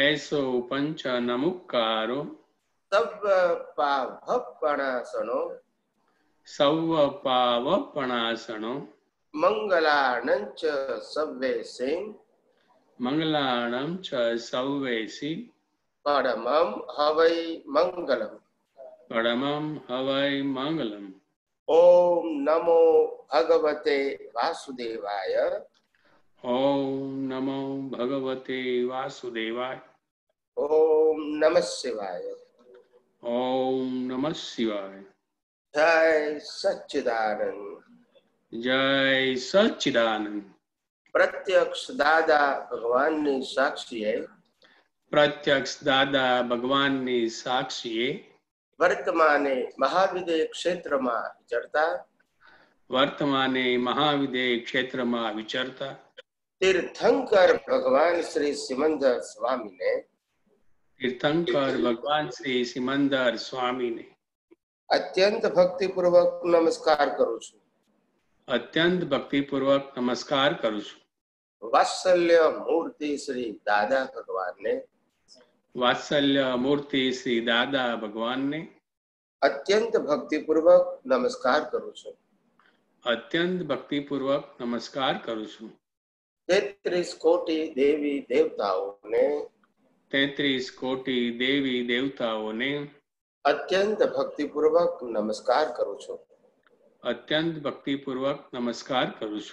ऐसो पंच नमुकारो सब पावपणासनो सव पावपणासनो मंगलानंच सव्वेसि मंगलानं च सव्वेसि परमं हवै मंगलम ओम नमो भगवते वासुदेवाय ओम नमो भगवते वासुदेवाय ओम नमः शिवाय जय सच्चिदानंद प्रत्यक्ष दादा भगवान ने साक्षी है प्रत्यक्ष दादा भगवान ने साक्षी है वर्तमाने महाविद्य क्षेत्र में विचरता तीर्थंकर भगवान श्री सिमंदर स्वामी ने अत्यंत भक्तिपूर्वक नमस्कार करूं छु वात्सल्य मूर्ति श्री दादा भगवान ने अत्यंत भक्तिपूर्वक नमस्कार करूं छु वितराग शासन देव देवियों ने अत्यंत भक्तिपूर्वक नमस्कार करूं छु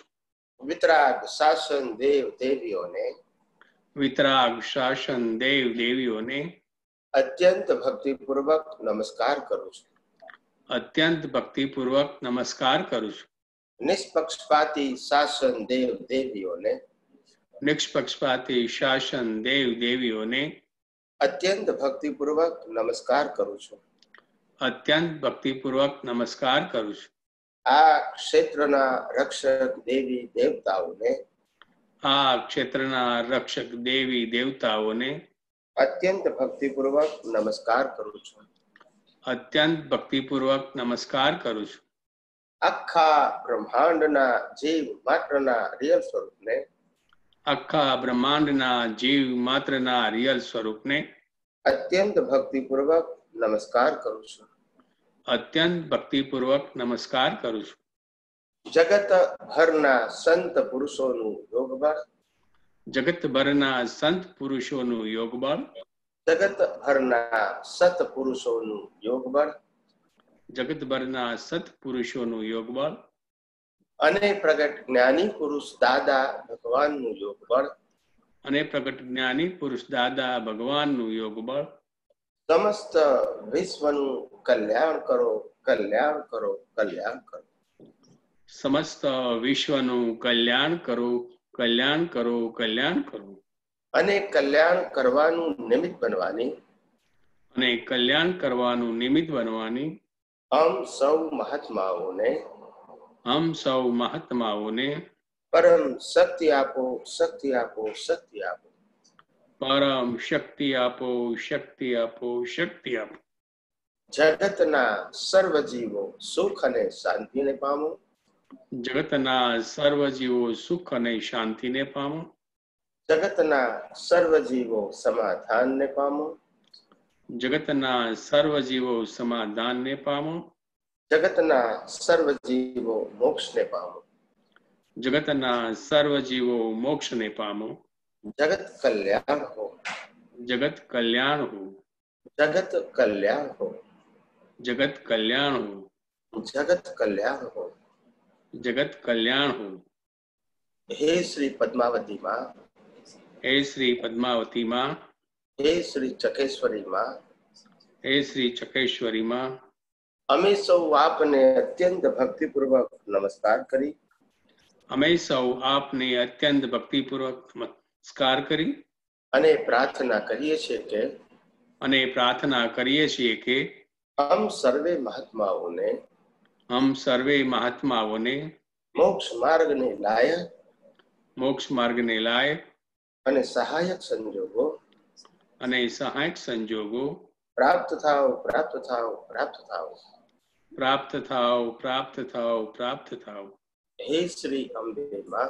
निष्पक्षपाती शासन देव देवियों ने अत्यंत भक्तिपूर्वक नमस्कार करूं छु आ क्षेत्रना रक्षक देवी देवताओं ने अत्यंत भक्तिपूर्वक नमस्कार करूं छु अखा ब्रह्मांडना जीव मात्रना रियल स्वरूप ने अत्यंत भक्तिपूर्वक नमस्कार करूं छु जगत भरना संत पुरुषोनु योगबल जगत भरना सत्पुरुषोनु योगबल अने प्रगट ज्ञानी पुरुष दादा भगवाननु योगबल समस्त विश्वनु कल्याण करो समस्त विश्वनु कल्याण करो अने कल्याण करवानु निमित्त बनवानी हम सब महात्माओं ने परम शक्ति आपो जगतना सर्वजीवो सुख ने शांति ने पामो जगतना सर्वजीवो समाधान ने पामो जगतना सर्वजीवो मोक्ष ने पामो जगत कल्याण हो हे श्री पद्मावती माँ हे श्री चकेश्वरी माँ हमें सब आपने अत्यंत भक्तिपूर्वक नमस्कार करी अने प्रार्थना करिए छे के हम सर्वे महात्माओं ने मोक्ष मार्ग ने लायक अने सहायक संजोगो प्राप्त थाओ हे श्री अंबे मां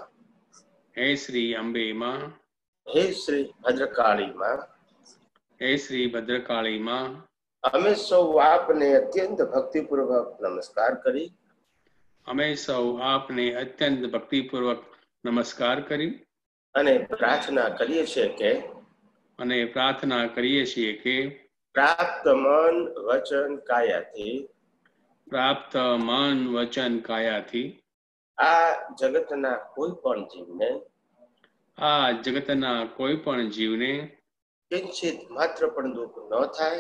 हे श्री भद्रकाली मां हे श्री भद्रकाली मां અમે સૌ આપને અત્યંત ભક્તિપૂર્વક નમસ્કાર કરી અમે સૌ આપને અત્યંત ભક્તિપૂર્વક નમસ્કાર કરી અને પ્રાર્થના કરીએ છીએ કે પ્રાપ્ત મન વચન કાયાથી આ જગતના કોઈ પણ જીવને કિંચિત માત્ર પણ દુઃખ ન થાય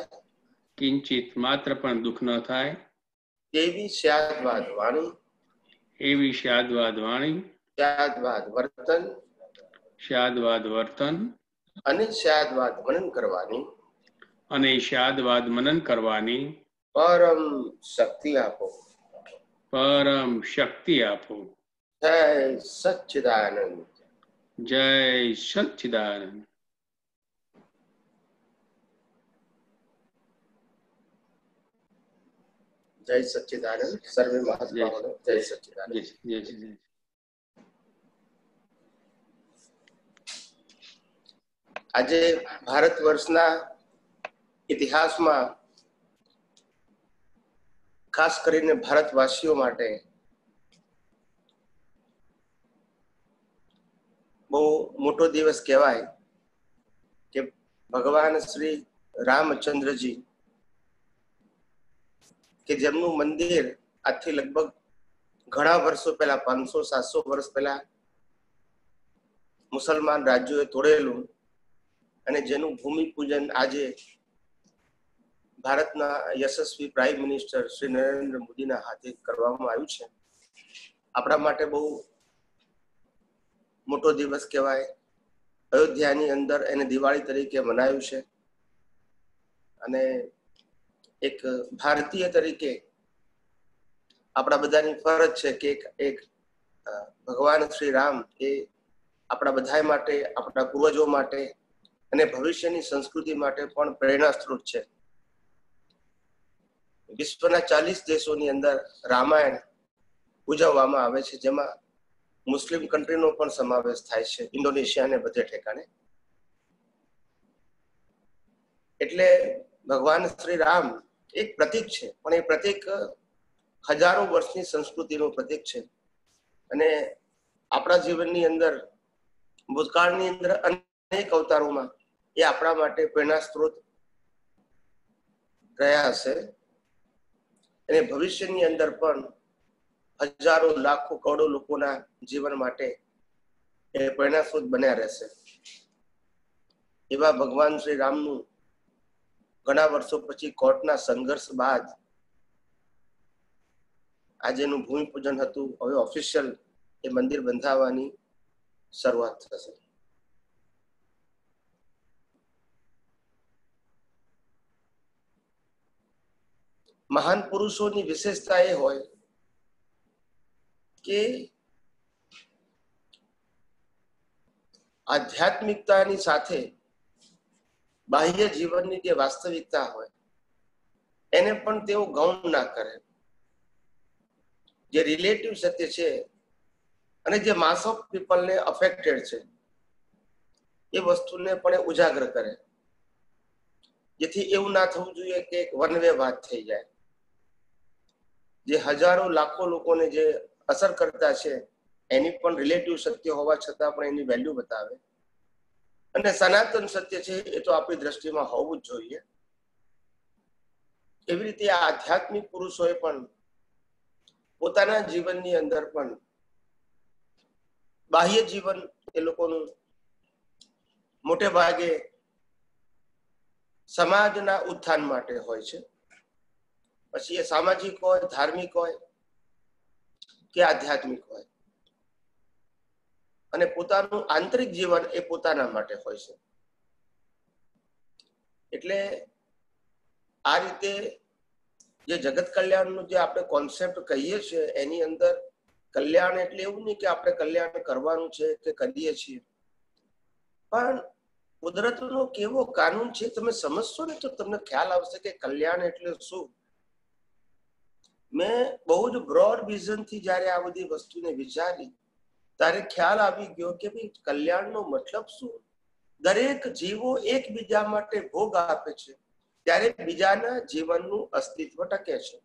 किंचित मात्र पण दुख न थाय एवी शादवाद वाणी शादवाद वर्तन अने शादवाद मनन करवानी परम शक्ति आपो जय सच्चिदानंद जय सच्चिदानंद। जय सच्चिदानंद। सर्वे महात्माओं जय सच्चिदानंद। आज भारत वर्षना इतिहास में खास करीने भारतवासीओ माटे बहुत मोटो दिवस कहवाय के भगवान श्री रामचंद्र जी के जमनु मंदिर आथी लगभग घणा वर्षो पहला 500-700 वर्ष पहला मुसलमान राज्योए तोड़ेलू अने जेनु भूमि पूजन आजे भारतना यशस्वी प्राइम मिनिस्टर श्री नरेन्द्र मोदी ना हाथे करवामां आव्युं छे। आपणा माटे बहुत मोटो दिवस कहेवाय। अयोध्यानी अंदर एने दिवाळी तरीके मनाव्युं छे अने एक भारतीय तरीके अपना बधानी फरज है कि एक भगवान श्री राम के अपना बधाई माटे अपना पूर्वजों माटे अने भविष्यनी संस्कृति माटे पण प्रेरणा स्रोत है। विश्वना 40 देशों नी अंदर रामायण उजववामां आवे छे जेमां मुस्लिम कंट्री नो पण समावेश थाय छे। इंडोनेशिया ने बधे ठेकाणे एटले भगवान श्री राम एक प्रतीक है पण ए प्रतीक हजारों वर्षनी संस्कृतिनो प्रतीक है अने आपणा जीवननी अंदर भूतकाळनी अंदर अनेक अवतारोमां ए आपणा माटे प्रेरणा स्रोत रह्या छे अने भविष्यनी अंदर पण हजारों लाखों करोड़ों लोकोना जीवन माटे ए प्रेरणा स्रोत बन्या रहेशे। एवा भगवान श्री रामनु घणा वर्षो पछी कोर्टना संघर्ष बाद आजेनुं भूमिपूजन हतुं। हवे ऑफिशियल ए मंदिर बंधाववानी शरूआत थशे। महान पुरुषोनी विशेषता ए होय के आध्यात्मिकतानी साथे बाह्य जीवन की जो वास्तविकता होय एने पण तेओ गौण ना करे। जे रिलेटिव सत्य छे अने जे मास ऑफ पीपल ने अफेक्टेड छे ए वस्तुने पण उजागर करे जेथी एवुं ना थवुं जोईए के एक वन वे बात थई जाय। जे हजारों लाखों लोकोने जे असर करता छे एनी पण रिलेटिव सत्य होवा छतां पण एनी वेल्यू बतावे अने सनातन सत्य छे ए तो आपणी दृष्टिमां होवुं ज जोईए। एवी रीते आ आध्यात्मिक पुरुषोए पण पोताना जीवननी अंदर पण बाह्य जीवन ए लोकोनुं मोटे भागे समाजना उत्थान माटे होय छे। पछी ए सामाजिक होय धार्मिक होय के आध्यात्मिक होय अने पोतानुं आंतरिक जीवन ए पोताना माटे होय छे। एटले आ रीते जे जगत कल्याणनो जे आपणे कॉन्सेप्ट कहीए छे एनी अंदर कल्याण एटले एवुं नहीं के आपणे कल्याण करवानुं छे के करीए छीए पण कुदरतनो केवो कानून छे तमे समजशो ने तो तमने ख्याल आवशे के कल्याण एटले शुं। मैं बहु ज ब्रॉड विजन थी ज्यारे आ बधी वस्तुने विचारी तारे ख्याल आवी गयो के भाई कल्याण नो मतलब शू દરેક જીવો એકબીજા માટે ભોગ આપે છે ત્યારે બીજાના જીવનનું અસ્તિત્વ ટકે છે।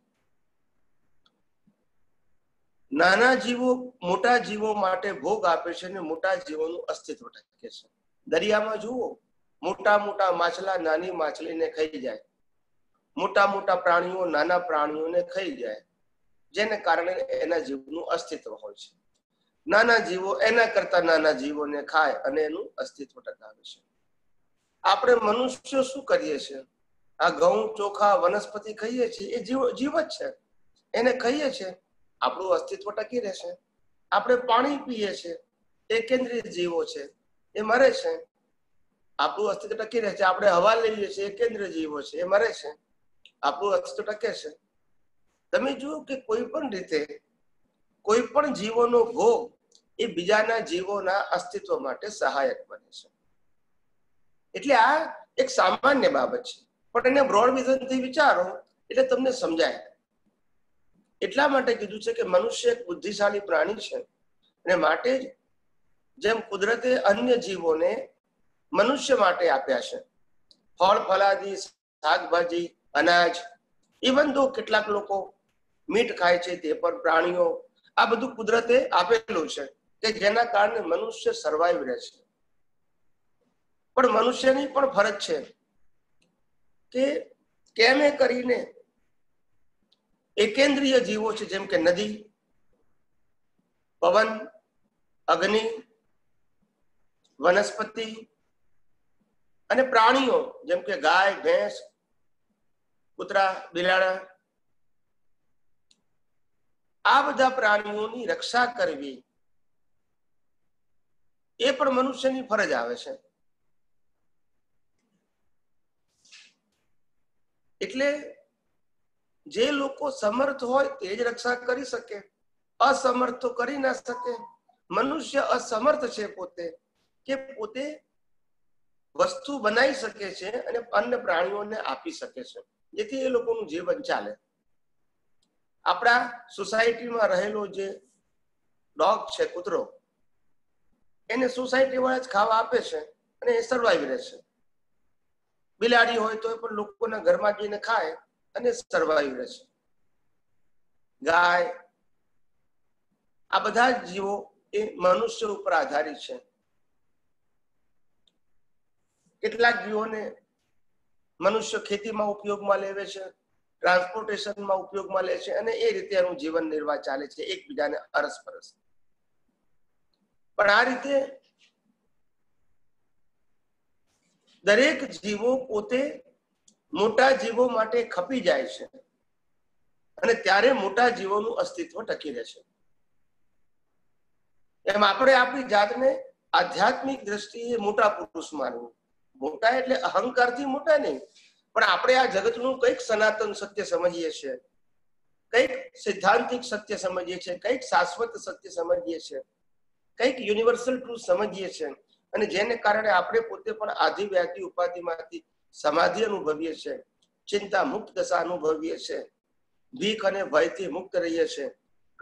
નાના જીવો મોટા જીવો માટે ભોગ આપે છે અને મોટા જીવોનું અસ્તિત્વ ટકે છે। દરિયામાં જુઓ, મોટા મોટા માછલા નાની માછલીને ખાઈ જાય, મોટા મોટા પ્રાણીઓ નાના પ્રાણીઓને ખાઈ જાય, જેને કારણે એના જીવનું અસ્તિત્વ હોય છે। નાના જીવો એના કરતા નાના જીવોને ખાય અને એનું અસ્તિત્વ ટકાવે છે। આપણે મનુષ્યો શું કરીએ છીએ? આ ઘઉં ચોખા વનસ્પતિ ખાઈએ છીએ, એ જીવ જ છે, એને ખાઈએ છીએ, આપણું અસ્તિત્વ ટકી રહેશે। આપણે પાણી પીએ છીએ, એ કેન્દ્રિત જીવો છે, એ મરે છે, આપણું અસ્તિત્વ ટકી રહે છે। આપણે હવા લઈએ છીએ, એ કેન્દ્રિત જીવો છે, એ મરે છે, આપણું અસ્તિત્વ ટકે છે। તમે જુઓ કે કોઈ પણ રીતે કોઈ પણ જીવોનો ભોગ એ બીજાના જીવોના અસ્તિત્વ માટે સહાયક બને છે। એટલે આ એક સામાન્ય બાબત છે, પણ એને બ્રોડ વિઝનથી વિચારો એટલે તમને સમજાય। એટલા માટે કીધું છે કે મનુષ્ય એક બુદ્ધિશાળી પ્રાણી છે અને માટે જ જેમ કુદરતે અન્ય જીવોને મનુષ્ય માટે આપ્યા છે, ફળ ફલાદી શાકભાજી અનાજ, ઇવન તો કેટલાક લોકો मीट खाए छे, ते पर प्राणियों आ बधु कुदरते आपेलू छे के जेना कारणे मनुष्य सर्वाइव रहे छे। पण मनुष्यनी पण फरज छे के केमे करीने एकेंद्रीय जीवो छे, जेम के नदी, पवन, अग्नि, वनस्पति अने प्राणियों जेम के गाय, भैंस, कूतरा, बिलाड़ा, आ बधा प्राणीओनी रक्षा करवी ए पण मनुष्यनी फरज आवे छे। एटले जे लोको समर्थ होय ते ज रक्षा करी सके, असमर्थ तो करी ना सके। मनुष्य असमर्थ छे पोते के पोते वस्तु बनाई सके छे अने अन्य प्राणीओने आपी सके छे, जेथी ए लोकोनुं जीवन चाले। अपना सोसायटी में रहेलो जे डॉग छे, कुतरो, एने सोसायटी वाला ज खावा आपे छे अने सर्वाइव रहे छे। बिलाड़ी होय तो पण लोकोना घरमां जईने खाए अने सर्वाइव रहे छे। गाय आ बधा जीवो ए मनुष्य उपर आधारित छे। केटलाक जीवोने मनुष्य खेती में उपयोग में लेवे छे, ट्रांसपोर्टेशन में उपयोग में ले छे अने ए रीते एनु जीवन निर्वाह चाले छे, एकबीजाने अरसपरस। पण आ रीते दरेक जीवो पोते मोटा जीवो माटे खपी जाय छे अने त्यारे मोटा जीवोनुं अस्तित्व टकी रहे छे। एम आपणे आपणी जातने आध्यात्मिक दृष्टिए मोटा पुरुष मानवुं। मोटा एटले अहंकारथी मोटा नहीं, पर आपणे आ जगतनुं कईक सनातन सत्य समझीए छे, कईक सिद्धांतिक सत्य समझीए छे, कईक शाश्वत सत्य समझीए छे, कईक यूनिवर्सल ट्रूथ समझीए छे अने जेने कारणे आपणे पोते पण आधिव्याधि उपाधिमांथी समाधि अनुभवीए छे, चिंता मुक्त दशा अनुभवीए छे, बीक अने भयथी मुक्त रहीए छे,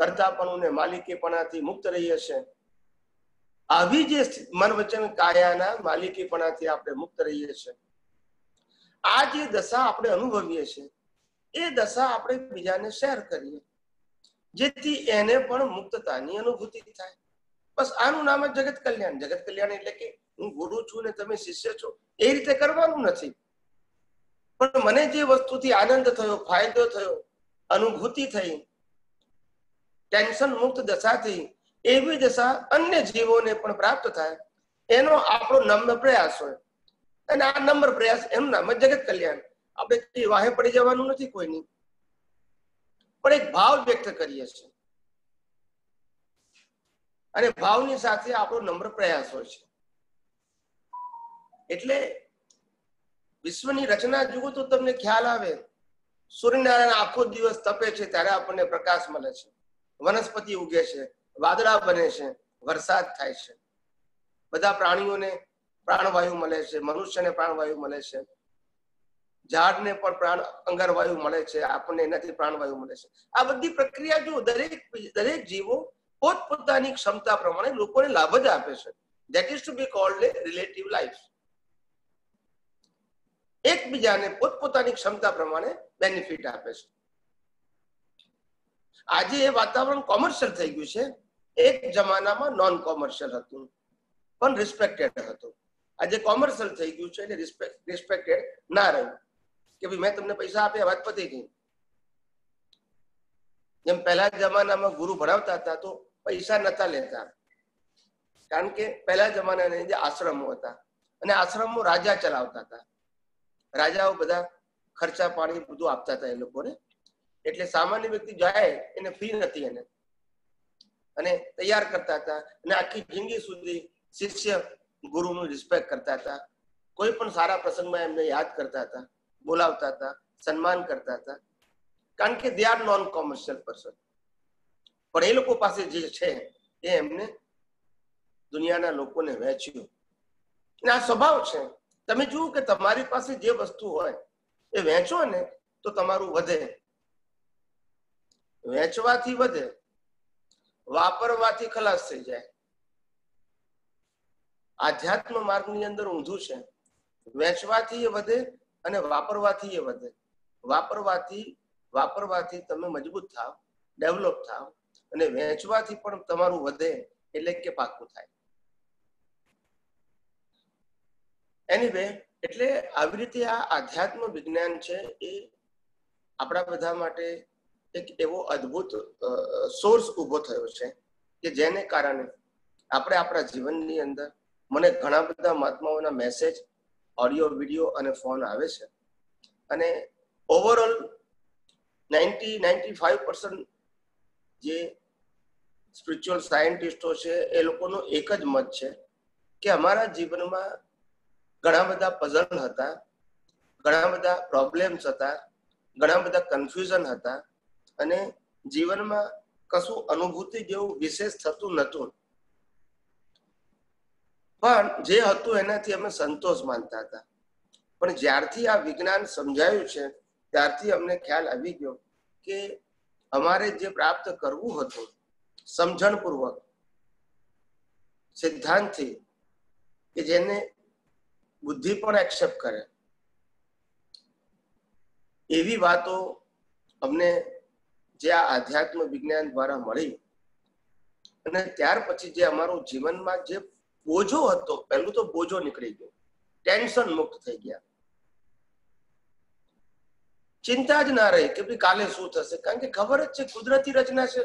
कर्तापणुने मालिकीपणाथी मुक्त रहीए छे। आवी जे मन वचन कायाना मालिकीपणाथी आपणे मुक्त रहीए छे। आज ये दशा आपणे अनुभवीए छे, ए दशा आपणे बीजाने शेर करीए, जेथी एने पण मुक्ततानी अनुभूति थाय। बस आनुं नाम जगत कल्याण। जगत कल्याण एटले के हूँ गुरु छूं ने तमे शिष्य छो ए रीते करवानुं नथी, पण मने जे वस्तुथी आनंद थयो, फायदो थयो, अनुभूति थई, टेन्शन मुक्त दशा थई, एवी दशा अन्य जीवोने पण प्राप्त थाय, एनो आपणो नम्र प्रयास होय। विश्वनी रचना जुओ तो तमने ख्याल आवे। सूर्यनारायण आखो दिवस तपे छे त्यारे आपणे प्रकाश मळे छे, वनस्पति उगे छे, वादळा बने छे, वरसाद थाय छे, बधा प्राणीओने प्राणवायु मळे छे, मनुष्यने प्राणवायु मळे छे, झाडने पण प्राण अंगारवायु मळे छे, आपणे एनाथी प्राणवायु मळे छे। आ बधी प्रक्रिया जो दरेक जीवो पोतपोतानी क्षमता प्रमाणे लोकोने लाभ ज आपे छे। That is to be called a relative life। એકબીજાને પોતપોતાની ક્ષમતા પ્રમાણે બેનિફિટ આપે છે. આજે એ વાતાવરણ કોમર્શિયલ થઈ ગયું છે. એક જમાનામાં નોન કોમર્શિયલ હતું પણ રિસ્પેક્ટેડ હતું. આજે કોમર્શિયલ થઈ ગયું છે એટલે રિસ્પેક્ટેડ ના રહ્યું કે ભાઈ મેં તમને પૈસા આપ્યા વાત પતી ગઈ. જેમ પહેલા જમાનામાં ગુરુ ભણાવતા હતા તો પૈસા નતા લેતા, કારણ કે પહેલા જમાનાના જે આશ્રમો હતા અને આશ્રમો રાજા ચલાવતા હતા. રાજાઓ બધા ખર્ચા પાણી બધું આપતા હતા એ લોકોને, એટલે સામાન્ય વ્યક્તિ જાય એને ફી નથી એને, અને તૈયાર કરતા હતા અને આખી જિંદગી સુધી શિષ્ય ગુરુનું રિસ્પેક્ટ કરતા હતા. કોઈ પણ સારા પ્રસંગમાં એમને યાદ કરતા હતા, બોલાવતા હતા, સન્માન કરતા હતા, કારણ કે they are non commercial person. પણ એ લોકો પાસે જે છે એ એમને દુનિયાના લોકોને વહેંચ્યું. આ સ્વભાવ છે. તમે જુઓ કે તમારી પાસે જે વસ્તુ હોય એ વહેંચો ને તો તમારું વધે. વહેંચવાથી વધે, વાપરવાથી ખલાસ થઈ જાય. આધ્યાત્મ માર્ગની અંદર ઊંધું છે. વહેંચવાથી એ વધે અને વાપરવાથી એ વધે. વાપરવાથી તમે મજબૂત થાવ, ડેવલપ થાવ, અને વહેંચવાથી પણ તમારું વધે એટલે કે પાકું થાય. એનીવે, એટલે આવી રીતે આ આધ્યાત્મ વિજ્ઞાન છે એ આપણા બધા માટે એક એવો અદ્ભુત સોર્સ ઉભો થયો છે કે જેને કારણે આપણે આપણા જીવનની અંદર, મને ઘણા બધા મહાત્માઓના મેસેજ, ઓડિયો, વિડીયો અને ફોન આવે છે, અને ઓવરઓલ 90-95% જે સ્પિરિચ્યુઅલ સાયન્ટિસ્ટો છે એ લોકોનો એક જ મત છે કે અમારા જીવનમાં ઘણા બધા પઝલ હતા, ઘણા બધા પ્રોબ્લેમ્સ હતા, ઘણા બધા કન્ફ્યુઝન હતા, અને જીવનમાં કશું અનુભૂતિ જેવું વિશેષ થતું નહોતું, પણ જે હતું એનાથી અમે સંતોષ માનતા હતા. પણ જ્યારથી આ વિજ્ઞાન સમજાયું છે ત્યારથી અમને ખ્યાલ આવી ગયો કે અમારે જે પ્રાપ્ત કરવું હતું સમજણપૂર્વક, સિદ્ધાંતથી, કે જેને બુદ્ધિ પણ એક્સેપ્ટ કરે, એવી વાતો અમને જે આ આધ્યાત્મ વિજ્ઞાન દ્વારા મળી. અને ત્યાર પછી જે અમારું જીવનમાં જે બોજો હતો, પહેલું તો બોજો નીકળી ગયો, ટેન્શન મુક્ત થઈ ગયા, ચિંતા જ ના રહી કે ભાઈ કાલે શું થશે, કારણ કે ખબર જ છે કુદરતી રચના છે,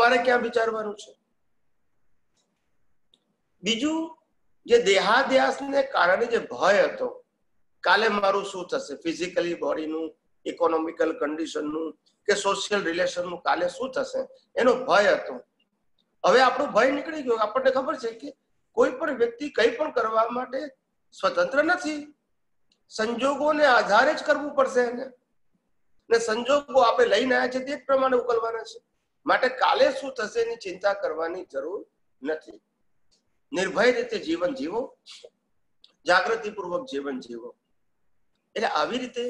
મારે ક્યાં વિચારવાનું છે. બીજું જે દેહાદ્યાસને કારણે જે ભય હતો, કાલે મારું શું થશે, ફિઝિકલી બોડીનું, ઇકોનોમિકલ કન્ડિશનનું કે સોશિયલ રિલેશનનું કાલે શું થશે એનો ભય હતો. હવે આપણો ભય નીકળી ગયો. આપણને ખબર છે કે કોઈ પણ વ્યક્તિ કંઈ પણ કરવા માટે સ્વતંત્ર નથી, સંજોગોને આધારે જ કરવું પડશે એને, ને સંજોગો આપણે લઈને આવ્યા છે તે જ પ્રમાણે ઉકલવાના છે. માટે કાલે શું થશે એની ચિંતા કરવાની જરૂર નથી. નિર્ભય રીતે જીવન જીવો, જાગૃતિપૂર્વક જીવન જીવો. એટલે આવી રીતે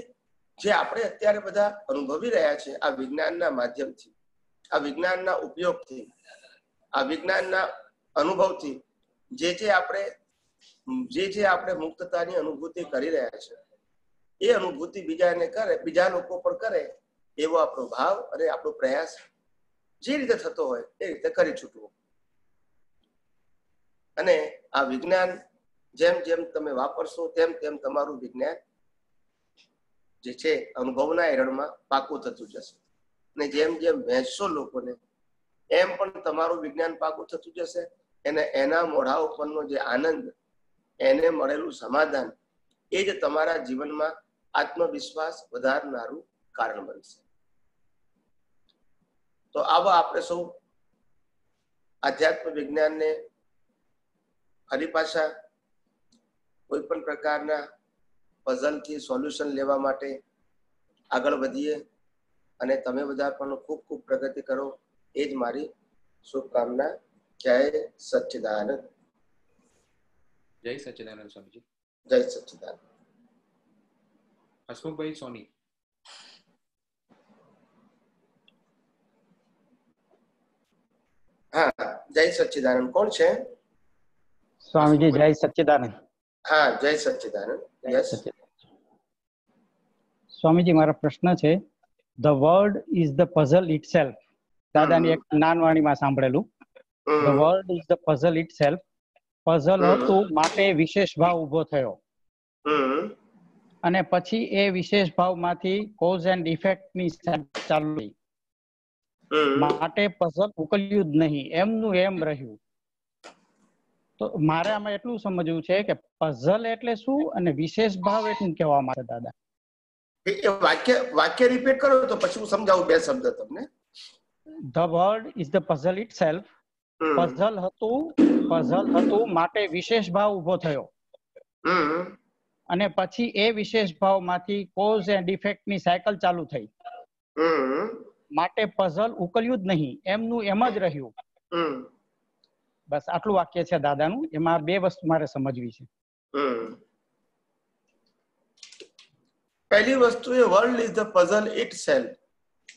જે આપણે અત્યારે બધા અનુભવી રહ્યા છે આ વિજ્ઞાનના માધ્યમથી, આ વિજ્ઞાનના ઉપયોગથી, આ વિજ્ઞાનના અનુભવથી જે આપણે મુક્તતાની અનુભૂતિ કરી રહ્યા છે એ અનુભૂતિ બીજાને કરે, બીજા લોકો પર કરે, એવો આપણો ભાવ અને આપણો પ્રયાસ જે રીતે થતો હોય એ રીતે કરી છૂટવો. અને આ વિજ્ઞાન જેમ જેમ તમે વાપરશો તેમ તેમ તમારું વિજ્ઞાન જે છે અનુભવના એરણમાં પાકું થતું જશે, અને જેમ જેમ વહેંચશો લોકોને એમ પણ તમારું વિજ્ઞાન પાકું થતું જશે. અને એના મોઢા ઉપરનો જે આનંદ, એને મળેલું સમાધાન, એ જ તમારા જીવનમાં આત્મવિશ્વાસ વધારનારું કારણ બનશે. તો આવા આપણે સૌ આધ્યાત્મ વિજ્ઞાનને ફરી પાછા કોઈ પણ પ્રકારના પઝલથી સોલ્યુશન લેવા માટે આગળ વધીએ, અને તમે બધા પણ ખૂબ ખૂબ પ્રગતિ કરો એ જ મારી શુભકામના. જય સચ્ચિદાનંદ. જય સચ્ચિદાનંદ સ્વામીજી. જય સચ્ચિદાનંદ. હસમુખભાઈ સોની. હા, જય સચ્ચિદાનંદ. કોણ છે? સ્વામીજી જય સચ્ચિદાનંદ. હા, જય સચ્ચિદાનંદ. જય સચ્ચિદાનંદ. स्वामी जी मारा प्रश्न छे the world is the puzzle itself Dada ने एक नानवाणी में सांभळेलू the world is the puzzle itself puzzle होतो माटे विशेष भाव उभो थयो अने पछी ए विशेष भाव मांथी कोज एंड इफेक्ट नी चालू थई माटे पजल उकल्युं ज नहीं एमनु एम रह्युं तो मारे आमां एटलुं समजवुं छे के पजल एटले शुं अने विशेष भाव एटलुं कहेवा मांगे दादा वाक्य रिपीट करो तो पछी हूं समजावुं बे शब्द तमने the world is the puzzle itself puzzle हतुं माटे विशेष भाव उभो थयो अने पछी ए विशेष भाव मांथी कोज एंड इफेक्ट नी साइकल चालू थई माटे पजल उकल्युं ज नहीं एमनुं एम ज रह्युं बस आटलुं वाक्य छे दादानुं एमां बे वस्तु मारे समजवी छे पहली वस्तु the world is the puzzle itself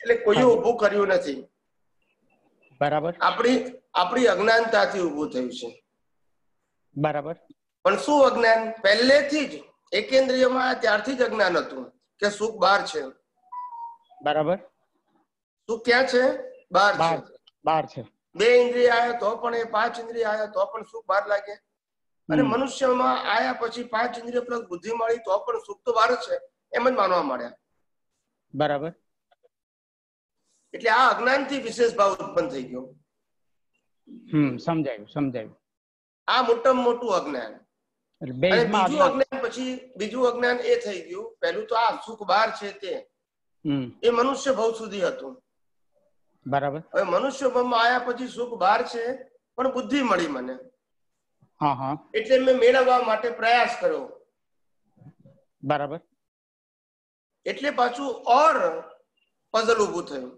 એટલે કોઈ ઊભો કર્યો નથી બરાબર આપણી અજ્ઞાનતાથી ઊભો થયું છે બરાબર પણ શું અજ્ઞાન પહેલેથી જ એકેન્દ્રિયમાં ત્યારથી જ અજ્ઞાન હતું કે સુખ બહાર છે બરાબર સુખ ક્યાં છે બહાર છે બે ઇન્દ્રિય આયા તો પણ એ પાંચ ઇન્દ્રિય આયા તો પણ સુખ બહાર લાગે અને મનુષ્યમાં આયા પછી પાંચ ઇન્દ્રિય પ્લસ બુદ્ધિ મળી તો પણ સુખ તો બહાર છે बराबर विशेष भाव मनुष्य भाव सुधी बराबर मनुष्य भाव में आया पछी सुख बहार छे पण बुद्धि मळी मने एटले मैं मेळववा माटे प्रयास कर्यो बराबर એટલે પાછું ઓર પઝલ ઊભું થયું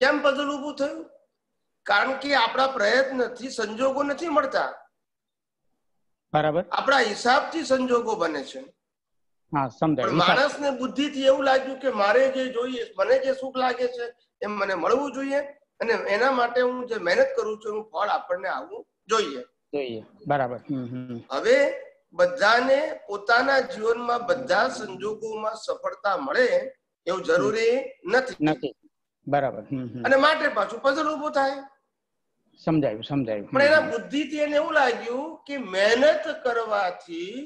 કેમ પઝલ ઊભું થયું કારણ કે આપડા પ્રયત્નથી સંજોગો નથી મળતા બરાબર આપડા હિસાબથી સંજોગો બને છે હા સમજાય માણસને બુદ્ધિથી એવું લાગ્યું કે મારે જે જોઈએ મને જે સુખ લાગે છે એ મને મળવું જોઈએ અને એના માટે હું જે મહેનત કરું છું એનું ફળ આપણને આવવું જોઈએ બરાબર હવે બધાને પોતાના જીવનમાં બધા સંજોગોમાં સફળતા મળે એવું જરૂરી નથી બરાબર અને માટે પાછું પઝલ ઊભો થાય સમજાયું પણ એના બુદ્ધિથી એને એવું લાગ્યું કે મહેનત કરવાથી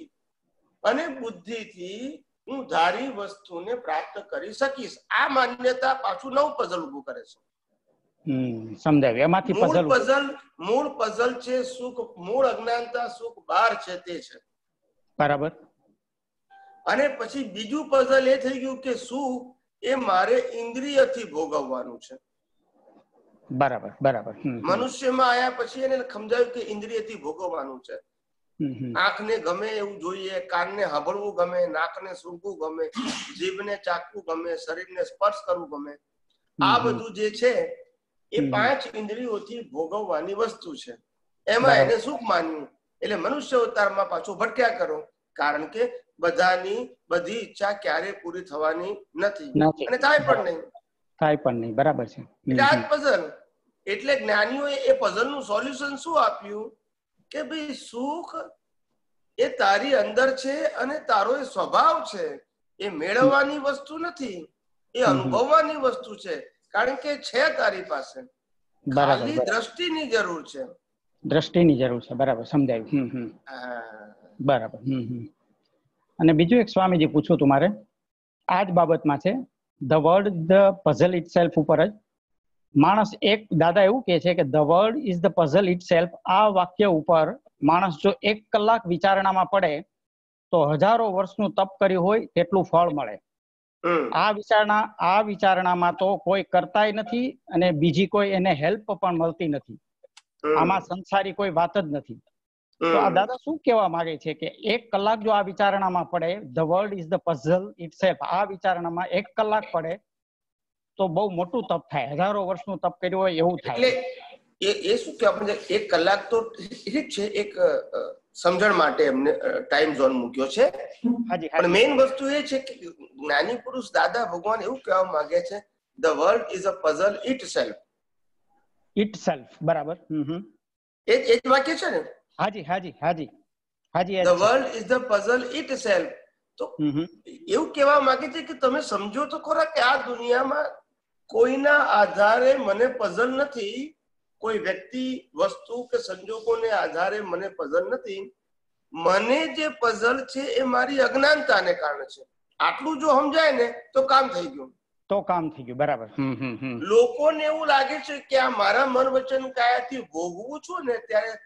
અને બુદ્ધિથી હું ધારી વસ્તુને પ્રાપ્ત કરી શકીશ આ માન્યતા પાછું નવું પઝલ ઊભું કરે છે સમજાયું એમાંથી મૂળ પઝલ છે સુખ મૂળ અજ્ઞાનતા સુખ બહાર છે તે છે बराबर अने पछी बीजू पजल ए थई गयुं के सुख ए मारे इंद्रियथी भोगववानुं छे बराबर बराबर मनुष्यमां आया पछी एने समजाव्युं के इंद्रियथी भोगववानुं छे आंखने गमे एवुं जोईए कानने सांभळवुं गमे नाकने सूंघवुं गमे जीभने चाखवुं गमे शरीरने स्पर्श करवुं गमे आ बधुं जे छे ए पांच इंद्रियोथी भोगववानी वस्तु छे एमां एने सुख मान्युं એટલે મનુષ્ય અવતારમાં પાછો ભટક્યા કરો કારણ કે બધાની બધી ઈચ્છા ક્યારે પૂરી થવાની નથી અને થાય પણ નહીં બરાબર છે આ પઝલ એટલે જ્ઞાનીઓએ એ પઝલનું સોલ્યુશન શું આપ્યું કે ભઈ સુખ એ તારી અંદર છે અને તારો એ સ્વભાવ છે એ મેળવવાની વસ્તુ નથી એ અનુભવવાની વસ્તુ છે કારણ કે છે તારી પાસે ખાલી દ્રષ્ટિની જરૂર છે દ્રષ્ટિની જરૂર છે બરાબર સમજાયું બરાબર અને બીજું એક સ્વામીજી પૂછું તમારે આ જ બાબતમાં છે the world the puzzle itself ઉપર જ માણસ એક દાદા એવું કહે છે કે the world is the puzzle itself આ વાક્ય ઉપર માણસ જો 1 કલાક વિચારણામાં પડે તો હજારો વર્ષનું તપ કર્યું હોય તેટલું ફળ મળે આ વિચારણામાં તો કોઈ કરતાય નથી અને બીજી કોઈ એને હેલ્પ પણ મળતી નથી આમાં સંસારી કોઈ વાત જ નથી તો આ દાદા શું કહેવા માંગે છે કે 1 કલાક જો આ વિચારણામાં પડે the world is the puzzle itself આ વિચારણામાં 1 કલાક પડે તો બહુ મોટું તપ થાય હજારો વર્ષનું તપ કર્યું હોય એવું થાય એટલે એ શું કે આપણે 1 કલાક તો ઠીક છે એક સમજણ માટે એમને ટાઈમ ઝોન મૂક્યો છે હાજી પણ મેઈન વસ્તુ એ છે કે જ્ઞાની પુરુષ દાદા ભગવાન એવું કહેવા માંગે છે the world is a puzzle itself itself बराबर एक वाक्य है ना हां जी the world is the puzzle itself तो એવું કહેવા માંગે છે કે તમે સમજો તો ખરા કે આ દુનિયામાં કોઈના આધારે મને પઝલ નથી, કોઈ વ્યક્તિ, વસ્તુ કે સંજોગોને આધારે મને પઝલ નથી, મને જે પઝલ છે એ મારી અજ્ઞાનતાને કારણે છે. આટલું જો સમજાય ને તો કામ થઈ ગયું. તો કામ થઈ ગયું, બરાબર. લોકોને એવું લાગે છે કે આ મારા મન વચન કાયાથી ભોગવું છું ને ત્યારે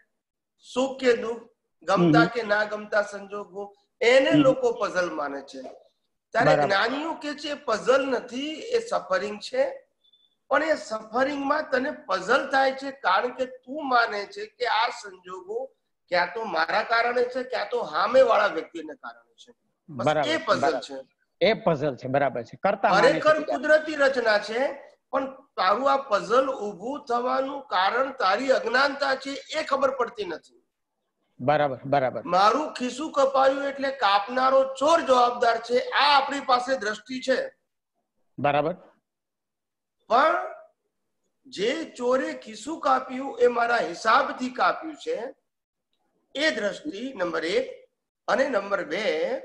સુખ કે દુઃખ, ગમતા કે ના ગમતા સંજોગો એને લોકો પઝલ માને છે. ત્યારે જ્ઞાનીઓ કે છે પઝલ નથી, એ સફરિંગ છે. પણ એ સફરિંગમાં તને પઝલ થાય છે કારણ કે તું માને છે કે આ સંજોગો ક્યાં તો મારા કારણે છે, ક્યાં તો હામે વાળા વ્યક્તિને કારણે છે. બસ એ પઝલ છે. એ પઝલ છે, બરાબર છે. કરતા ખરેખર કુદરતી રચના છે, પણ તારું આ પઝલ ઉભું થવાનું કારણ તારી અજ્ઞાનતા છે, એ ખબર પડતી નથી. બરાબર, બરાબર. મારું ખિસ્સું કપાયું એટલે કાપનારો ચોર જવાબદાર છે, આ આપણી પાસે દ્રષ્ટિ છે. બરાબર. પણ જે ચોરે ખિસ્સું કાપ્યું એ મારા હિસાબથી કાપ્યું છે, એ દ્રષ્ટિ નંબર 1. અને નંબર 2,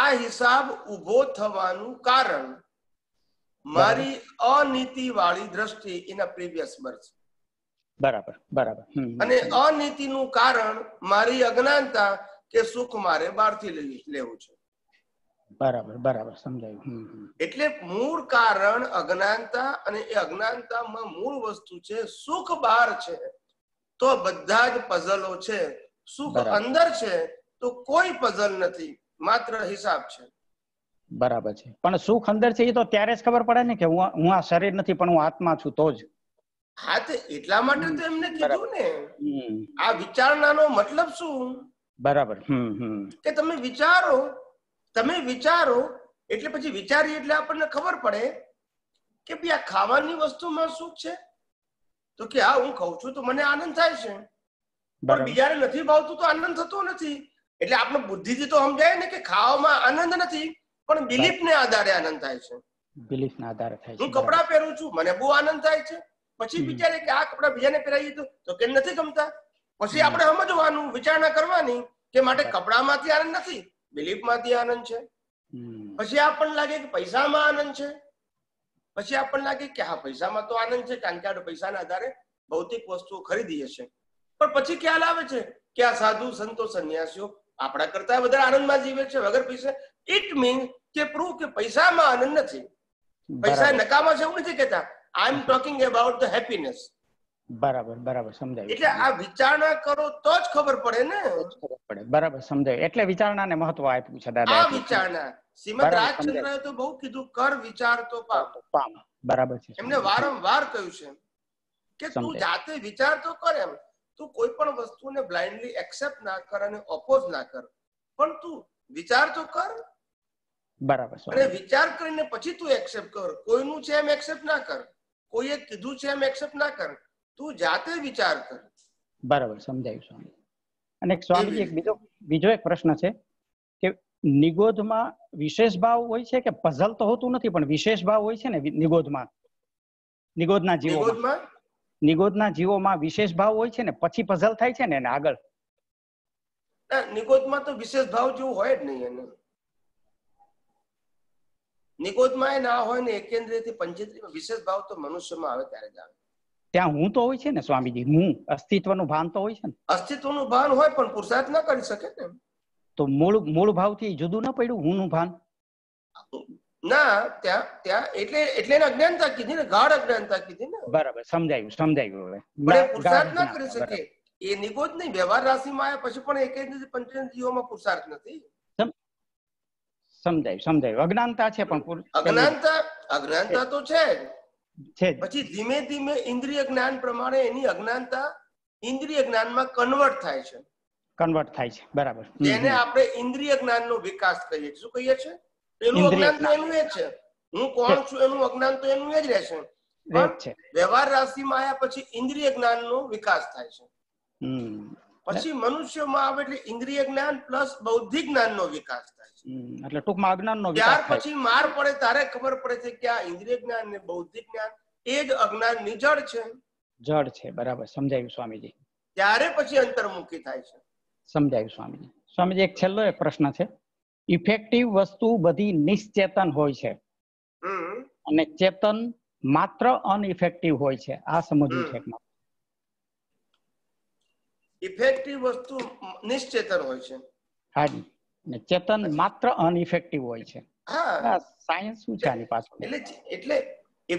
આ હિસાબ ઉભો થવાનું કારણ મારી અનીતિ વાળી દ્રષ્ટિ ઇન પ્રીવિયસ બર્થ. બરાબર, બરાબર. અને અનીતિનું કારણ મારી અજ્ઞાનતા કે સુખ મારે બહારથી લેવું છે. બરાબર, બરાબર. સમજાયું. એટલે મૂળ કારણ અજ્ઞાનતા, અને એ અજ્ઞાનતામાં મૂળ વસ્તુ છે સુખ બહાર છે તો બધા જ પઝલો છે. સુખ અંદર છે તો કોઈ પઝલ નથી, માત્ર હિસાબ છે. બરાબર છે. પણ સુખ અંદર છે એ તો ત્યારે જ ખબર પડે ને કે હું આ શરીર નથી પણ હું આત્મા છું તો જ. હા, તે એટલા માટે તો એમને કીધું ને આ વિચારણાનો મતલબ શું. બરાબર. કે તમે વિચારો, તમે વિચારો એટલે પછી વિચારી એટલે આપણને ખબર પડે કે ભાઈ આ ખાવાની વસ્તુમાં સુખ છે તો કે હા હું ખાઉં છું તો મને આનંદ થાય છે, પણ બીજાને નથી ભાવતું તો આનંદ થતો નથી. એટલે આપણે બુદ્ધિથી તો સમજાય ને કે ખાવામાં આનંદ નથી પણ બિલીફને આધારે આનંદ થાય છે. બિલીફને આધારે થાય છે. હું કપડાં પહેરું છું મને બહુ આનંદ થાય છે, પછી વિચારે કે આ કપડા બીજાને પહેરાવીએ તો કે નથી ગમતા. પછી આપણે સમજવાનું, વિચારણા કરવાની કે માટે કપડામાંથી આનંદ નથી, બિલીફમાંથી આનંદ છે. પછી આપણને લાગે કે પૈસામાં આનંદ છે, પછી આપણને લાગે કે હા પૈસામાં તો આનંદ છે કારણ કે આપણે પૈસાના આધારે ભૌતિક વસ્તુઓ ખરીદીએ છીએ. પણ પછી ખ્યાલ આવે છે કે આ સાધુ સંતો સંન્યાસીઓ આપણા કરતા વધારે આનંદમાં જીવે છે વગર પૈસા. ઇટ મીન્સ કે પ્રૂવ કે પૈસામાં આનંદ નથી, પૈસા નકામા છે એવું નથી કહેતા. I am talking about the happiness. બરાબર, બરાબર. સમજાય. એટલે આ વિચારણા કરો તો જ ખબર પડે ને. બરાબર, સમજાય. એટલે વિચારણાને મહત્વ આપ્યું છે દાદા. આ વિચારણા શ્રીમદ રાજચંદ્રએ તો બહુ કીધું, કર વિચાર તો પામ. બરાબર છે. એમને વારંવાર કહ્યું છે કે તું જાતે વિચાર તો કર, એમ તું કોઈ પણ વસ્તુને બ્લાઇન્ડલી એક્સેપ્ટ ના કર અને ઓપોઝ ના કર, પણ તું વિચાર તો કર. બરાબર. અને વિચાર કરીને પછી તું એક્સેપ્ટ કર. કોઈનું છે એમ એક્સેપ્ટ ના કર, કોઈએ કીધું છે એમ એક્સેપ્ટ ના કર, તું જાતે વિચાર કર. બરાબર, સમજાયું સ્વામી. અને સ્વામી એક બીજો એક પ્રશ્ન છે કે નિગોધમાં વિશેષ ભાવ હોય છે કે પઝલ તો હોતું નથી પણ વિશેષ ભાવ હોય છે ને નિગોધમાં, નિગોધના જીવોમાં વિશેષ ભાવ હોય છે ને પછી પઝલ થાય છે ને એને આગળ. નિગોધમાં તો વિશેષ ભાવ જેવું હોય જ નહીં. એને નિગોદમાં એ ના હોય ને એકેન્દ્રિયથી પંચેન્દ્રિયમાં વિશેષ ભાવ તો મનુષ્યમાં આવે ત્યારે જ આવે. ત્યાં હું તો હોય છે ને સ્વામીજી, હું અસ્તિત્વનું ભાન તો હોય છે ને. અસ્તિત્વનું ભાન હોય પણ પુરુષાર્થ ના કરી શકે ને. તો મૂળ ભાવથી જુદું ના પડ્યું હુંનું ભાન. ના, ત્યાં એટલે અજ્ઞાનતા કીધી ને, ગાઢ અજ્ઞાનતા કીધી ને. બરાબર, સમજાયું, સમજાયું. હવે પુરુષાર્થ ના કરી શકે એ નિગોદ નહીં. વ્યવહાર રાશિમાં આવ્યા પછી પણ એકેન્દ્રિય પંચેન્દ્રિયોમાં પુરુષાર્થ નથી. સમજાય, સમજાય. અજ્ઞાનતા છે પણ અજ્ઞાનતા તો છે. પછી ધીમે ધીમે ઇન્દ્રિય જ્ઞાન પ્રમાણે એની અજ્ઞાનતા ઇન્દ્રિય જ્ઞાનમાં કન્વર્ટ થાય છે. કન્વર્ટ થાય છે, બરાબર. જેને આપણે ઇન્દ્રિય જ્ઞાનનો વિકાસ કહીએ છીએ. શું કહીએ છીએ? પેલું અજ્ઞાન તો એનું એ છે, હું કોણ છું એનું અજ્ઞાન તો એનું એ જ રહેશે. વ્યવહાર રાશિમાં આવ્યા પછી ઇન્દ્રિય જ્ઞાનનો વિકાસ થાય છે. પછી મનુષ્યમાં આવે એટલે ઇન્દ્રિય જ્ઞાન પ્લસ બૌદ્ધિક જ્ઞાનનો વિકાસ થાય છે. એટલે ટૂંકમાં અજ્ઞાનનો વિકાસ. ત્યાર પછી માર પડે ત્યારે ખબર પડે છે કે આ ઇન્દ્રિય જ્ઞાન ને બૌદ્ધિક જ્ઞાન એ જ અજ્ઞાનની જડ છે. જડ છે, બરાબર. સમજાયું સ્વામીજી. ત્યારે પછી અંતર્મુખી થાય છે. સમજાયું સ્વામીજી. સ્વામીજી એક છેલ્લો એક પ્રશ્ન છે ઇફેક્ટિવ વસ્તુ બધી નિશ્ચેતન હોય છે અને ચેતન માત્ર અનઇફેક્ટિવ હોય છે. આ સમજવું છે. ઇફેક્ટિવ વસ્તુ નિશ્ચેતન હોય છે. હા જી. ને ચેતન માત્ર અનઇફેક્ટિવ હોય છે. હા. સાયન્સ શું છે આની પાછળ? એટલે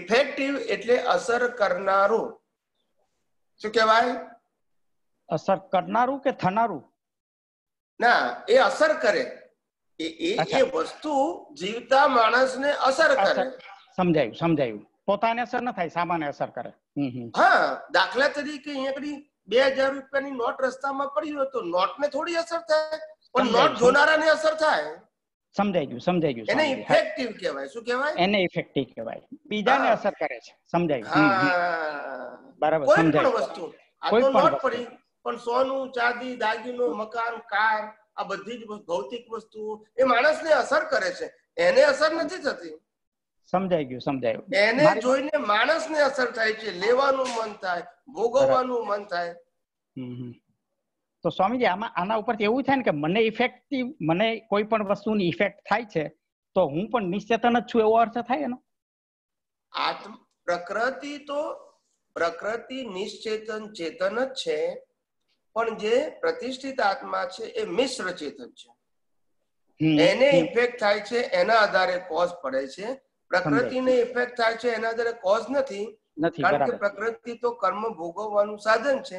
ઇફેક્ટિવ એટલે અસર કરનારું. શું કહેવાય? અસર કરનારું કે થનારું? ના, એ અસર કરે. એ વસ્તુ જીવતા માણસને અસર કરે. સમજાયું સમજાયું. પોતાને અસર ન થાય, સામાન્ય અસર કરે. હા. દાખલા તરીકે અહીંયા કડી 2000 રૂપિયાની નોટ રસ્તામાં પડી હોય તો નોટને થોડી અસર થાય, પણ નોટ જોનારાને અસર થાય. સમજાઈ ગયું સમજાઈ ગયું. એને ઇફેક્ટિવ કહેવાય. શું કહેવાય? એને ઇફેક્ટિવ કહેવાય. બીજાને અસર કરે છે. સમજાઈ ગયું. બરાબર સમજાઈ. વસ્તુ આ તો નોટ પડી, પણ સોનું, ચાંદી, દાગીનો, મકાન, કાર, આ બધી જ ભૌતિક વસ્તુ એ માણસને અસર કરે છે. એને અસર નથી થતી. સમજાઈ ગયું સમજાયું. એને જોઈને માણસને અસર થાય છે. લેવાનું મન થાય, ભોગવવાનું મન થાય. તો સ્વામીજી આમાં આના ઉપરથી એવું થાય ને કે મને ઇફેક્ટિવ, મને કોઈ પણ વસ્તુની ઇફેક્ટ થાય છે તો હું પણ નિશ્ચેતન જ છું એવો અર્થ થાય એનો? આત્મ પ્રકૃતિ તો પ્રકૃતિ નિશ્ચેતન ચેતન જ છે, પણ જે પ્રતિષ્ઠિત આત્મા છે એ મિશ્ર ચેતન છે. એને ઇફેક્ટ થાય છે એના આધારે કોઝ પડે છે. પ્રકૃતિને ઇફેક્ટ થાય છે એના આધારે કોઝ નથી. કારણ કે પ્રકૃતિ તો કર્મ ભોગવવાનું સાધન છે.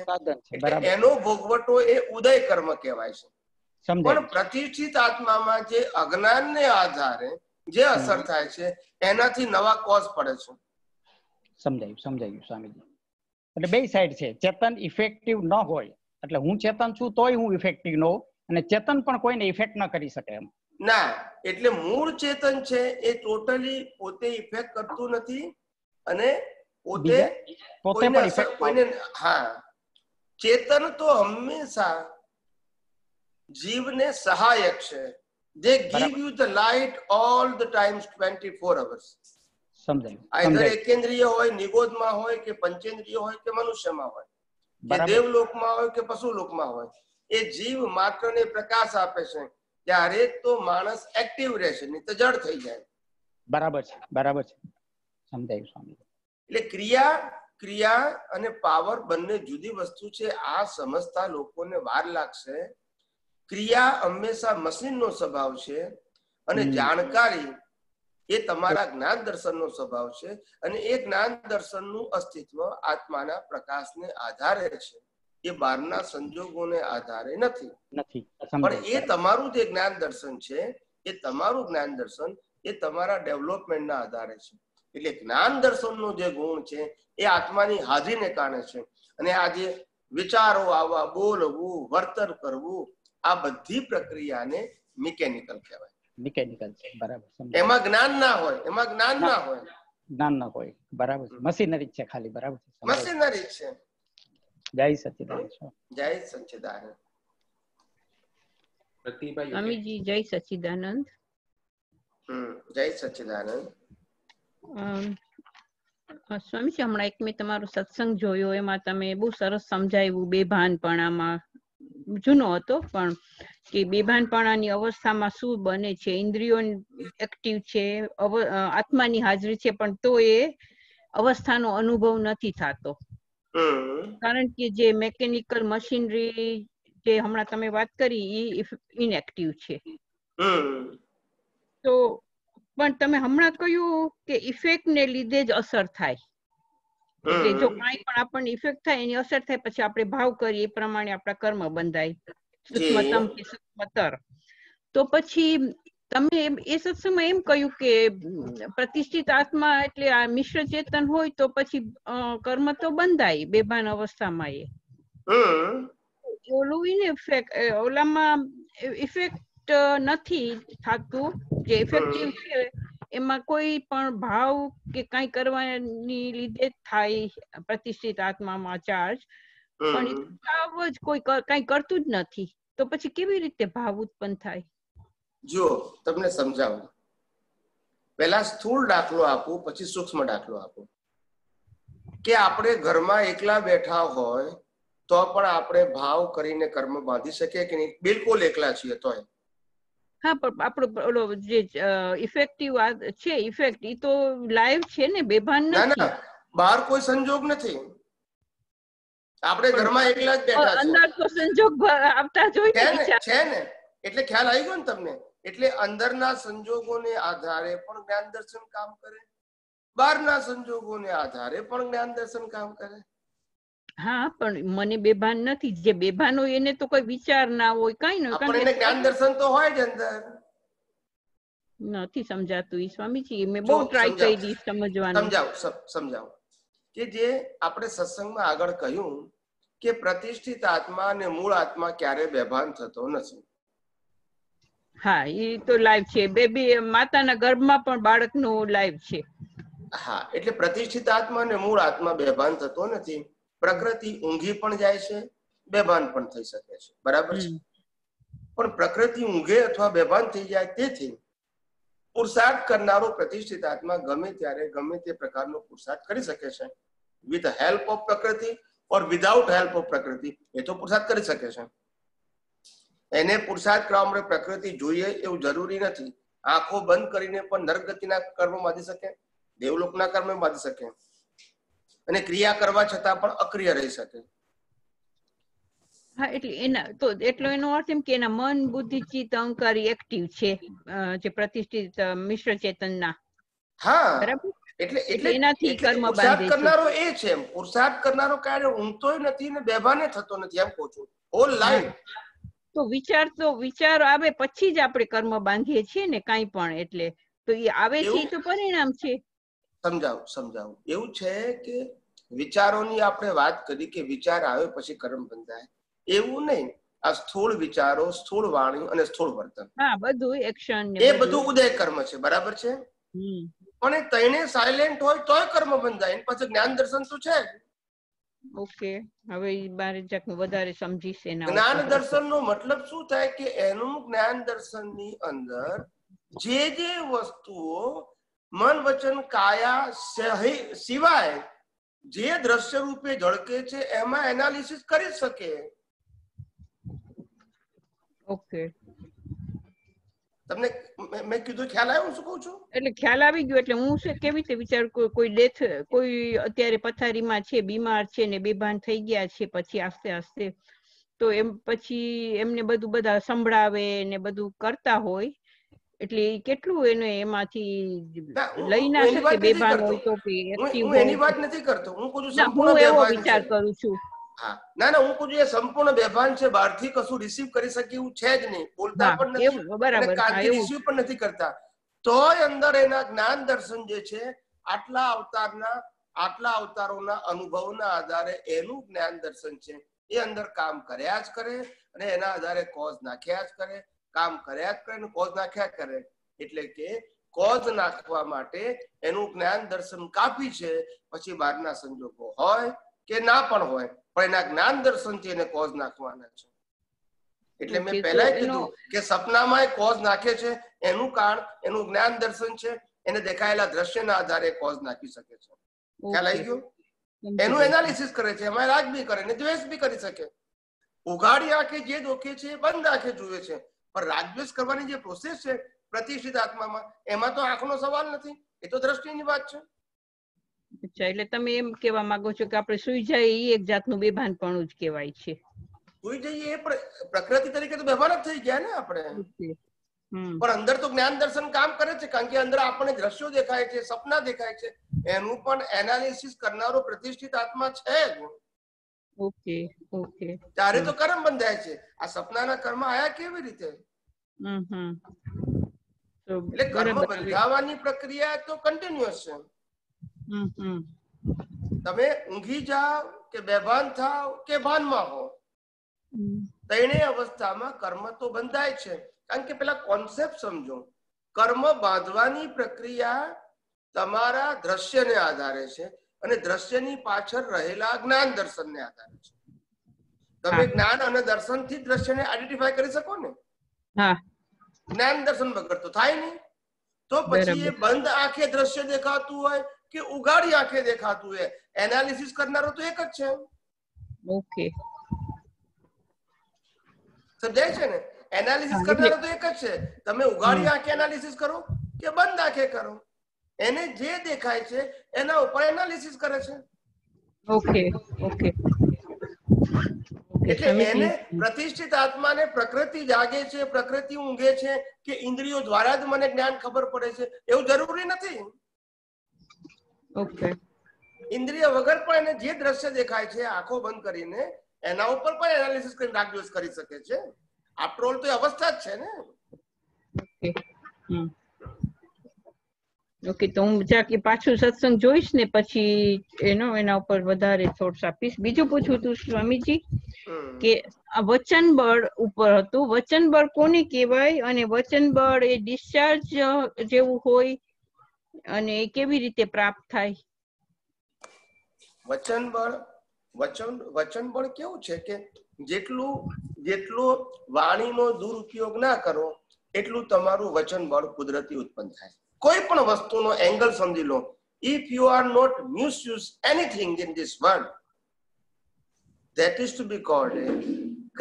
એનો ભોગવટો એ ઉદય કર્મ કહેવાય છે. પણ પ્રતિષ્ઠિત આત્મામાં જે અજ્ઞાનને આધારે જે અસર થાય છે એનાથી નવા કોઝ પડે છે. સમજાયું સમજાયું સ્વામીજી. એટલે બે સાઈડ છે. ચેતન ઇફેક્ટિવ ન હોય, એટલે હું ચેતન છું તોય હું ઇફેક્ટિવ ન હોઉં, અને ચેતન પણ કોઈને ઇફેક્ટ ન કરી શકે એમ ના. એટલે મૂળ ચેતન છે એ ટોટલી પોતે ઇફેક્ટ કરતું નથી અને પોતે કોઈને ઇફેક્ટ કોઈને. હા. ચેતન તો હંમેશા જીવને સહાયક છે. They give you the light all the times 24 hours. સમજાયું. આઈધર એકેન્દ્રિય હોય, નિગોદમાં હોય, કે પંચેન્દ્રિય હોય, કે મનુષ્યમાં હોય, કે દેવલોકમાં હોય, કે પશુલોકમાં હોય, એ જીવ માત્રને પ્રકાશ આપે છે. ત્યારે તો માણસ એક્ટિવ રહેશે, નહીં તો જડ થઈ જાય. બરાબર છે બરાબર છે. સમજાયું સ્વામી. એટલે ક્રિયા અને પાવર બંને જુદી વસ્તુ છે. આ સમજતા લોકોને વાર લાગશે. ક્રિયા હંમેશા મશીનનો સ્વભાવ છે અને જાણકારી એ તમારા જ્ઞાન દર્શનનો સ્વભાવ છે, અને એ જ્ઞાન દર્શનનું અસ્તિત્વ આત્માના પ્રકાશને આધારે છે. એ બહારના સંજોગોને આધારે નથી. પણ એ તમારું જે જ્ઞાન દર્શન છે એ તમારું જ્ઞાન દર્શન એ તમારા ડેવલપમેન્ટના આધારે છે. એટલે જ્ઞાન દર્શનનો જે ગુણ છે એ આત્માની હાજરીને કારણે છે. અને આ જે વિચારો આવવા, બોલવું, વર્તન કરવું, આ બધી પ્રક્રિયાને મિકેનિકલ કહેવાય. મિકેનિકલ છે. બરાબર. એમાં જ્ઞાન ના હોય. એમાં જ્ઞાન ના હોય. બરાબર. મશીનરી છે ખાલી. બરાબર. મશીનરી છે. જય સચ્ચિદાનંદ. જય સચ્ચિદાનંદ. પ્રતિભા સ્વામીજી જય સચ્ચિદાનંદ. જય સચ્ચિદાનંદ. સ્વામીજી હમણાં એક મેં તમારો સત્સંગ જોયો, એમાં તમે બહુ સરસ સમજાવ્યું બેભાનપણામાં. જૂનો હતો પણ, કે બેભાનપણાની અવસ્થામાં શું બને છે? ઇન્દ્રિયો એક્ટિવ છે, આત્માની હાજરી છે, પણ તો એ અવસ્થાનો અનુભવ નથી થતો. કારણ કે જે મેકેનિકલ મશીનરી જે હમણાં તમે વાત કરી એ ઇનએક્ટિવ છે. તો પણ તમે હમણાં કહ્યું કે ઇફેક્ટને લીધે જ અસર થાય. એટલે જો કઈ પણ આપણને ઇફેક્ટ થાય એની અસર થાય, પછી આપણે ભાવ કરીએ એ પ્રમાણે આપણા કર્મ બંધાય. સૂક્ષ્મતમ કે સૂક્ષ્મતર. તો પછી તમે એ સત્સંગમાં એમ કહ્યું કે પ્રતિષ્ઠિત આત્મા એટલે આ મિશ્ર ચેતન હોય તો પછી કર્મ તો બંધાય બેભાન અવસ્થામાં. ઓલામાં ઇફેક્ટ નથી થતું. જે ઇફેક્ટિવ છે એમાં કોઈ પણ ભાવ કે કઈ કરવાની લીધે થાય પ્રતિષ્ઠિત આત્મામાં ચાર્જ, પણ ભાવ જ કોઈ કઈ કરતું જ નથી. તો પછી કેવી રીતે ભાવ ઉત્પન્ન થાય? જો તમને સમજાવું. પહેલા સ્થૂળ દાખલો આપું, પછી સૂક્ષ્મ દાખલો આપું. કે આપણે ઘરમાં એકલા બેઠા હોય તો પણ આપણે ભાવ કરીને કર્મ બાંધી શકીએ કે નહીં? બિલકુલ એકલા છીએ તોય. हाँ पर जे इफेक्टिव छे इफेक्ट ई तो लाइव छे ने बेभान नथी ना बाहर कोई संजोग नथी आपने घर में एकला ज बैठा अंदर तो संजोग आपता जोई छे ने એટલે ખ્યાल આવી ગયો ને તમને એટલે અંદરના સંજોગોને આધારે પણ જ્ઞાન દર્શન કામ કરે બહારના સંજોગોને આધારે પણ જ્ઞાન દર્શન કામ કરે हाँ પણ મને બેભાન નથી જે બેભાન હોય એને તો કોઈ વિચાર ના હોય કઈ ન આપણે જ્ઞાન દર્શન તો હોય જ અંદર નથી સમજાતું ઈ સ્વામીજી મે બહુ ટ્રાય કરી દી સમજવાનું સમજાવો કે જે આપણે સત્સંગમાં આગળ કહ્યું કે પ્રતિષ્ઠિત આત્મા અને મૂળ આત્મા ક્યારે બેભાન થતો નથી हाँ ये तो लाइव छे बेबी माता ना गर्भ में पण बाळक नो लाइव छे हाँ એટલે પ્રતિષ્ઠિત આત્મા ને મૂળ આત્મા બેભાન થતો નથી પ્રકૃતિ ઊંઘી પણ જાય છે બેભાન પણ થઈ શકે છે બરાબર છે પણ પ્રકૃતિ ઊંઘે અથવા બેભાન થઈ જાય તેથી પુરુષાર્થ કરનારો પ્રતિષ્ઠિત આત્મા ગમે ત્યારે ગમે તે પ્રકારનો પુરુષાર્થ કરી શકે છે વિથ હેલ્પ ઓફ પ્રકૃતિ ઓર વિધાઉટ હેલ્પ ઓફ પ્રકૃતિ એ તો પુરુષાર્થ કરી શકે છે એને પુરુષાર્થ કરવા માટે પ્રકૃતિ જોઈએ એવું જરૂરી નથી આંખો બંધ કરીને પણ નરકગતિના કર્મ બાંધી શકે દેવલોકના કર્મ બાંધી શકે અને ક્રિયા કરવા છતાં પણ અક્રિય રહી શકે હા એટલે એના તો એટલો એનો અર્થ એમ કે એના મન બુદ્ધિ ચિત્ત અહંકાર એક્ટિવ છે જે પ્રતિષ્ઠિત મિશ્ર ચેતનના હા બરાબર એટલે એનાથી કર્મ બાંધે છે કરનારો એ છે પુરુષાર્થ કરનારો ક્યારે ઊંઘતોય નથી ને બેભાને થતો નથી એમ કહું છું હોલ લાઈફ तो विचार आवे पछी ज आपणे कर्म बांधीए छीए ने काई पण एटले तो ई आवे छे तो परिणाम छे समजाव समजाव एवुं छे के विचारोनी आपणे वात करी के विचार आवे पछी कर्म बंधाय एवुं नहीं आ स्थूल विचारो स्थूल वाणी अने स्थूल वर्तन हां बधुं एक्शन ने ए बधुं उदय कर्म छे बराबर छे पण तैने साइलेंट होय तोय कर्म बंधाय एनी पाछे ज्ञान दर्शन तो छे ओके હવે બારે જકને વધારે સમજી સેના જ્ઞાન દર્શનનો મતલબ શું થાય કે એનું જ્ઞાન દર્શનની અંદર જે જે વસ્તુઓ મન વચન કાયા સિવાય જે દ્રશ્ય રૂપે ઝળકે છે એમાં એનાલિસિસ કરી શકે ઓકે તમને મે કીધું ખ્યાલ આવ્યો શું કહું છું એટલે ખ્યાલ આવી ગયો એટલે હું શું કેવી રીતે વિચાર કોઈ ડેથ કોઈ અત્યારે પથારીમાં છે બીમાર છે ને બેભાન થઈ ગયા છે પછી આસ્તે આસ્તે તો એમ પછી એમને બધું બધા સંભળાવે ને બધું કરતા હોય એટલે કેટલું એને એમાંથી લઈ ના શકે બેભાન હોય તો કે એક્ટિવ હું એની વાત નથી કરતો હું કહું છું સંપૂર્ણ બેભાન વિચાર કરું છું हाँ, ना ना उनको जो ये संपूर्ण बेभान छे बारथी कसु रिसीव करी सके वो छे ज नहीं बोलता हाँ, पर नहीं बराबर कांति रिसीव पर नहीं करता तो अंदर एना ज्ञान दर्शन जे छे आटला अवतारोना अनुभवना आधारे एनु ज्ञान दर्शन छे ए अंदर काम कर्या ज करे अने एना आधारे कोज नाख्या ज करे काम कर्या ज करे कोज नाख्या करे एटले के कोज नाखवा माटे एनु ज्ञान दर्शन काफी छे पछी बाहरना संजोगो होय के ना पण होय ज्ञान दर्शन उगाड़ी आंखे देखे बंद आंखे जुए पर राग द्वेष करवानी प्रोसेस है प्रतिष्ठित आत्मा में एम तो आंख ना सवाल नहीं ए तो दृष्टि की बात है अच्छा એટલે તમે એમ કહેવા માંગો છો કે આપણે સુઈ જઈએ એ એક જાતનું બેભાનપણું જ કહેવાય છે સુઈ જઈએ પ્રકૃતિ તરીકે તો બેભાન જ થઈ ગયા ને આપણે પણ અંદર તો જ્ઞાન દર્શન કામ કરે છે કારણ કે અંદર આપણને દ્રશ્યો દેખાય છે સપના દેખાય છે એનું પણ એનાલિસિસ કરનારો પ્રતિષ્ઠિત આત્મા છે ઓકે ઓકે ત્યારે તો કર્મ બંધાય છે આ સપનાના કર્મ આયા કેવી રીતે તો એટલે કર્મ બંધાવવાની પ્રક્રિયા તો કન્ટિન્યુઅસ છે तमे ऊँघी जाओ के बेभान थाओ के भान में हो तैने अवस्था में कर्म तो बंधाय छे कारण के पहला कॉन्सेप्ट समझो कर्म बांधवानी प्रक्रिया तमारा दृश्य ने आधारे छे अने दृश्य नी पाछळ रहेला ज्ञान दर्शन ने आधारे छे तमे ज्ञान अने दर्शन थी दृश्य ने आइडेंटिफाई करी सको ने हाँ ज्ञान दर्शन वगर तो थाय नहीं तो पछी ये बंद आंखे दृश्य देखातुं होय કે ઉગાડી આંખે દેખાતું છે એનાલિસિસ કરનારો તો એક જ છે ઓકે સમજાય છે ને એનાલિસિસ કરનારો તો એક જ છે. તમે ઉઘાડી આંખે એનાલિસિસ કરો કે બંધ આંખે કરો, એને જે દેખાય છે એના ઉપર એનાલિસિસ કરે છે. Okay okay. એટલે એને પ્રતિષ્ઠિત આત્માને પ્રકૃતિ જાગે છે, પ્રકૃતિ ઊંઘે છે કે ઇન્દ્રિયો દ્વારા જ મને જ્ઞાન ખબર પડે છે એવું જરૂરી નથી. ઓકે. ઇન્દ્રિય વગર પણ એને જે દ્રશ્ય દેખાય છે આંખો બંધ કરીને એના ઉપર પણ એનાલિસિસ કરીને ડાયગ્નોસ કરી શકે છે. आफ्टर ऑल तो अवस्था જ છે ને. ઓકે. ઓકે, તો હું જાકે પાછું સત્સંગ જોઈશ ને પછી એના ઉપર વધારે થોટ્સ આપીશ. બીજું પૂછું તું સ્વામીજી કે આ વચન બળ ઉપર હતું. વચન બળ કોને કહેવાય અને વચન બળ એ ડિસ્ચાર્જ જેવું હોય અને એ કેવી રીતે પ્રાપ્ત થાય? વચન બળ વચન બળ કેવું છે કે જેટલો વાણીનો દુરુપયોગ ના કરો એટલું તમારું વચન બળ કુદરતી ઉત્પન્ન થાય. કોઈ પણ વસ્તુનો એંગલ સમજી લો. If you are not misuse anything in this world that is to be called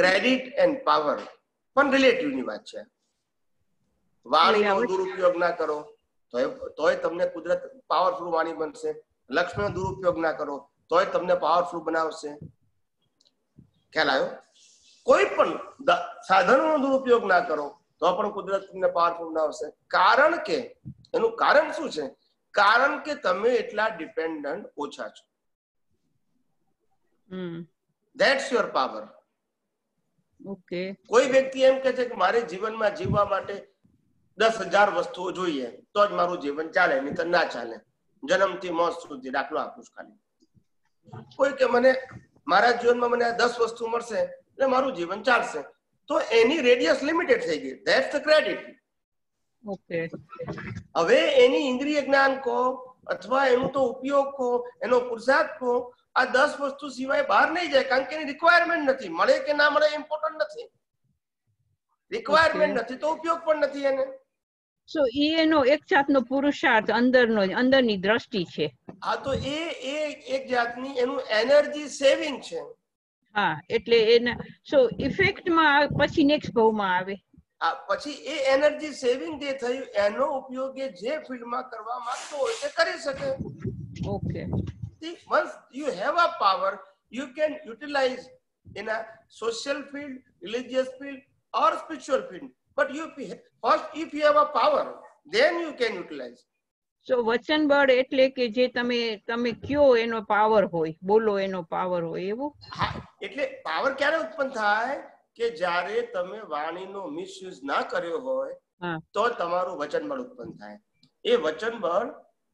credit and power. પણ રિલેટિવની વાત છે. વાણીનો દુરુપયોગ ના કરો તોય તમને કુદરત પાવરફુલ વાણી બનશે. લક્ષ્મીનો દુરુપયોગ ના કરો તોય તમને પાવરફુલ બનાવશે. ખ્યાલ આવ્યો? કોઈ પણ સાધનોનો દુરુપયોગ ના કરો તો પણ કુદરત તમને પાવરફુલ બનાવશે. કારણ કે એનું કારણ શું છે? કારણ કે તમે એટલા ડિપેન્ડન્ટ ઓછા છો. That's your power. ઓકે. કોઈ વ્યક્તિ એમ કહે છે કે મારે જીવનમાં જીવવા માટે 10,000 વસ્તુઓ જોઈએ તો જ મારું જીવન ચાલે, નહીતર ના ચાલે. જન્મથી મોત સુધી. દાખલો આપું છું ખાલી. કોઈ કે મને મારા જીવનમાં મને 10 વસ્તુ મળશે એટલે મારું જીવન ચાલશે, તો એની રેડિયસ લિમિટેડ થઈ ગઈ. That's the credit. ઓકે. હવે એની ઇન્દ્રિય જ્ઞાન કો અથવા એનો તો ઉપયોગ કો, એનો પુરુષાર્થ કો, આ 10 વસ્તુ સિવાય બહાર નહીં જાય. કારણ કે એની રિક્વાયરમેન્ટ નથી. મળે કે ના મળે ઇમ્પોર્ટન્ટ નથી. રિક્વાયરમેન્ટ નથી તો ઉપયોગ પણ નથી એને. સો એનો એક જાતનો પુરુષાર્થ અંદરનો અંદરની દ્રષ્ટિ છે. હા, તો એ એક જાતની એનું એનર્જી સેવિંગ છે. હા, એટલે એના સો ઇફેક્ટમાં પછી નેક્સ્ટ ભાવમાં આવે. આ પછી એ એનર્જી સેવિંગ જે થયું એનો ઉપયોગ એ જે ફિલ્ડમાં કરવા માંગતો હોય તે કરી શકે. Okay. Once you have a power you can utilize in a social field, religious field or spiritual field. But you first if you have a power then you can utilize. So વચન બળ એટલે કે જે તમે કયો એનો power હોય, બોલો એનો પાવર હોય એવું. હા, એટલે પાવર ક્યારે ઉત્પન્ન થાય કે જ્યારે તમે વાણીનો મિસયુઝ ના કર્યો હોય તો તમારું વચન બળ ઉત્પન્ન થાય. એ વચન બળ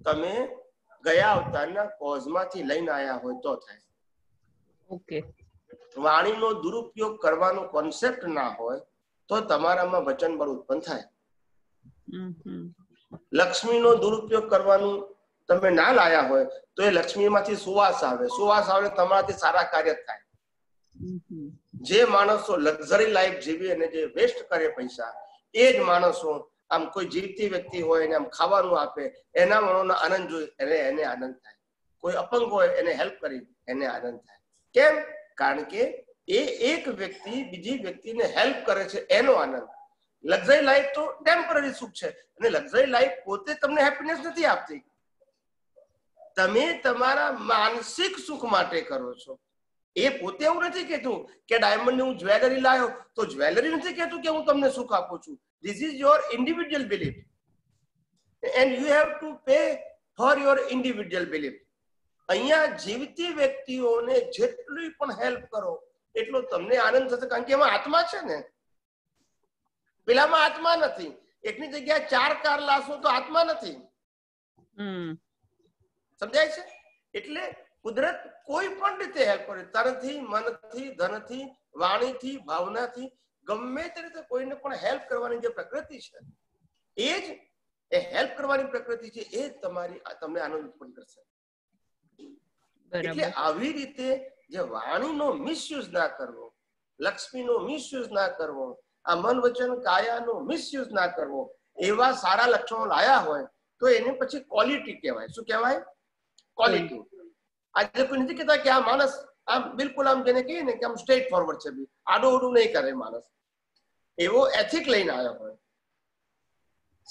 તમે ગયા અવતારના કોઝમાંથી લઈને આવ્યા હોય તો થાય. ઓકે. વાણીનો દુરુપયોગ કરવાનો કોન્સેપ્ટ ના હોય તો તમારામાં વચન બળ ઉત્પન્ન થાય. લક્ષ્મીનો દુરુપયોગ કરવાનું તમે ના લાયા હોય તો એ લક્ષ્મીમાંથી સુવાસ આવે. સુવાસ આવે તમારાથી સારા કાર્ય થાય. જે માણસો લક્ઝરી લાઈફ જીવી અને જે વેસ્ટ કરે પૈસા, એ જ માણસો આમ કોઈ જીવતી વ્યક્તિ હોય એને આમ ખાવાનું આપે, એના મનોનો આનંદ જોઈ એને આનંદ થાય. કોઈ અપંગ હોય એને હેલ્પ કરી એને આનંદ થાય. કેમ? કારણ કે એ એક વ્યક્તિ બીજી વ્યક્તિને હેલ્પ કરે છે એનો આનંદ. લક્ઝરી લાઈફ તો ટેમ્પરરી સુખ છે અને લક્ઝરી લાઈફ પોતે તમને હેપીનેસ નથી આપતી. તમે તમારા માનસિક સુખ માટે કરો છો. એ પોતે એવું નથી કહેતું કે ડાયમંડની હું જ્વેલરી લાવ્યો તો જ્વેલરી નથી કહેતું કે હું તમને સુખ આપું છું. This is your individual belief and you have to pay for your individual belief. અહીંયા જીવતી વ્યક્તિઓને જેટલી પણ હેલ્પ કરો એટલો તમને આનંદ થશે. કારણ કે એમાં આત્મા છે ને. પેલામાં આત્મા નથી. એકની જગ્યાએ 4 કાર લાશો તો આત્મા નથી. સમજાય છે? એટલે કુદરત કોઈ પણ રીતે હેલ્પ કરે. તનથી, મનથી, ધનથી, વાણીથી, ભાવનાથી, ગમે તે રીતે કોઈને પણ હેલ્પ કરવાની જે પ્રકૃતિ છે એ જ એ હેલ્પ કરવાની પ્રકૃતિ છે. એ તમારી તમને આનંદ ઉત્પન્ન કરશે. એટલે આવી રીતે જે વાણીનો મિસયુઝ ના કરવો, લક્ષ્મીનો મિસયુઝ ના કરવો, આ મન વચન કાયાનો મિસયુઝ ના કરવો, એવા સારા લક્ષણો લાયા હોય તો એને પછી ક્વોલિટી કહેવાય. શું કહેવાય? ક્વોલિટી. આજે કોઈ નથી કહેતા કે આ માણસ આમ બિલકુલ આમ જેને કહીએ ને કે આમ સ્ટ્રેટ ફોરવર્ડ છે, આડું ઓડું નહીં કરે માણસ. एवो एथिक लईने आव्यो होय।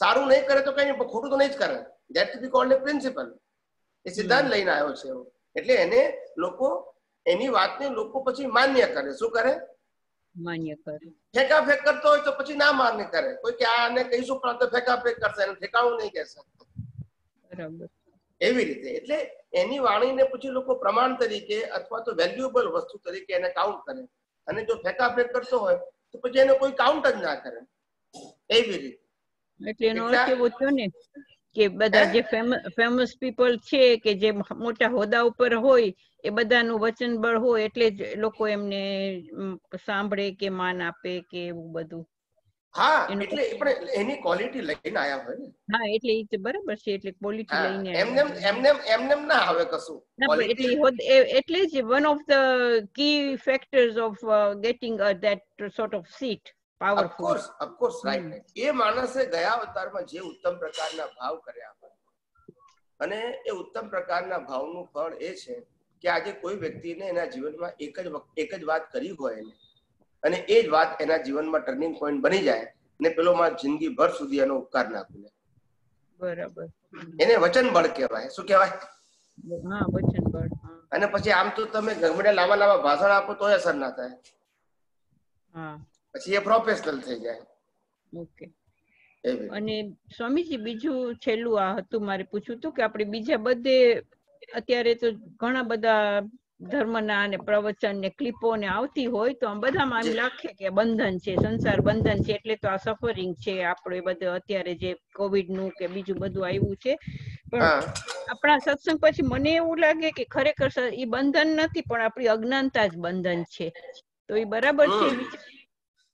सारू नहीं करे तो कहीं खोटू तो नहीं ज करे। That to be called a principle. ए सिद्धांत लईने आव्यो छे एवो। એટલે એને લોકો એની વાતને લોકો પછી માન્ય કરે। શું કરે? માન્ય કરે। ફેંકા ફેંક કરતો હોય તો પછી ના માન્ય કરે। કોઈ કે આને કહીશું પણ તો ફેંકા ફેંક કરશે એને ઠેકાણું નહીં કહેશે। બરાબર। એવી રીતે એટલે એની વાણીને પછી લોકો પ્રમાણ તરીકે અથવા તો વેલ્યુએબલ વસ્તુ તરીકે એને કાઉન્ટ કરે અને જો ફેંકા ફેંક કરતો હોય તો પછી એને કોઈ કાઉન્ટ જ ના કરે। એવી રીતે એટલે એનો અર્થ એવો થયો ને કે બધા જે ફેમસ પીપલ છે કે જે મોટા હોદ્દા ઉપર હોય એ બધાનું વચનબળ હોય એટલે જ લોકો એમને સાંભળે કે માન આપે કે એવું બધું। હા એટલે પણ એની ક્વોલિટી લઈને આયા હોય ને। હા એટલે ઈ તો બરાબર છે એટલે ક્વોલિટી લઈને એમનેમ ના આવે કશું ક્વોલિટી એટલે જ one of the key factors of getting that sort of seat. Of course, right. ये मानसे गया अवतार में जे उत्तम प्रकारना भाव कर्या अने ए उत्तम प्रकारना भावनु फल ए छे के आजे कोई व्यक्ति ने एना जीवन में एक ज बात करी होय अने ए ज बात एना जीवन में टर्निंग पॉइंट बनी जाए ने पेलो मां जिंदगी भर सुधी एनो उपकार ना करे। बराबर। एने वचन बळ कहेवाय। शुं कहेवाय? हां वचन बळ। अने पछी आम तो तमे गमडे लावा लावा भाषण आपो तोय असर ना थाय। हां ये प्रोफेशनल થઈ જાય। ઓકે અને સ્વામીજી બીજું છેલ્લું આ હતું મારે પૂછ્યું તો કે આપણે બીજા બધે અત્યારે તો ઘણા બધા ધર્મના અને પ્રવચન ને ક્લિપો ને આવતી હોય તો આ બધામાં આમ લાગે કે બંધન છે સંસાર બંધન છે એટલે તો આ સફરિંગ છે આપણો એ બધું અત્યારે જે કોવિડ નું કે બીજું બધું આવ્યું છે પણ આપણા સત્સંગ પછી મને એવું લાગે કે ખરેખર એ બંધન નથી પણ આપણી અજ્ઞાનતા જ બંધન છે તો એ બરાબર છે।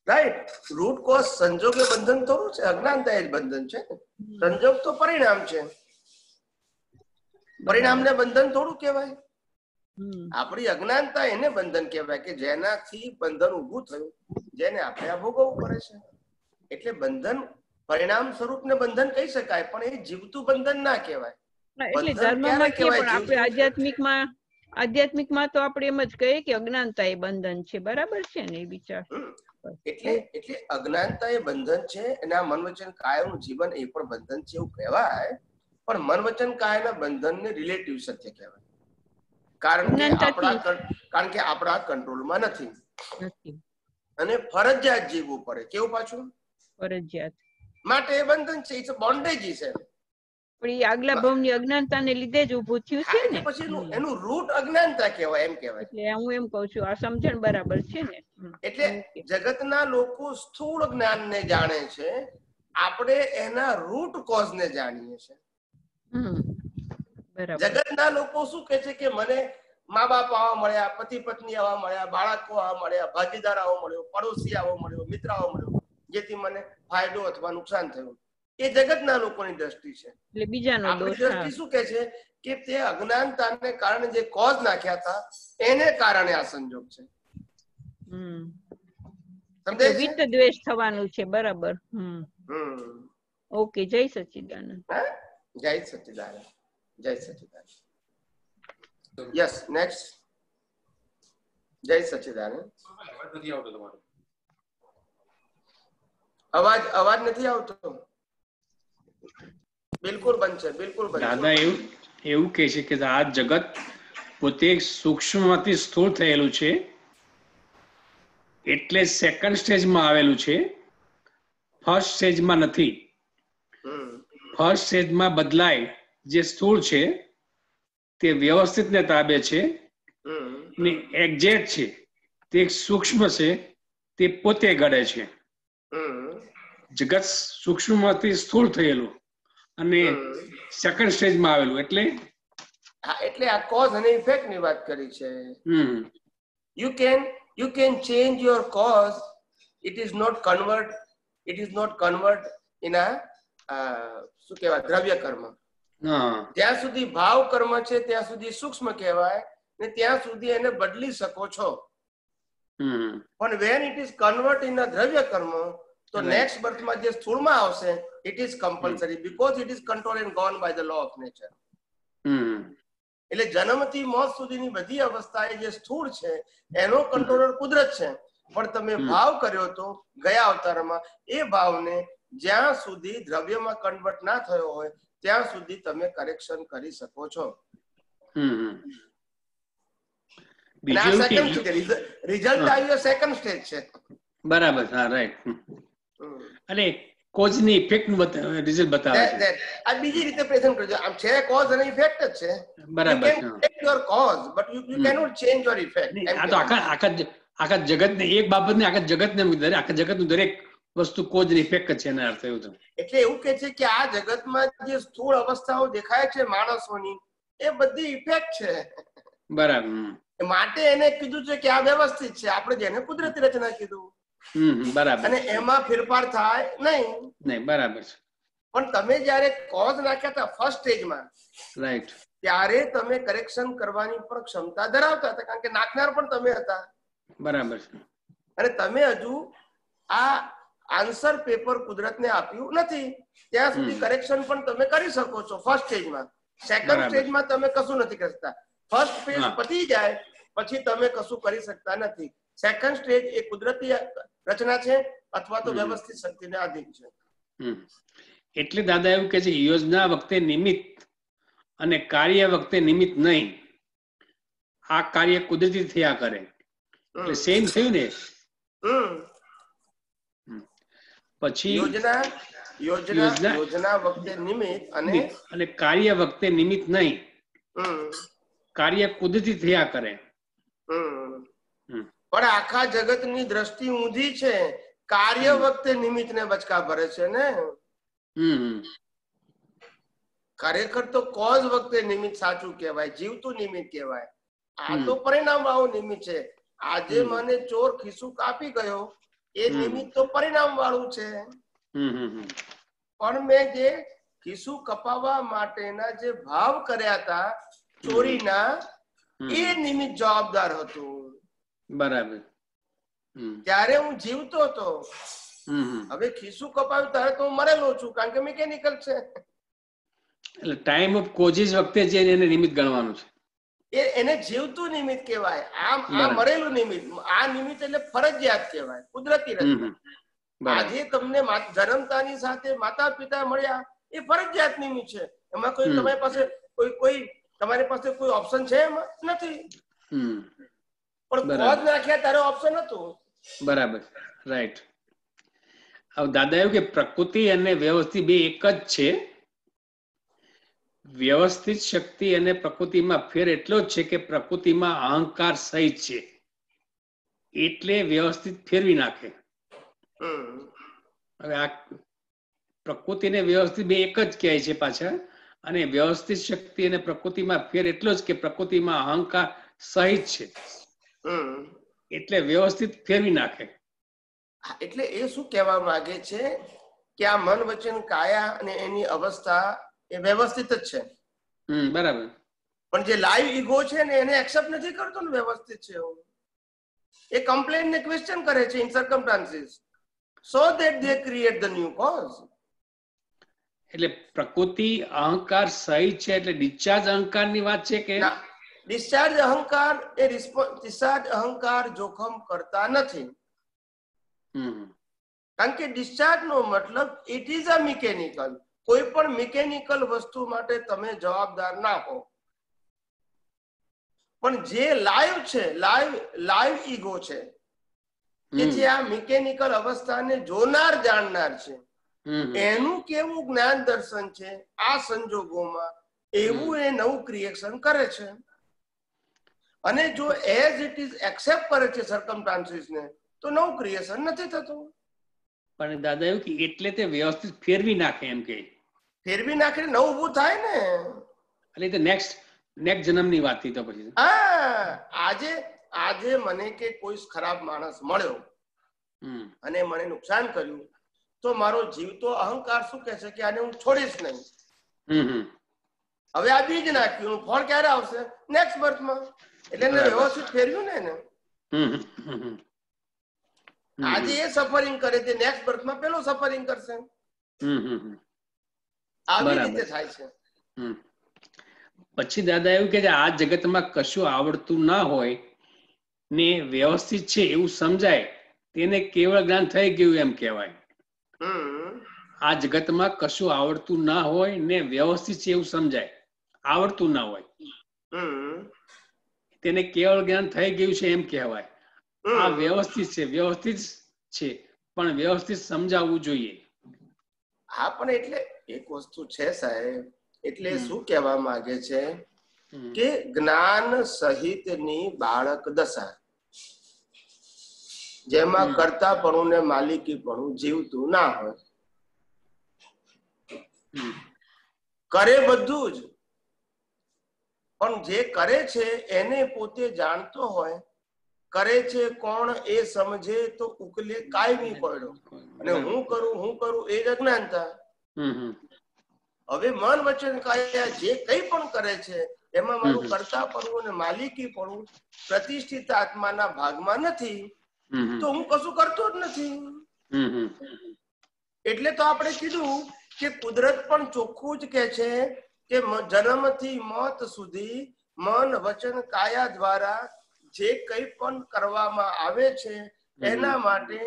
राइट रूट कोज संजोग बंधन तो अज्ञानता बंधन है संजोग तो परिणाम है परिणाम ने बंधन थोड़ू कहवाय आपणी अज्ञानता एने बंधन कहवाय के जेनाथी बंधन उभू थयुं जेने आपणे आ भोगवुं पड़े छे एटले बंधन परिणाम स्वरूप ने बंधन कही शकाय पण ए जीवतु बंधन ना कहवाय। एटले धर्ममां के पण आपणे आध्यात्मिकमां तो आपणे एम ज कहीए के अज्ञानता ए बंधन छे। बराबर छे ने ए विचार એટલે એટલે અજ્ઞાનતા એ બંધન છે અને આ મન વચન કાયાનું જીવન એ પણ બંધન છે એવું કહેવાય પણ મન વચન કાયાના બંધનને રિલેટિવ સત્ય કહેવાય કારણ કે આપણા કંટ્રોલમાં નથી અને ફરજિયાત જીવવું પડે। કેવું પાછું ફરજિયાત માટે એ બંધન છે ઇટ્સ બોન્ડેજ છે પણ એ આગલા ભવની અજ્ઞાનતાને લીધે જ ઊભું થયું છે ને પછી એનું રૂટ અજ્ઞાનતા કહેવાય એમ કહેવાય એટલે હું એમ કહું છું આ સમજણ બરાબર છે ને। એટલે જગતના લોકો સ્થૂળ જ્ઞાનને જાણે છે આપણે એના રૂટ કોઝને જાણીએ છે। બરાબર। જગતના લોકો શું કહે છે કે મને મા-બાપ આવા મળ્યા પતિ પત્ની આવા મળ્યા બાળકો આવા મળ્યા ભાગીદાર આવો મળ્યો પડોશી આવો મળ્યો મિત્ર આવો મળ્યો જેથી મને ફાયદો અથવા નુકસાન થયું એ જગતના લોકોની દ્રષ્ટિ છે એટલે બીજાનો દોષ દ્રષ્ટિ શું કહે છે કે તે અજ્ઞાનતાને કારણે જે કોઝ નાખ્યા હતા એને કારણે આ સંજોગ છે। વિત દ્વેષ થવાનું છે। બરાબર। ઓકે જય સચ્ચિદાનંદ જય સચ્ચિદાનંદ જય સચ્ચિદાનંદ યસ નેક્સ્ટ જય સચ્ચિદાનંદ અવાજ નથી આવતો બિલકુલ બંધ છે બિલકુલ બંધ। દાદા એવું કહે છે કે આ જગત પોતે સૂક્ષ્મમાંથી સ્થૂળ થયેલું છે એટલે સેકન્ડ સ્ટેજમાં આવેલું છે ફર્સ્ટ સ્ટેજમાં નથી। ફર્સ્ટ સ્ટેજમાં બદલાય જે સ્થૂળ છે તે વ્યવસ્થિતને તાબે છે ને એક્ઝેક્ટ છે તે સૂક્ષ્મ છે તે પોતે ઘડે છે। જગત સૂક્ષ્મમાંથી સ્થૂળ થયેલું અને સેકન્ડ સ્ટેજમાં આવેલું એટલે આ કોઝ અને ઇફેક્ટની વાત કરી છે। You can change your cause. It is not convert in a શું કહેવાય દ્રવ્ય કર્મ। ત્યાં સુધી ભાવ કર્મ છે ત્યાં સુધી સૂક્ષ્મ કહેવાય ને ત્યાં સુધી એને બદલી શકો છો। પણ when it is convert in a દ્રવ્ય કર્મ તો next birth માં જે સ્થૂળમાં આવશે it is compulsory because it is controlled and gone by the law of nature। એટલે જન્મથી મોત સુધીની બધી અવસ્થા એ જે સ્થૂળ છે એનો કંટ્રોલર કુદરત છે पण तमे भाव कर्यो तो गया अवतारमा ए भावने ज्यां सुधी द्रव्यमां कन्वर्ट ना थयो होय त्यां सुधी तमे करेक्शन करी सको छो। रिजल्ट आव्यो सेकंड स्टेज छे बराबर। हां राइट। अरे कोज ने इफेक्ट रिजल्ट बतावे छे आ बीजी रीते प्रेजेंट करजो आम छे कोज અને इफेक्ट જ छे बराबर। Change your cause but you can not change your effect. आ तो आखा जगत ने एक बाबत ने आखा जगत नु दरेक वस्तु कोज ने इफेक्ट छे ने अर्थ एवो तो એટલે એવું કહે છે કે આ જગતમાં જે સ્થૂળ અવસ્થાઓ દેખાય છે માણસોની એ બધી ઇફેક્ટ છે બરાબર। માટે એને કીધું છે કે આ વ્યવસ્થિત છે આપણે જેને કુદરતી રચના કીધું બરાબર અને એમાં ફેરફાર થાય નહીં નહીં બરાબર છે। પણ તમે જ્યારે કોઝ નાખ્યા હતા ફર્સ્ટ સ્ટેજમાં રાઈટ ત્યારે તમે કરેક્શન કરવાની પર ક્ષમતા ધરાવતા હતા કારણ કે નાખનાર પણ તમે હતા બરાબર છે। અને તમે હજુ આ આન્સર પેપર કુદરતને આપ્યું નથી ત્યાં સુધી કરેક્શન પણ તમે કરી શકો છો ફર્સ્ટ સ્ટેજમાં। સેકન્ડ સ્ટેજમાં તમે કશું નથી કરી શકતા। फर्स्ट फेज पती जाए पछी तमे कशु करी सकता नथी। सेकंड स्टेज एक कुदरती रचना छे अथवा तो व्यवस्थित शक्तिने अधीन छे। એટલે દાદા એવું કહે છે યોજના વખતે નિમિત્ત અને કાર્ય વખતે નિમિત્ત નહીં। આ કાર્ય કુદરતી થયા કરે એટલે સેમ થયું ને। પછી યોજના વખતે નિમિત્ત અને કાર્ય વખતે નિમિત્ત નહીં। कार्य कुदरती थया करे। पर आखा जगत नी दृष्टि ऊंधी छे। कार्य वक्ते निमित्त ने बचका भरे छे ने। कार्यकर तो कॉज वक्ते निमित्त साचू कहवाय। जीव तो निमित्त कहवाय। आ तो परिणाम वाळो निमित्त छे। आजे मने चोर खीसू कापी गयो ए निमित्त तो परिणाम वाळो छे। पण मैं जे खीसू कपावा माटेना जे भाव कर्या था चोरी ना ए निमित्त जवाबदार होतो बराबर। त्यारे हूँ जीवतो तो हवे खीसू कपाव्यो त्यारे तो हूँ मरेलो छुं कारण के मेकेनिकल छे। એટલે ટાઈમ ઓફ કોઝિસ વખતે જે એને નિમિત્ત ગણવાનું છે એને જીવતું નિમિત્ત કહેવાય। આમ આ મરેલું નિમિત્ત આ નિમિત્ત એટલે ફરજિયાત કહેવાય કુદરતી રચના। આજે તમને જન્મતાની સાથે માતા પિતા મળ્યા એ ફરજિયાત નિમિત્ત છે। એમાં કોઈ તમારી પાસે કોઈ તમારી પાસે કોઈ ઓપ્શન છે એમ નથી। પણ કોજ નાખ્યા તારે ઓપ્શન હતો બરાબર રાઈટ। હવે દાદા એવું કે પ્રકૃતિ અને વ્યવસ્થિત બે એક જ છે। વ્યવસ્થિત શક્તિ અને પ્રકૃતિમાં ફેર એટલો જ છે કે પ્રકૃતિમાં અહંકાર સહિત છે એટલે વ્યવસ્થિત ફેરવી નાખે। હવે આ પ્રકૃતિને વ્યવસ્થિત બે એક જ કહેવાય છે પાછા। અને વ્યવસ્થિત શક્તિ અને પ્રકૃતિમાં ફેર એટલો જ કે પ્રકૃતિમાં અહંકાર સહિત છે એટલે વ્યવસ્થિત ફેરવી નાખે। એટલે એ શું કહેવા માંગે છે કે આ મન વચન કાયા અને એની અવસ્થા એ વ્યવસ્થિત જ છે બરાબર। પણ જે લાઈવ ઈગો છે ને એને એક્સેપ્ટ નથી કરતો ને વ્યવસ્થિત છે એ કમ્પ્લેન ને ક્વેશ્ચન કરે છે in circumstances so that they create the new cause. એટલે પ્રકૃતિ અહંકાર સહિત છે એટલે ડિસ્ચાર્જ અહંકાર ની વાત છે કે ડિસ્ચાર્જ અહંકાર એ ડિસ્ચાર્જ અહંકાર જોખમ કરતા નથી। કારણ કે ડિસ્ચાર્જ નો મતલબ ઇટ ઇઝ અ મિકેનિકલ। કોઈ પણ મિકેનિકલ વસ્તુ માટે તમે જવાબદાર ના હો। પણ જે લાઈવ છે લાઈવ ઈગો છે કે જે આ મિકેનિકલ અવસ્થાને જોનાર જાણનાર છે એનું કેવું જ્ઞાન દર્શન છે આ સંજોગોમાં એવું એ નવું ક્રિએશન કરે છે। અને જો એઝ ઇટ ઇઝ એક્સેપ્ટ કરે છે સરકમસ્ટાન્સીસને તો નવું ક્રિએશન નથી થતું। પણ દાદા એવું કે એટલે તે વ્યવસ્થિત ફેરવી નાખે એમ કે ફેરવી નાખે નવું ઊભું થાય ને એટલે તો નેક્સ્ટ જન્મની વાત થી તો પછી હા આજે મને કે કોઈ ખરાબ માણસ મળ્યો અને મને નુકસાન કર્યું तो मारो जीव तो अहंकार शू कहे कि आने हूँ छोड़ीश नहीं। हवे आ बीज नाख्युं फळ क्यारे आवशे नेक्स्ट बर्थ मां एटले ने व्यवस्थित फेर्युं ने ने आजे ए सफरिंग करे ते नेक्स्ट बर्थ मां पेलो सफरिंग करशे। આવી રીતે થાય છે। પછી દાદા એવું કે આ જગતમાં કશું આવડતું ના હોય ને વ્યવસ્થિત છે એવું સમજાય તેને કેવળ જ્ઞાન થઈ ગયું એમ કહેવાય. આ જગતમાં કશું આવડતું ના હોય ને વ્યવસ્થિત છે એવું સમજાય, આવડતું ના હોય તેને કેવળ જ્ઞાન થઈ ગયું છે એમ કહેવાય. આ વ્યવસ્થિત છે પણ વ્યવસ્થિત સમજાવવું જોઈએ. હા, પણ એટલે એક વસ્તુ છે સાહેબ, એટલે શું કહેવા માંગે છે કે જ્ઞાન સહિતની બાળક દશા જેમાં કરતાપણું ને માલિકીપણું જીવતું ના હોય, કરે બધું જ પણ જે કરે છે એને પોતે જાણતો હોય, કરે છે કોણ એ સમજે તો ઉકલે કાયમી પડ્યો, અને હું કરું એ જ અજ્ઞાનતા. હવે મન વચન કાયા જે કંઈ પણ કરે છે એમાં મારું કરતાપણું અને માલિકીપણું પ્રતિષ્ઠિત આત્માના ભાગમાં નથી, તો હું કશું કરતો જ નથી. એટલે તો આપણે કીધું કે કુદરત પણ ચોખ્ખું જ કહે છે કે જન્મથી મોત સુધી મન વચન કાયા દ્વારા જે કંઈ પણ કરવામાં આવે છે એના માટે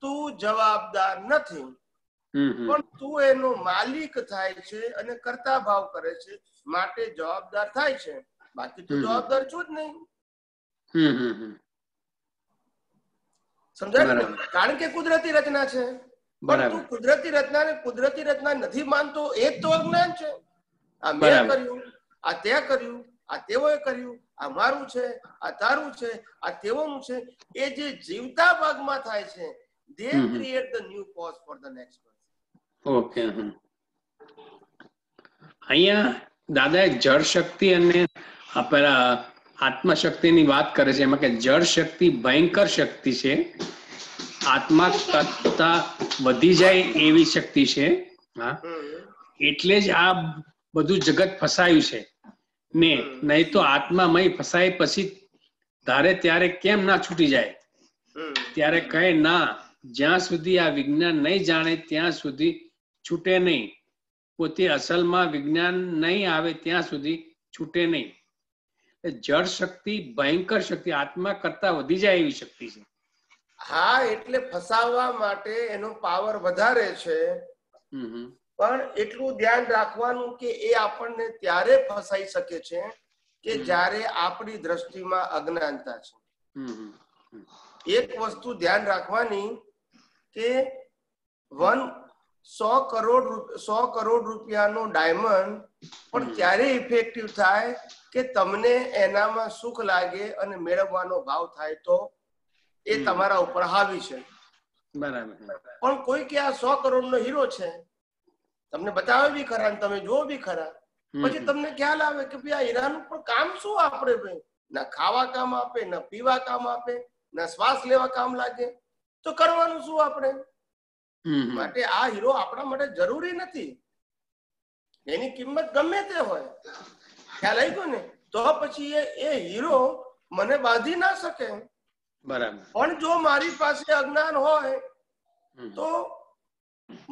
તું જવાબદાર નથી, પણ તું એનો માલિક થાય છે અને કરતા ભાવ કરે છે માટે જવાબદાર થાય છે, બાકી તું જવાબદાર છું જ નહીં. સમજાય? કારણ કે કુદરતી રચના છે, પણ તું કુદરતી રચના નથી માનતો એ તો અજ્ઞાન છે. આ મેં કર્યું, આ તે કર્યું, આ તેઓએ કર્યું, આ મારું છે, આ તારું છે, આ તેઓનું છે, એ જે જીવતા ભાગમાં થાય છે they create the new cause for the next person. Okay. અહીંયા દાદા એક જળ શક્તિ અને આપણા આત્મા શક્તિની વાત કરે છે. એમાં કે જળ શક્તિ ભયંકર શક્તિ છે, આત્મા કરતા વધી જાય એવી શક્તિ છે. હા, એટલે જ આ બધું જગત ફસાયું છે ને, નહીં તો આત્મામય ફસાય પછી ધારે ત્યારે કેમ ના છૂટી જાય? ત્યારે કહે ના, જ્યાં સુધી આ વિજ્ઞાન નહીં જાણે ત્યાં સુધી છૂટે નહીં. પોતે અસલમાં વિજ્ઞાન નહીં આવે ત્યાં સુધી છૂટે નહીં. જળ શક્તિ ભયંકર શક્તિ, આત્મા કરતા વધી જાય એવી શક્તિ છે. હા, એટલે ફસાવવા માટે એનો પાવર વધારે છે, પણ એટલું ધ્યાન રાખવાનું કે એ આપણને ત્યારે ફસાઈ શકે છે કે જ્યારે આપણી દ્રષ્ટિમાં અજ્ઞાનતા છે. એક વસ્તુ ધ્યાન રાખવાની કે 100 કરોડ રૂપિયાનો ડાયમંડ પણ ત્યારે ઇફેક્ટિવ થાય કે તમને એનામાં સુખ લાગે અને મેળવવાનો ભાવ થાય તો એ તમારા ઉપર હાવી છે. બરાબર. પણ કોઈ કે આ 100 કરોડનો હીરો છે, તમને બતાવે બી ખરા અને તમે જોવો બી ખરા, પછી તમને ખ્યાલ આવે કે ભાઈ આ હીરાનું પણ કામ શું? આપણે ભાઈ ના ખાવા કામ આપે, ના પીવા કામ આપે, ના શ્વાસ લેવા કામ લાગે, તો કરવાનું શું આપણે? માટે આ હીરો આપણા માટે જરૂરી નથી, એની કિંમત ગમે તે હોય. ખ્યાલ આવી ગયો ને? તો પછી એ હીરો મને બાંધી ના શકે. બરાબર. પણ જો મારી પાસે અજ્ઞાન હોય તો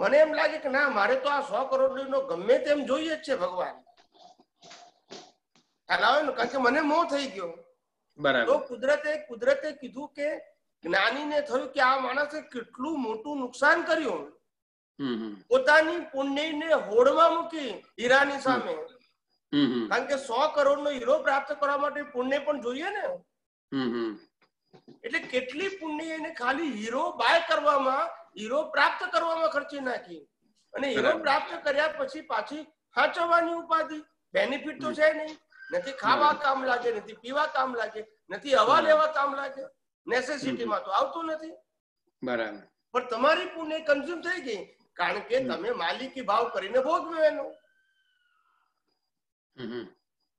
મને એમ લાગે કે ના, મારે તો આ 100 કરોડનો ગમે તેમ જોઈએ જ છે ભગવાન. ખ્યાલ આવે ને? કારણ કે મને મોહ થઈ ગયો. બરાબર. તો કુદરતે કીધું કે જ્ઞાનીને થયું કે આ માણસે કેટલું મોટું નુકસાન કર્યું, પોતાની પુણ્યને હોડમાં મૂકી હીરાની સામે. કારણ કે 100 કરોડનો હીરો પ્રાપ્ત કરવા માટે પુણ્ય પણ જોઈએ ને, એટલે કેટલી પુણ્ય એને ખાલી હીરો બાય કરવામાં, હીરો પ્રાપ્ત કરવામાં ખર્ચી નાખી, અને હીરો પ્રાપ્ત કર્યા પછી પાછી સાચવવાની ઉપાધિ. બેનિફિટ તો છે નહીં, નથી ખાવા કામ લાગે, નથી પીવા કામ લાગે, નથી હવા લેવા કામ લાગે, નેસેસિટીમાં તો આવતું નથી. બરાબર. પણ તમારી પુણ્ય કન્ઝ્યુમ થઈ ગઈ, કારણ કે તમે માલિકી ભાવ કરીને ભોગવ્યો એનો,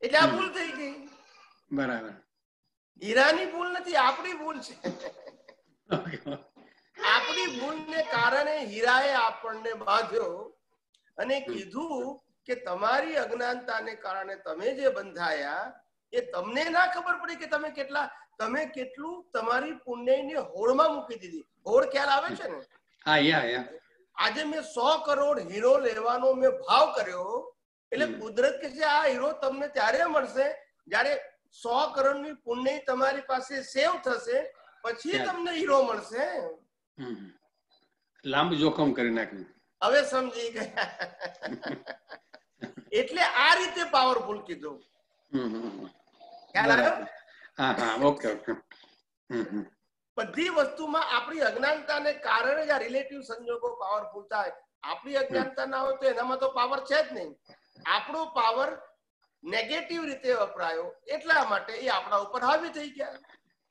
એટલે આ ભૂલ થઈ ગઈ. બરાબર. હીરાની ભૂલ નથી, આપણી ભૂલ છે. આપણી ભૂલને કારણે હીરાએ આપણને બાંધ્યો અને કીધું કે તમારી અજ્ઞાનતાને કારણે તમે જે બંધાયા એ તમને ના ખબર પડી કે તમે કેટલું તમારી પુણ્યને હોળમાં મૂકી દીધી. હોળ ખ્યાલ આવે છે ને? હા, યા. આજે મેં 100 કરોડ હીરો લેવાનો મેં ભાવ કર્યો, એટલે કુદરત કે છે આ હીરો તમને ત્યારે મળશે જયારે 100 કરોડની પુણ્ય તમારી પાસે સેવ થશે પછી તમને હીરો મળશે. લાંબુ જોખમ કરી નાખ્યું. હવે સમજી ગયા. એટલે આ રીતે પાવરફુલ કીધું. ખ્યાલ આવ્યો? હા હા ઓકે ઓકે. બધી વસ્તુમાં આપણી અજ્ઞાનતાને કારણે જ આ રિલેટિવ સંજોગો પાવરફુલ થાય. આપણી અજ્ઞાનતા ના હોય તો એનામાં તો પાવર છે જ નહીં. આપણો પાવર નેગેટિવ રીતે વપરાયો એટલા માટે એ આપણા ઉપર હાવી થઈ ગયા.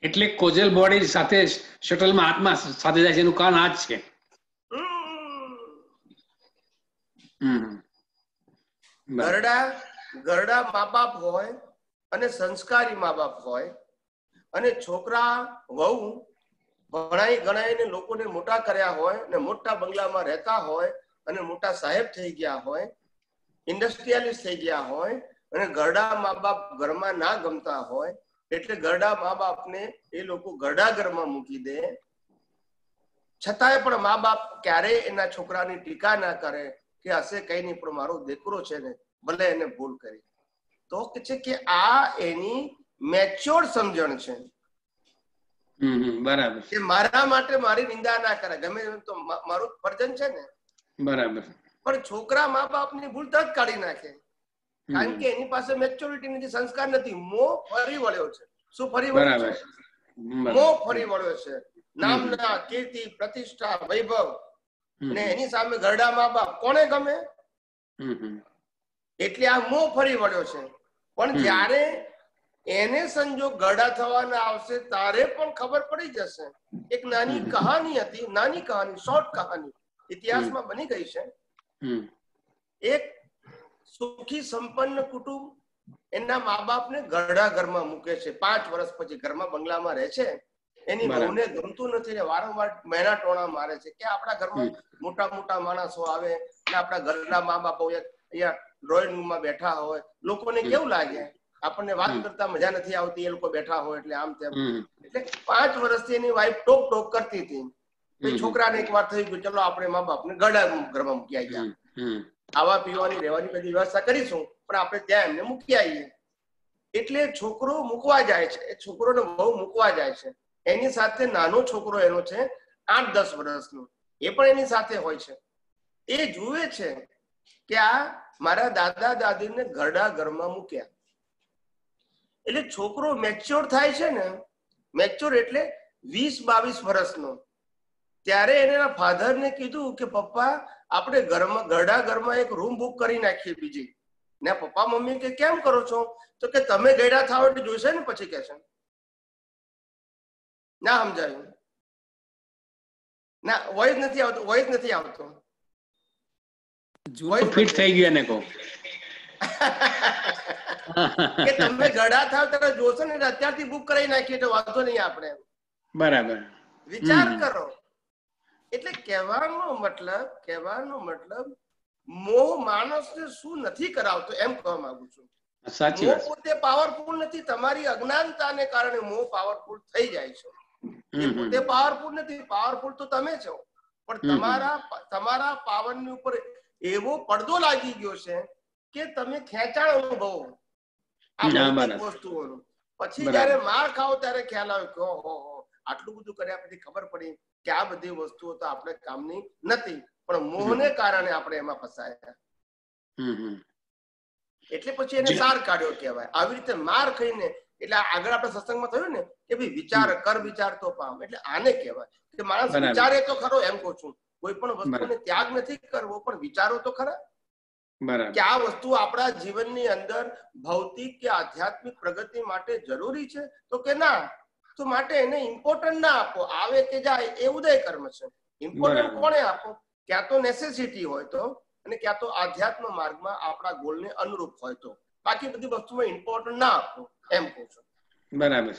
એટલે કોઝલ બોડી સાથે શટલમાં આત્મા સાથે જાય છે એનું કારણ આ જ છે. ગરડા મા બાપ હોય અને સંસ્કારી મા બાપ હોય અને છોકરા વહુ ભણાઈ ગણાઈને લોકોને મોટા કર્યા હોય અને મોટા બંગલામાં રહેતા હોય અને મોટા સાહેબ થઈ ગયા હોય, ઇન્ડસ્ટ્રીયાલિસ્ટ થઈ ગયા હોય અને ગરડા મા બાપ ઘરમાં ના ગમતા હોય એટલે ગરડા મા બાપને એ લોકો ગરડા ઘરમાં મૂકી દે, છતાંય પણ મા બાપ ક્યારેય એના છોકરાની ટીકા ના કરે કે હશે કઈ નહીં પણ મારો દીકરો છે ને ભલે એને ભૂલ કરી. તો કે છે કે આ એની મેચ્યોર સમજણ છે. બરાબર. કે મારા માટે મારી નિંદા ના કરે, ગમે તો મારું ફરજન છે ને. બરાબર. પણ છોકરા મા બાપની ભૂલ તરત કાઢી નાખે કારણ કે એની પાસે મેચ્યોરિટી નથી, સંસ્કાર નથી. મોહ ફરી વળ્યો છે. શું ફરી વળ્યો છે? મોહ ફરી વળ્યો છે. નામના, કીર્તિ, પ્રતિષ્ઠા, વૈભવ અને એની સામે ઘરડા મા બાપ કોને ગમે? એટલે આ મોહ ફરી વળ્યો છે. પણ જ્યારે એને સંજોગ ગરડા થવાના આવશે તારે પણ ખબર પડી જશે. એક નાની કહાની હતી, નાની કહાની, શોર્ટ કહાની, ઇતિહાસમાં બની ગઈ છે. એક સુખી સંપન્ન કુટુંબ એના મા બાપને ગરડા ઘરમાં મૂકે છે. 5 વર્ષ પછી ઘરમાં બંગલામાં રહે છે. એની બહુને ગમતું નથી ને વારંવાર મહિના ટોણા મારે છે કે આપણા ઘરમાં મોટા મોટા માણસો આવે અને આપણા ઘરના મા બાપ અહીંયા ડ્રોઈંગ રૂમમાં બેઠા હોય, લોકોને કેવું લાગે? આપણને વાત કરતા મજા નથી આવતી, એ લોકો બેઠા હોય એટલે આમ તેમ. એટલે 5 વર્ષથી એની વાઈફ ટોક ટોક કરતી હતી. છોકરાને એક વાર થઈ ગયું ચલો આપણે મા બાપને ગરડા ઘરમાં મૂકી આવીએ, આવા પીવાની રહેવાની બધી વ્યવસ્થા કરીશું પણ આપણે ત્યાં એમને મૂકી આવીએ. એટલે છોકરો મૂકવા જાય છે, છોકરોને બહુ મૂકવા જાય છે. એની સાથે નાનો છોકરો એનો છે 8-10 વર્ષનો, એ પણ એની સાથે હોય છે. એ જુએ છે કે આ મારા દાદા દાદીને ગરડા ઘરમાં મૂક્યા. એટલે છોકરો મેચ્યોર થાય છે ને, મેચ્યોર એટલે 20-22 વર્ષનો, ત્યારે એને ફાધરને કીધું કે પપ્પા આપણે ઘરમાં ગરડા ઘરમાં એક રૂમ બુક કરી નાખીએ બીજી. ને પપ્પા મમ્મી કે કેમ કરો છો? તો કે તમે ગરડા થાવ એટલે જોઈશે ને પછી કે છે. ના સમજાયું? ના, વોઇસ નથી આવતો, વોઇસ નથી આવતો. વોઇસ ફિટ થઈ ગયો ને કો કે તમે ગરડા થાવ ત્યારે જોશો ને અત્યારથી બુક કરાવી નાખીએ એટલે વાંધો નહીં આપણે. બરાબર. વિચાર કરો. એટલે કહેવાનો મતલબ મોહ માણસને શું નથી કરાવતો એમ કહેવા માંગુ છું. સાચી વાત. મોહ પોતે પાવરફુલ નથી, તમારી અજ્ઞાનતાને કારણે મોહ પાવરફુલ થઈ જાય છે. એ પોતે પાવરફુલ નથી, પાવરફુલ તો તમે છો, પણ તમારા પાવરની ઉપર એવો પડદો લાગી ગયો છે કે તમે ખેંચાણ અનુભવો આ વસ્તુઓનું. પછી જયારે માર ખાઓ ત્યારે ખ્યાલ આવ્યો કે ઓહો આટલું બધું કર્યા પછી ખબર પડી કે આ બધી વસ્તુઓ તો આપણે કામની નથી પણ મોહને કારણે આપણે એમાં ફસાયા. એટલે પછી એને સાર કાઢ્યો કહેવાય. આવી રીતે માર ખાઈને. એટલે આગળ આપણે સત્સંગમાં થયું ને કે ભાઈ વિચાર કર, વિચાર તો પામ. એટલે આને કહેવાય કે માણસ વિચારે તો ખરો, એમ કહું છું. કોઈ પણ વસ્તુને ત્યાગ નથી કરવો પણ વિચારો તો ખરા કે આ વસ્તુ આપણા જીવનની અંદર ભૌતિક કે આધ્યાત્મિક પ્રગતિ માટે જરૂરી છે તો કે ના, તો માટે એને ઇમ્પોર્ટન્ટ ના આપો. આવે કે જાય એ ઉદય કર્મ છે. ઇમ્પોર્ટન્ટ કોને આપો? ક્યાં તો નેસેસિટી હોય તો અને ક્યાં તો આધ્યાત્મ માર્ગમાં આપણા ગોલને અનુરૂપ હોય તો. બાકી બધી વસ્તુમાં ઇમ્પોર્ટન્ટ ના આપો એમ કહું છું. બરાબર.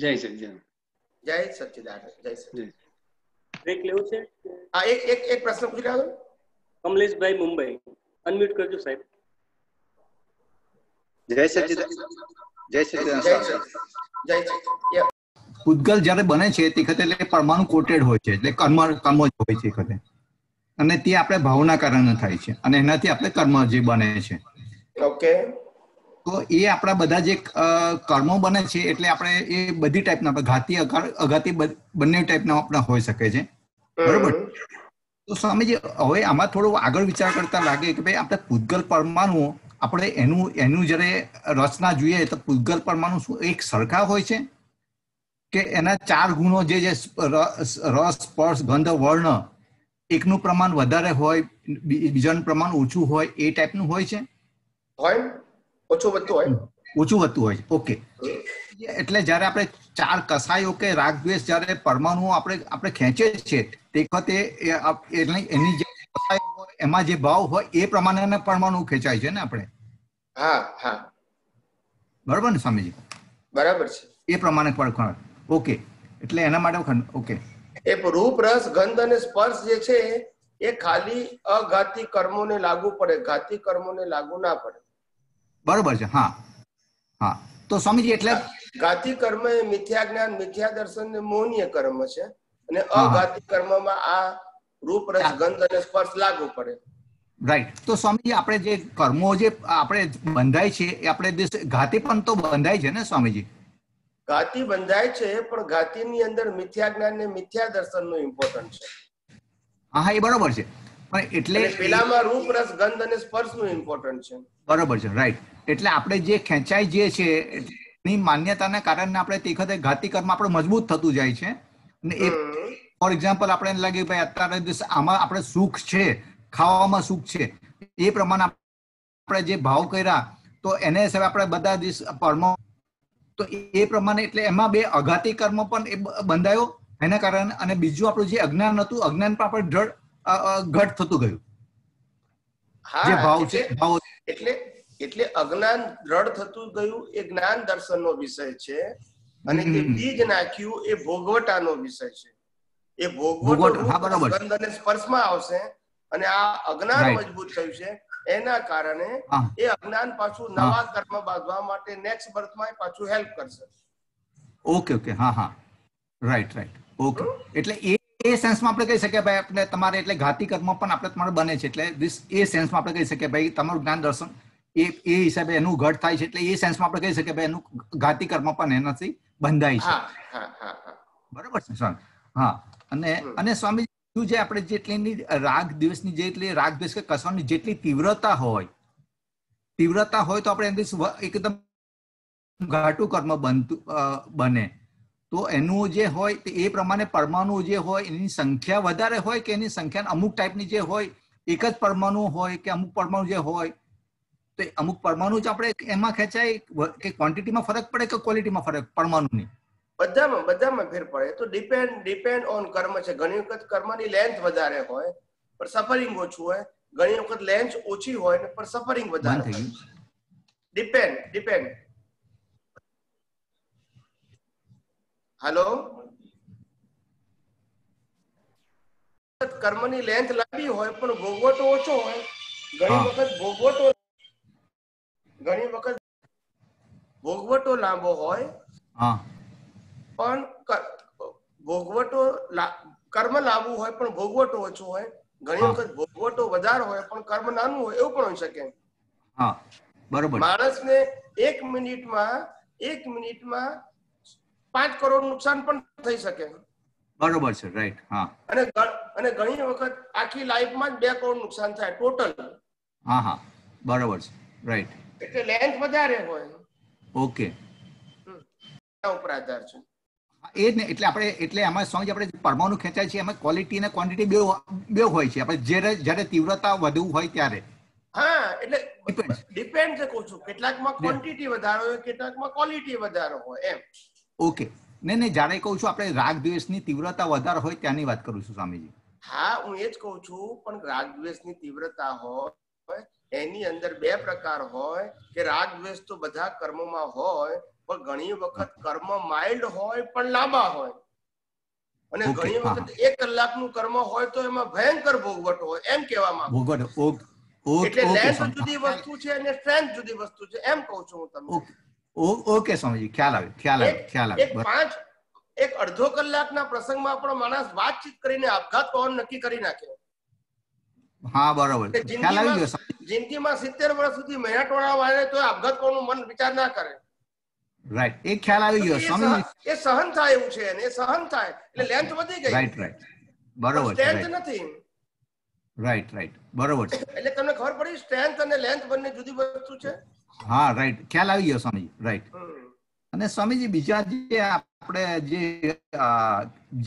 જય સચિદાન, જય સચિદાન, જય સચિદાન. બ્રેક લેવું છે? હા, એક પ્રશ્ન પૂછી રહ્યો કમલેશભાઈ મુંબઈ. અનમ્યુટ કરજો સાહેબ. જય સચિદાન, જય સચિદાન. ઉદગલ જયારે બને છે તે વખતે એટલે પરમાણુ કોટેડ હોય છે, એટલે કર્મ જ હોય છે વખતે. અને તે આપણે ભાવના કારણે થાય છે અને એનાથી આપણે કર્મ જે બને છે. ઓકે. तो ये अपना बधा जे कर्मों बने छे એટલે આપણે એ બધી ટાઈપના પર ઘાતી અઘાતી બંને ટાઈપના આપણા હોઈ શકે છે બરોબર તો સ્વામીજી હવે આમાં થોડો આગળ વિચાર કરતા લાગે કે ભાઈ આપણે પૂજગલ પરમાણુ આપણે એનું જરે રચના જોઈએ તો પૂજગલ પરમાણુ એક સરખા હોય છે કે એના ચાર ગુણો જે જે રસ સ્પર્શ ગંધ વર્ણ એકનું પ્રમાણ વધારે હોય બીજાનું પ્રમાણ ઓછું હોય એ ટાઈપનું હોય છે હોય परमाणु खेचाय छे ने आपणे हां हां बराबर ने स्वामीजी बराबर छे ए प्रमाणे परखण ओके एटले एना माटे ओके ए रूप रस गंध अने स्पर्श जे छे ए खाली अघाती कर्मों ने लागू पड़े घाती कर्मों ने लागू ना पड़े बरोबर है हाँ हाँ तो स्वामी जी એટલે ગાતી કર્મ એ મિથ્યા જ્ઞાન મિથ્યા દર્શન ને મોહનીય કર્મ છે અને અગાતી કર્મમાં આ રૂપ રસ ગંધ અને સ્પર્શ લાગુ પડે રાઈટ તો સ્વામી जी આપણે જે કર્મો જે આપણે બંધાય છે એ આપણે ગાતી પણ તો બંધાય છે ને સ્વામીજી ગાતી બંધાય છે પણ ગાતી ની અંદર મિથ્યા જ્ઞાન ને મિથ્યા દર્શન નું ઇમ્પોર્ટન્ટ છે હા એ બરોબર છે પણ એટલે પેલામાં રૂપ રસ ગંધ અને સ્પર્શ નું ઇમ્પોર્ટન્ટ છે બરોબર છે રાઈટ એટલે આપણે જે ખેંચાઈ જે છે ની માન્યતાને કારણે આપણે તેખતે ઘાતી કર્મ આપણો મજબૂત થતું જાય છે અને એ ફોર એક્ઝામ્પલ આપણે લાગે ભાઈ અત્યારે આમાં આપણે સુખ છે ખાવામાં સુખ છે એ પ્રમાણે આપણે જે ભાવ કર્યા તો એને હિસાબે આપણે બધા દિસ પરમો તો એ પ્રમાણે એટલે એમાં બે અઘાતી કર્મ પણ બંધાયો એના કારણે અને બીજું આપણો જે અજ્ઞાન હતું અજ્ઞાન પર પણ ઘટ થતું ગયું હા જે ભાવ છે ભાવ એટલે એટલે અજ્ઞાન દ્રઢ થતું ગયું એ જ્ઞાન દર્શનનો વિષય છે અને જે બીજ નાખ્યું એ ભોગવટાનો વિષય છે એ ભોગવટ ગંધ અને સ્પર્શમાં આવશે અને આ અજ્ઞાન મજબૂત થયું છે એના કારણે એ અજ્ઞાન પાછું નવા કર્મ બાંધવા માટે નેક્સ્ટ બર્થમાં પાછું હેલ્પ કરશે ઓકે ઓકે હા હા રાઈટ રાઈટ ઓકે એટલે એ સેન્સમાં આપણે કહી શકીએ ભાઈ આપણે તમારે એટલે ઘાતી કર્મ પણ આપણે તમારે બને છે એટલે ધીસ એ સેન્સમાં આપણે કહી શકીએ ભાઈ તમારું જ્ઞાન દર્શન તીવ્રતા હોય તો આપણે એકદમ ઘાટું કર્મ બનતું બને તો એનું જે હોય એ પ્રમાણે પરમાણુ જે હોય એની સંખ્યા વધારે હોય કે એની સંખ્યા અમુક ટાઈપની જે હોય એક જ પરમાણુ હોય કે અમુક પરમાણુ જે હોય તો અમુક પરમાણુ જ આપણે એમાં ખેંચાય કે ક્વોન્ટિટીમાં ફરક પડે કે ક્વોલિટીમાં ફરક પરમાણુની બધામાં ફેર પડે તો ડિપેન્ડ ઓન કર્મ છે ઘણી વખત કર્મની લેન્થ વધારે હોય પર સફરિંગ ઓછું હોય ઘણી વખત લેન્થ ઓછી હોય ને પર સફરિંગ વધારે થઈ ડિપેન્ડ હેલો કર્મની લેન્થ લાંબી હોય પણ ભોગવટો ઓછો હોય ઘણી વખત ભોગવટો ઘણી વખત ભોગવટો લાંબો હોય હા પણ ભોગવટો કર્મ લાંબુ હોય પણ ભોગવટો ઓછો હોય ઘણી વખત ભોગવટો વધારે હોય પણ કર્મ નાનું હોય એવું પણ હોઈ શકે હા બરોબર માણસને 1 મિનિટમાં 5 કરોડ નુકસાન પણ થઈ શકે બરોબર છે રાઈટ હા અને ઘણી વખત આખી લાઈફમાં જ 2 કરોડ નુકસાન થાય ટોટલ હા હા બરોબર છે રાઈટ એટલે લેન્થ વધારે હોય ઓકે ઉપર આધાર છે એ જ ને એટલે આપણે એટલે આમાં સ્વામી આપણે પરમાણુ ખેંચાય છે એમાં ક્વોલિટી અને ક્વોન્ટિટી બે હોય છે આપણે જ્યારે તીવ્રતા વધુ હોય ત્યારે હા એટલે ડિપેન્ડ છે કોચું કેટલાકમાં ક્વોન્ટિટી વધારે હોય કેટલાકમાં ક્વોલિટી વધારે હોય એમ ઓકે ને જ્યારે કહું છું આપણે રાગ દ્વેષની તીવ્રતા વધારે હોય ત્યાંની વાત કરું છું સ્વામીજી હા હું એ જ કહું છું પણ રાગ દ્વેષની તીવ્રતા હોય એની અંદર બે પ્રકાર હોય કે રાગ દ્વેષ તો બધા કર્મોમાં હોય પણ ઘણી વખત કર્મ માઇલ્ડ હોય પણ લાંબા હોય અને ઘણી વખત 1 કલાકનું કર્મ હોય તો એમાં ભયંકર ભોગવટ હોય એમ કહેવામાં ભોગવટ એટલે લેન્થ જુદી વસ્તુ છે અને સ્ટ્રેન્થ જુદી વસ્તુ છે એમ કહું છું હું તમને ઓકે સમજી ખ્યાલ આવે 1.5 કલાકના પ્રસંગમાં પણ માણસ વાતચીત કરીને આપઘાત કરવાનું નક્કી કરી નાખે हाँ बराबर जिंदगी में 70 वर्ष सुधी मेहनत वाले तो अपघात को मन विचार ना करे राइट right. एक ख्याल आ गयो समझ ये सहन થાય એવું છે ને સહન થાય એટલે લેન્થ વધી ગઈ રાઈટ રાઈટ બરોબર સ્ટ્રેન્થ નથી રાઈટ રાઈટ બરોબર એટલે તમને ખબર પડી સ્ટ્રેન્થ અને લેન્થ બંને જુદી વસ્તુ છે હા રાઈટ ખ્યાલ આવી ગયો સ્વામી રાઈટ અને સ્વામીજી બીજા જે આપણે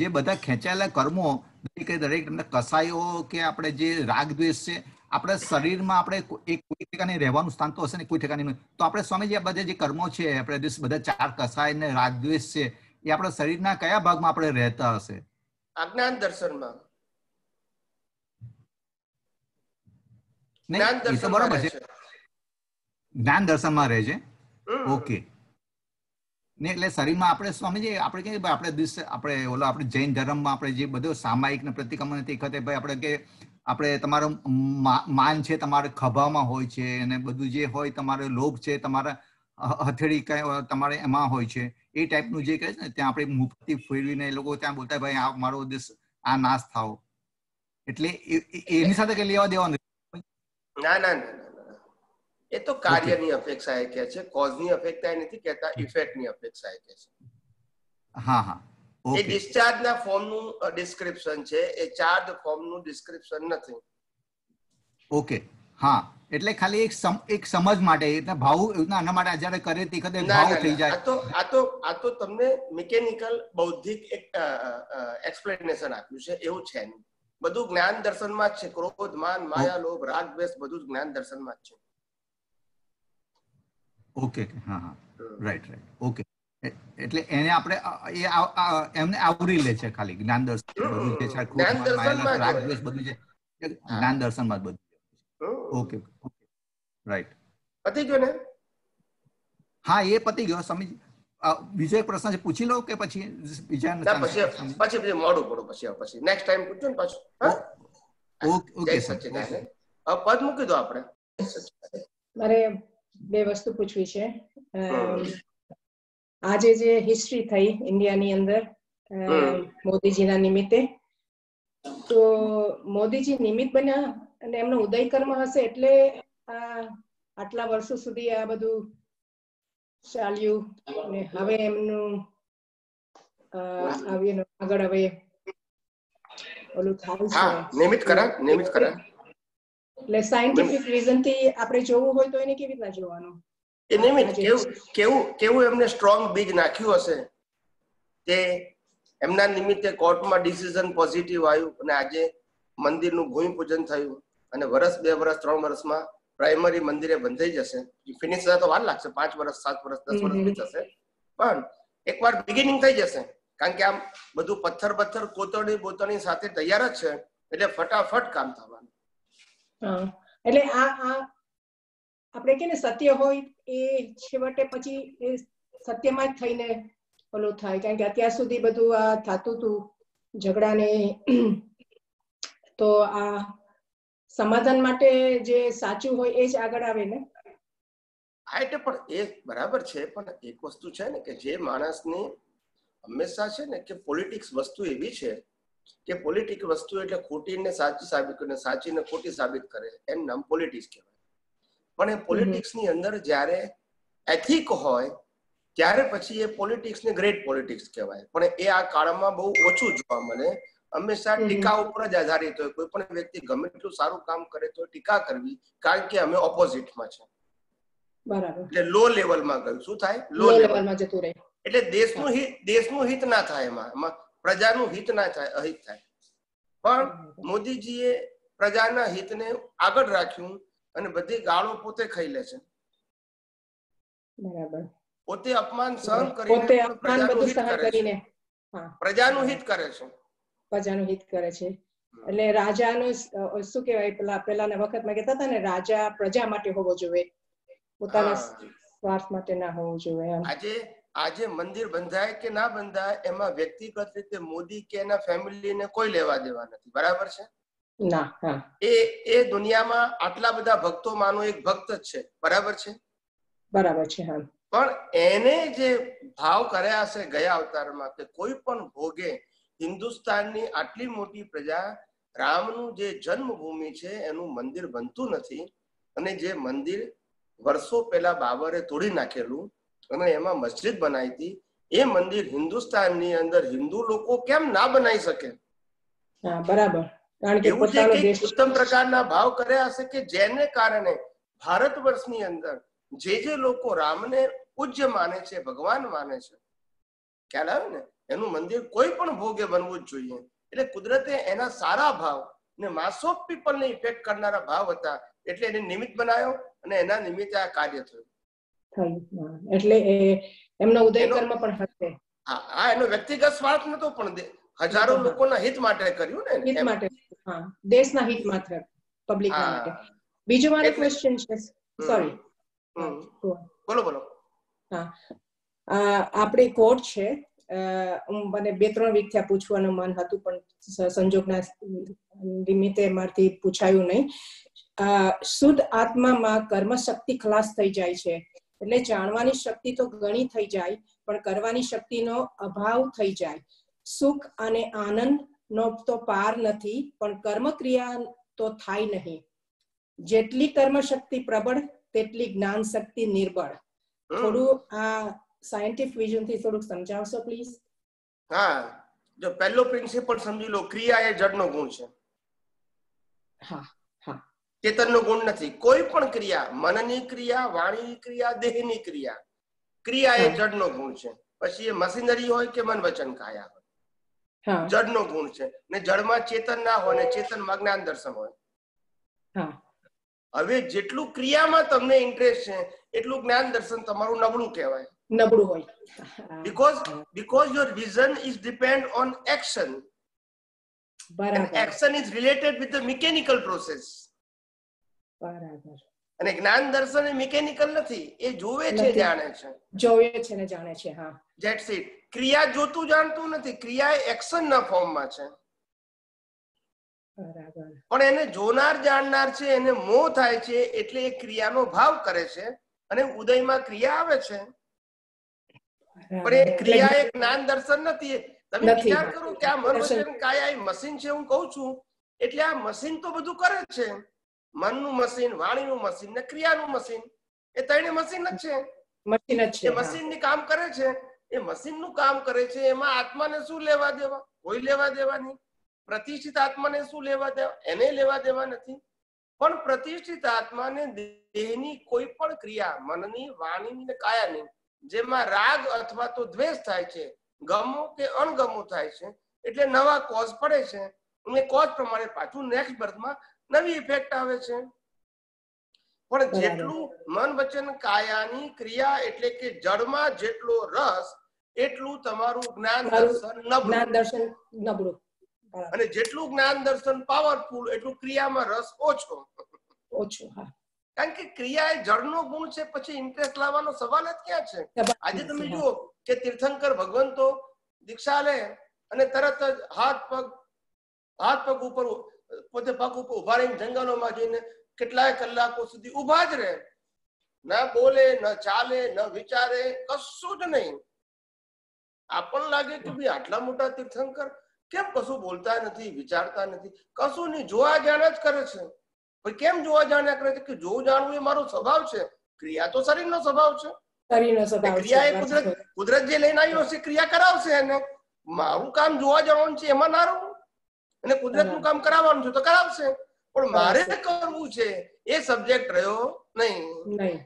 જે બધા ખેંચાયેલા કર્મો દરેક તમને કસાયો કે આપણે જે રાગ દ્વેષ છે अपने शरीर में अपने एक कोई ठिकाने रहવાનું સ્થાન તો હશે ને કોઈ ઠેકાની નહીં તો આપણે સ્વામીજી આ બધા જે કર્મો છે આપણે દેશ બધા ચાર કસાય ને રાગ દ્વેષ છે એ આપણા શરીરના કયા ભાગમાં આપણે રહેતા હશે અજ્ઞાન દર્શનમાં જ્ઞાન દર્શન બરાબર છે જ્ઞાન દર્શનમાં રહે છે ઓકે ને એટલે શરીરમાં આપણે સ્વામીજી આપણે કે આપણે દેશ આપણે ઓલો આપણે જૈન ધર્મમાં આપણે જે બધો સામાયિક ને પ્રતિક્રમણ હતી ખતે ભાઈ આપણે કે આપણે તમારો માન છે તમારે ખભામાં હોય છે અને બધું જે હોય તમારે લોભ છે તમારા હથેળી કાય તમારે એમાં હોય છે એ ટાઈપ નું જે કહે છે ને ત્યાં આપણે મુક્તિ ફેરવીને એ લોકો ત્યાં બોલતા ભાઈ આ મારો દેશ આ નાશ થાઓ એટલે એની સાથે કે લેવા દેવા નથી ના ના ના એ તો કાર્યની અપેક્ષા એ કહે છે કોઝ ની અપેક્ષા એ નથી કહેતા ઇફેક્ટ ની અપેક્ષા એ કહે છે હા હા એ ડિસ્ચાર્જ ના ફોર્મ નું ડિસ્ક્રિપ્શન છે એ ચાર્જ ફોર્મ નું ડિસ્ક્રિપ્શન નથી ઓકે હા એટલે ખાલી એક સમજ માટે એટલે ભાવ આના માટે આધારે કરે તે કદે ભાવ થઈ જાય આ તો તમને મિકેનિકલ બૌદ્ધિક એક એક્સપ્લેનેશન આપ્યું છે એવું છે નહીં બધું જ્ઞાન દર્શનમાં જ છે ક્રોધ માન માયા લોભ રાગ દ્વેષ બધું જ્ઞાન દર્શનમાં જ છે ઓકે હા હા રાઈટ રાઈટ ઓકે એટલે એને આપણે એ એમને આવરી લે છે ખાલી જ્ઞાન દર્શન બધું જે છે જ્ઞાન દર્શનમાં રાગ દ્વેષ બધું છે જ્ઞાન દર્શનમાં બધું ઓકે ઓકે રાઈટ પતી ગયો ને હા એ પતી ગયો સમજી બીજો એક પ્રશ્ન છે પૂછી લો કે પછી બીજા પછી મોડું પડો પછી નેક્સ્ટ ટાઈમ પૂછજો ને પાછું ઓકે ઓકે સચિન હવે પદ મૂકી દો આપણે મારે બે વસ્તુ પૂછવી છે આજે જે હિસ્ટ્રી થઈ ઇન્ડિયાની અંદર મોદીજીના નિમિત્તે તો મોદીજી નિમિત્ત બન્યા અને એમનો ઉદય કર્મ હશે એટલે આટલા વર્ષો સુધી આ બધું ચાલ્યું અને હવે એમનું આગળ હવે ઓલું થાય છે નિમિત્ત કરા એટલે સાયન્ટિફિક રીઝન થી આપણે જોવું હોય તો એને કેવી રીતના જોવાનું એને મે કેવું એમને સ્ટ્રોંગ બીજ નાખ્યું હશે કે એમના નિમિત્તે કોર્ટમાં ડિસિઝન પોઝિટિવ આવ્યું અને આજે મંદિરનું ભૂમિ પૂજન થયું અને વર્ષ 2 વર્ષ 3 વર્ષમાં પ્રાઇમરી મંદિરે બંધાઈ જશે ફિનિશ થતા તો વાર લાગશે 5 વર્ષ 7 વર્ષ 10 વર્ષ બી થશે પણ એકવાર બિગિનિંગ થઈ જશે કારણ કે આમ બધું પથ્થર કોતરણી સાથે તૈયાર જ છે એટલે ફટાફટ કામ થવાનું એટલે આ આપણે કેને સત્ય હોય એ છેવટે પછી એ સત્યમાં જ થઈને ઓલું થાય કારણ કે અત્યાર સુધી બધું આ થતું હતું ઝઘડાને તો આ સમાધાન માટે જે સાચું હોય એ જ આગળ આવે ને આ એટલે પણ એ બરાબર છે પણ એક વસ્તુ છે ને કે જે માણસની હંમેશા છે ને કે પોલિટિક્સ વસ્તુ એવી છે કે પોલિટિક્સ વસ્તુ એટલે ખોટીને સાચી સાબિત કરે સાચીને ખોટી સાબિત કરે એમ નામ પોલિટિક્સ કહેવાય પણ એ પોલિટિક્સની અંદર જ્યારે એથિક હોય ત્યારે પછી એ પોલિટિક્સને ગ્રેટ પોલિટિક્સ કહેવાય પણ એ આ કાળમાં બહુ ઓછું જોવા મળે હંમેશા ટીકા ઉપર જ આધારિત હોય કોઈ પણ વ્યક્તિ ગમે એટલું સારું કામ કરે તો ટીકા કરવી કારણ કે અમે ઓપોઝિટમાં છે બરાબર એટલે લો લેવલમાં ગયું શું થાય લો લેવલમાં જતું રહે એટલે દેશનું હિત ના થાય એમાં પ્રજાનું હિત ના થાય અહિત થાય પણ મોદીજીએ પ્રજાના હિતને આગળ રાખ્યું અને બધી ગાળો પોતે ખાઈ લે છે બરાબર પોતે અપમાન સહન કરીને પોતે અપમાન બધું સહન કરીને હા પ્રજાનું હિત કરે છે એટલે રાજાનું શું કહેવાય પહેલાના વખતમાં કહેતા હતા ને રાજા પ્રજા માટે હોવો જોઈએ પોતાના સ્વાર્થ માટે ના હોવો જોઈએ આજે મંદિર બંધાય કે ના બંધાય એમાં વ્યક્તિગત રીતે મોદી કે એના ફેમિલીને કોઈ લેવા દેવા નથી બરાબર છે ના હા એ દુનિયામાં આટલા બધા ભક્તોમાંનો એક ભક્ત જ છે બરાબર છે હા પણ એને જે ભાવ કર્યા હશે ગયા અવતારમાં કે કોઈ પણ ભોગે હિન્દુસ્તાનની આટલી મોટી પ્રજા રામનું જે જન્મભૂમિ છે એનું મંદિર બનતું નથી અને જે મંદિર વર્ષો પહેલા બાબરે તોડી નાખેલું અને એમાં મસ્જિદ બનાવી હતી એ મંદિર હિન્દુસ્તાનની અંદર હિન્દુ લોકો કેમ ના બનાવી શકે? હા બરાબર, કારણ કે પોતાનો દેશ ઉત્તમ પ્રકારના ભાવ કર્યા હશે કે જેને કારણે ભારત વર્ષની અંદર જે જે લોકો રામને પૂજ્ય માને છે, ભગવાન માને છે, ખ્યાલ આવે ને, એનું મંદિર કોઈ પણ ભોગે બનવું જ જોઈએ. એટલે કુદરતે એના સારા ભાવ ને માસ ઓફ પીપલ ને ઇફેક્ટ કરનારા ભાવ હતા એટલે એને નિમિત્ત બનાવ્યો અને એના નિમિત્તે આ કાર્ય થયું. એટલે એમનો ઉદય કર્મ પણ હશે. હા, એનો વ્યક્તિગત સ્વાર્થ નતો પણ હજારો લોકોના હિત માટે કર્યું ને, હિત માટે. હા, દેશના હિત માત્ર, પબ્લિક માટે. બીજો મારો ક્વેશ્ચન છે, સોરી, બોલો બોલો. હા, આપણી કોર્ટ છે, મને 2-3 વીક થી પૂછવાનું મન હતું પણ સંજોગના નિમિત્તે મારથી પૂછાયું નહીં. શુદ્ધ આત્મામાં કર્મ શક્તિ ખલાસ થઈ જાય છે, એટલે જાણવાની શક્તિ તો ઘણી થઈ જાય પણ કરવાની શક્તિનો અભાવ થઈ જાય. સુખ અને આનંદ નો તો પાર નથી પણ કર્મ ક્રિયા તો થાય નહીં. જેટલી કર્મ શક્તિ પ્રબળ તેટલી જ્ઞાન શક્તિ નિર્બળ. થોડું આ સાયન્ટિફિક વિઝનથી થોડું સમજાવશો પ્લીઝ? હા, જો પહેલો પ્રિન્સિપલ સમજી લો, ક્રિયા એ જડનો ગુણ છે. હા હા, ચેતનનો ગુણ નથી. કોઈ પણ ક્રિયા, મનની ક્રિયા, વાણીની ક્રિયા, દેહની ક્રિયા, ક્રિયા એ જડનો ગુણ છે. પછી એ મશીનરી હોય કે મન વચન કાયા હોય, હા, જડનો ગુણ છે. ને જડમાં ચેતન ના હોય ને ચેતનમાં જ્ઞાન દર્શન હોય. હા, હવે જેટલું ક્રિયામાં તમને ઇન્ટરેસ્ટ છે એટલું જ્ઞાન દર્શન તમારું નબળું કહેવાય. નબળું હોય because your vision is depend on action. બરાબર. Action is related with the mechanical process. બરાબર. અને જ્ઞાન દર્શન એ મિકેનિકલ નથી, એ જોવે છે, જાણે છે. જોવે છે ને જાણે છે. હા, that's it. ક્રિયા જોતું જાણતું નથી, ક્રિયા એક્શન ના ફોર્મમાં છે. બરાબર. પણ એને જોનાર જાણનાર છે, એને મોહ થાય છે એટલે એ ક્રિયાનો ભાવ કરે છે અને ઉદયમાં ક્રિયા આવે છે. પણ એ ક્રિયા એ જ્ઞાન દર્શન નથી. તમે વિચાર કરો કે આ મન કાયા એ મશીન છે, હું કહું છું. એટલે આ મશીન તો બધું કરે છે, મનનું મશીન, વાણીનું મશીન ને ક્રિયાનું મશીન, એ ત્રણે મશીન જ છે. મશીન જ છે, મશીન ની કામ કરે છે. એ મશીન નું કામ કરે છે, એમાં આત્માને શું લેવા દેવા? કોઈ લેવા દેવા નહીં. પ્રતિષ્ઠિત આત્માને શું લેવા દેવા? એને લેવા દેવા નથી. પણ પ્રતિષ્ઠિત આત્માને દેહની કોઈ પણ ક્રિયા, મનની, વાણીની ને કાયાની, જેમાં રાગ અથવા તો દ્વેષ થાય છે, ગમો કે અણગમો થાય છે, એટલે નવા કોઝ પડે છે અને કોઝ પ્રમાણે પાછું નેક્સ્ટ બર્થમાં નવી ઇફેક્ટ આવે છે. પણ જેટલું મન વચન કાયાની ક્રિયા એટલે કે જડમાં જેટલો રસ એટલું તમારું જ્ઞાન દર્શન નબળું. અને જેટલું જ્ઞાન દર્શન પાવરફુલ એટલું ક્રિયામાં રસ ઓછો. હા, કારણ કે ક્રિયા એ જળનો ગુણ છે. પછી ઇન્ટરેસ્ટ લાવવાનો સવાલ જ ક્યાં છે? આજે તમે જુઓ કે તીર્થંકર ભગવંતો દીક્ષા લે અને તરત જ હાથ પગ ઉપર, પોતે પગ ઉપર ઉભા રહીને જંગલોમાં જઈને કેટલાય કલાકો સુધી ઉભા જ રહે, ના બોલે, ના ચાલે, ના વિચારે, કશું જ નહીં. આપણને લાગે કે ભાઈ આટલા મોટા તીર્થંકર કેમ કશું બોલતા નથી, વિચારતા નથી, કશું નહીં, જોવા જાણ જ કરે છે. કેમ જોવા જાણ્યા કરે છે? કે જોવું જાણવું એ મારો સ્વભાવ છે, ક્રિયા તો શરીરનો સ્વભાવ છે. કુદરત જે લઈને આવ્યો છે ક્રિયા કરાવશે એને. મારું કામ જોવા જવાનું છે, એમાં ના રહું, અને કુદરતનું કામ કરાવવાનું છે તો કરાવશે. પણ મારે કરવું છે એ સબ્જેક્ટ રહ્યો નહીં.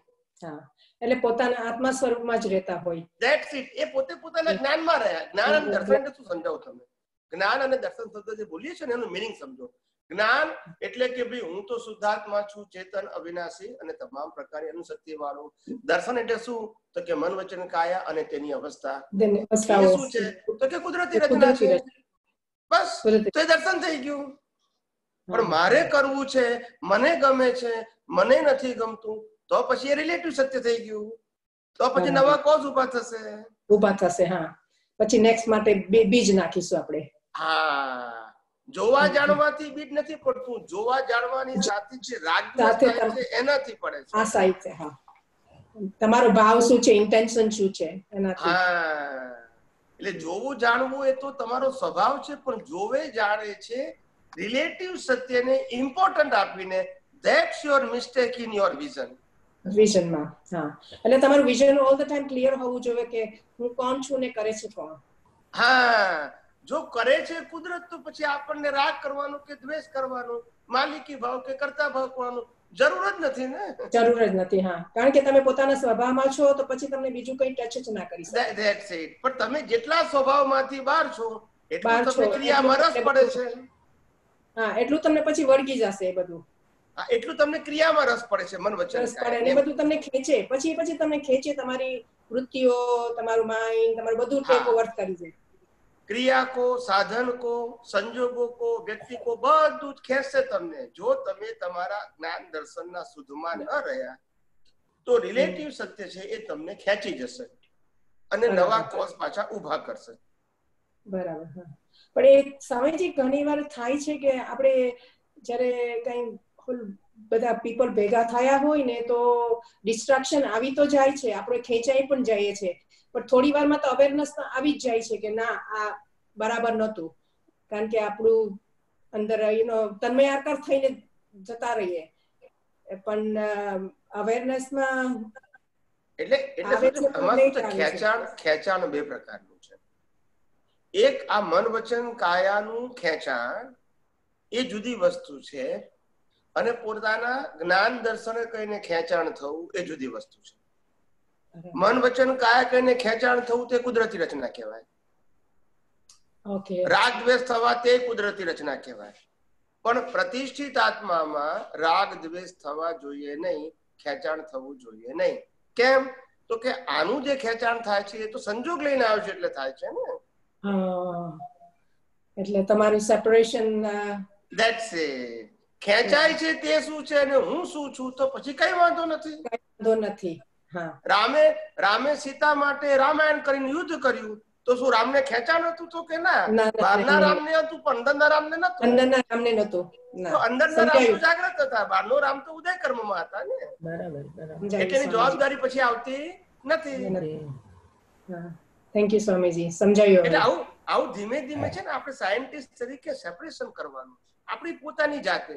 એટલે પોતાના આત્મા સ્વરૂપમાં જ રહેતા હોય. That's it. એ પોતે પોતાના જ્ઞાનમાં રહ્યા. જ્ઞાન અને દર્શન શું સમજાવો તમે? જ્ઞાન અને દર્શન શબ્દ જે બોલીએ છીએ ને એનું મિનિંગ સમજો. જ્ઞાન એટલે કે ભાઈ હું તો શુદ્ધાત્મા છું, ચેતન, અવિનાશી અને તમામ પ્રકારની અનુશક્તિ વાળું. દર્શન એટલે શું? તો કે મન વચન કાયા અને તેની અવસ્થા. શું છે? તો કે કુદરતી રચના છે. બસ, તો એ દર્શન થઈ ગયું. પણ મારે કરવું છે, મને ગમે છે, મને નથી ગમતું, તો પછી એ રિલેટિવ સત્ય થઈ ગયું. તો પછી નવા કોઝ ઉભા થશે. હા, પછી નેક્સ્ટ માટે બીજ નાખીશું આપણે. હા, જોવા જાણવાથી બીજ નથી પડતું, જોવા જાણવાની સાથે છે રાગ એનાથી પડે છે. આ સાઈડ છે. હા, તમારો ભાવ શું છે, ઇન્ટેન્શન શું છે એનાથી. હા, એટલે જોવું જાણવું એ તો તમારો સ્વભાવ છે, પણ જોવે જાણે છે relative satya ne important આપીને that's your mistake in your vision. Vision માં હા એટલે તમારું vision all the time clear હોવું જોઈએ કે હું કોણ છું ને કરે છે કોણ. હા જો કરે છે કુદરત તો પછી આપણને રાગ કરવાનો કે દ્વેષ કરવાનો માલિકી ભાવ કે કર્તા ભાવ કરવાનો જરૂર જ નથી ને. જરૂર જ નથી હા કારણ કે તમે પોતાના સ્વભાવમાં છો તો પછી તમને બીજું કંઈ ટચ જ ના કરી શકે. That's it. પણ તમે જેટલા સ્વભાવમાંથી બહાર છો એટલું તમને ક્રિયામાં રસ પડે છે. હા એટલું તમને પછી વળગી જશે એ બધું. હા એટલું તમને ક્રિયામાં રસ પડે છે મન વચન રસ પડે ને બધું તમને ખેંચે પછી તમને ખેંચે તમારી વૃત્તિઓ તમારું માઇન્ડ તમારું બધું ટેક ઓવર કરી દે. ક્રિયા કો સાધન કો સંજોગો કો વ્યક્તિ કો બધું ખેંચે તમને જો તમે તમારા જ્ઞાન દર્શનના સુધમાં ન રહ્યા તો રિલેટિવ સત્ય છે એ તમને ખેંચી જશે અને નવા કોર્સ પાછા ઊભા કરશે. બરાબર હા પણ એ સામાજિક ઘણીવાર થાય છે કે આપણે જ્યારે કઈ બધા પીપલ ભેગા થયા હોય ને તો ડિસ્ટ્રેક્શન આવી તો જાય છે આપણે ખેંચાઈ પણ જઈએ છે પણ થોડી વારમાં તો અવેરનેસ આવી જ જાય છે કે ના આ બરાબર નહોતું કારણ કે આપણું અંદર તન્મયાકાર થઈને જતા રહીએ પણ અવેરનેસમાં એટલે ખેંચાણ બે પ્રકારનું છે. एक आ मन वचन कायानु खेंचाण ए जुदी वस्तु छे अने पोताना ज्ञान दर्शने कहीने खेंचाण थवुं ए जुदी वस्तु छे. मन वचन काया कहीने खेंचाण थवुं ते कुदरती रचना कहेवाय. ओके राग द्वेष थवा ते कुदरती रचना कहेवाय पण प्रतिष्ठित आत्मामां राग द्वेष थवा जोईए नहीं खेंचाण थवुं जोईए नहीं. केम तो के आनु जे खेंचाण थाय छे ए तो संजोग लईने आवे छे एटले थाय छे ने. એટલે તમારું સેપરેશન ધેટ્સ ઇટ. ખેંચાય છે તે શું છે અને હું શું છું તો પછી કઈ વાંધો નથી હા રામે સીતા માટે રામાયણ કરીને યુદ્ધ કર્યું તો શું રામને ખેંચાણ હતું તો કે ના બહારના રામને હતું પણ અંદરના રામને નતું. અંદરના રામને નતું તો અંદરના રામ જાગૃત હતા બહારનો રામ તો ઉદય કર્મમાં હતા ને. બરાબર એટલેની જવાબદારી પછી આવતી નથી. હા थैंक यू स्वामीजी समझायो. એટલે આવ ધીમે ધીમે છે ને આપણે સાયન્ટિસ્ટ તરીકે સેપરેશન કરવાનું આપણી પોતાની જાતે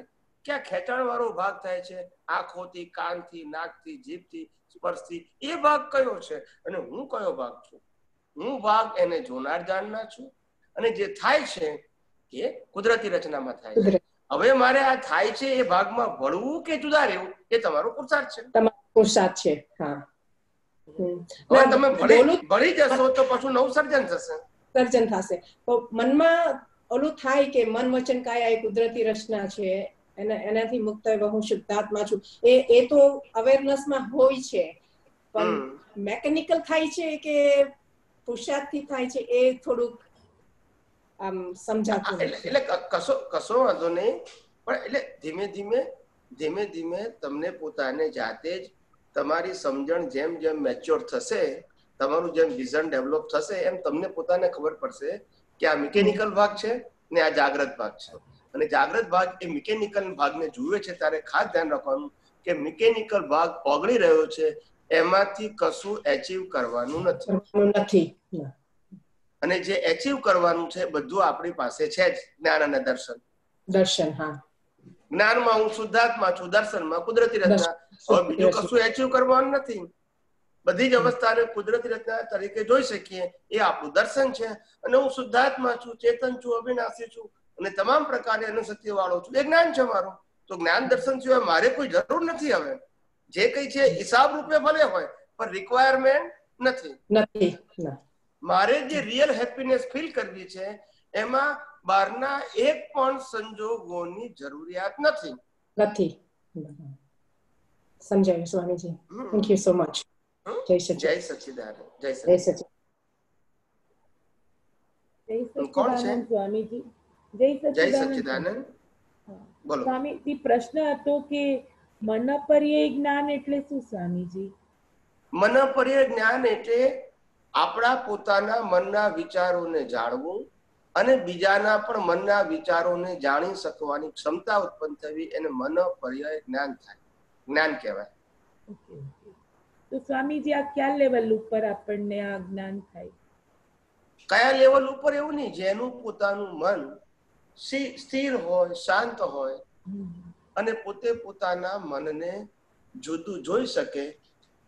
કે આ ખેંચાણવાળો ભાગ થાય છે આંખોથી કાનથી નાકથી જીભથી સ્પર્શથી એ ભાગ કયો છે અને હું કયો ભાગ છું. હું ભાગ એને જોનાર જાણનાર છું અને જે થાય છે એ કુદરતી રચનામાં થાય છે. હવે મારે આ થાય છે એ ભાગમાં વળવું કે જુદા રહેવું એ તમારો પુરુષાર્થ છે. તમારો પુરુષાર્થ છે હા. તમે ભળી જશો તો પછી નવું સર્જન થશે. મનમાં ઓલું થાય કે મન વચન કાયા એ કુદરતી રચના છે એનાથી મુક્ત હું શુદ્ધાત્મા છું એ તો અવેરનેસમાં હોય છે પણ મેકેનિકલ થાય છે કે પુરુષાર્થથી થાય છે એ થોડુંક આમ સમજાતું એટલે કશો વાંધો નહીં પણ એટલે ધીમે ધીમે તમને પોતાને જાતે જ તમારી સમજણ જેમ જેમ મેચ્યોર થશે તમારું જેમ વિઝન ડેવલપ થશે એમ તમને પોતાને ખબર પડશે કે આ મિકેનિકલ ભાગ છે ને આ જાગૃત ભાગ છે અને જાગૃત ભાગ એ મિકેનિકલ ભાગને જુએ છે ત્યારે ખાસ ધ્યાન રાખવાનું કે મિકેનિકલ ભાગ ઓગળી રહ્યો છે એમાંથી કશું એચીવ કરવાનું નથી અને જે એચીવ કરવાનું છે બધું આપણી પાસે છે જ જ્ઞાન અને દર્શન હા જ્ઞાનમાં હું શુદ્ધાત્મા છું દર્શનમાં કુદરતી રચના બીજું કશું એચીવ કરવાનું નથી. બધી જ અવસ્થાને કુદરતી રચના તરીકે જોઈ શકીએ એ આપણું દર્શન છે અને હું શુદ્ધાત્મા છું ચેતન છું અવિનાશી છું અને તમામ પ્રકારની અનુસત્ય વાળો છું એ જ્ઞાન છે મારું તો જ્ઞાન દર્શન સિવાય મારે કોઈ જરૂર નથી. હવે જે કઈ છે હિસાબ રૂપે ભલે હોય પણ રિક્વાયરમેન્ટ નથી. મારે જે રિયલ હેપીનેસ ફીલ કરવી છે એમાં બહારના એક પણ સંજોગોની જરૂરિયાત નથી. સમજાયું Swamiji. Thank you so much. જય સચ્ચિદાનંદ. સ્વામીજી જય સચ્ચિદાનંદ. બોલો સ્વામીજી. પ્રશ્ન હતો કે મન પર્યય જ્ઞાન એટલે શું સ્વામીજી? મન પર્યય જ્ઞાન એટલે આપણા પોતાના મનના વિચારોને જાણવું અને બીજાના પણ મનના વિચારોને જાણી શકવાની ક્ષમતા ઉત્પન્ન થવી એને મન પર્યય જ્ઞાન થાય જ્ઞાન કહેવાય. તો સ્વામીજી આ કયા લેવલ ઉપર આપણને આ જ્ઞાન થાય? કયા લેવલ ઉપર એવું નહીં જેનું પોતાનું મન स्थिर हो, शांत हो, अने पोते पोताना मन ने जुदू जोई सके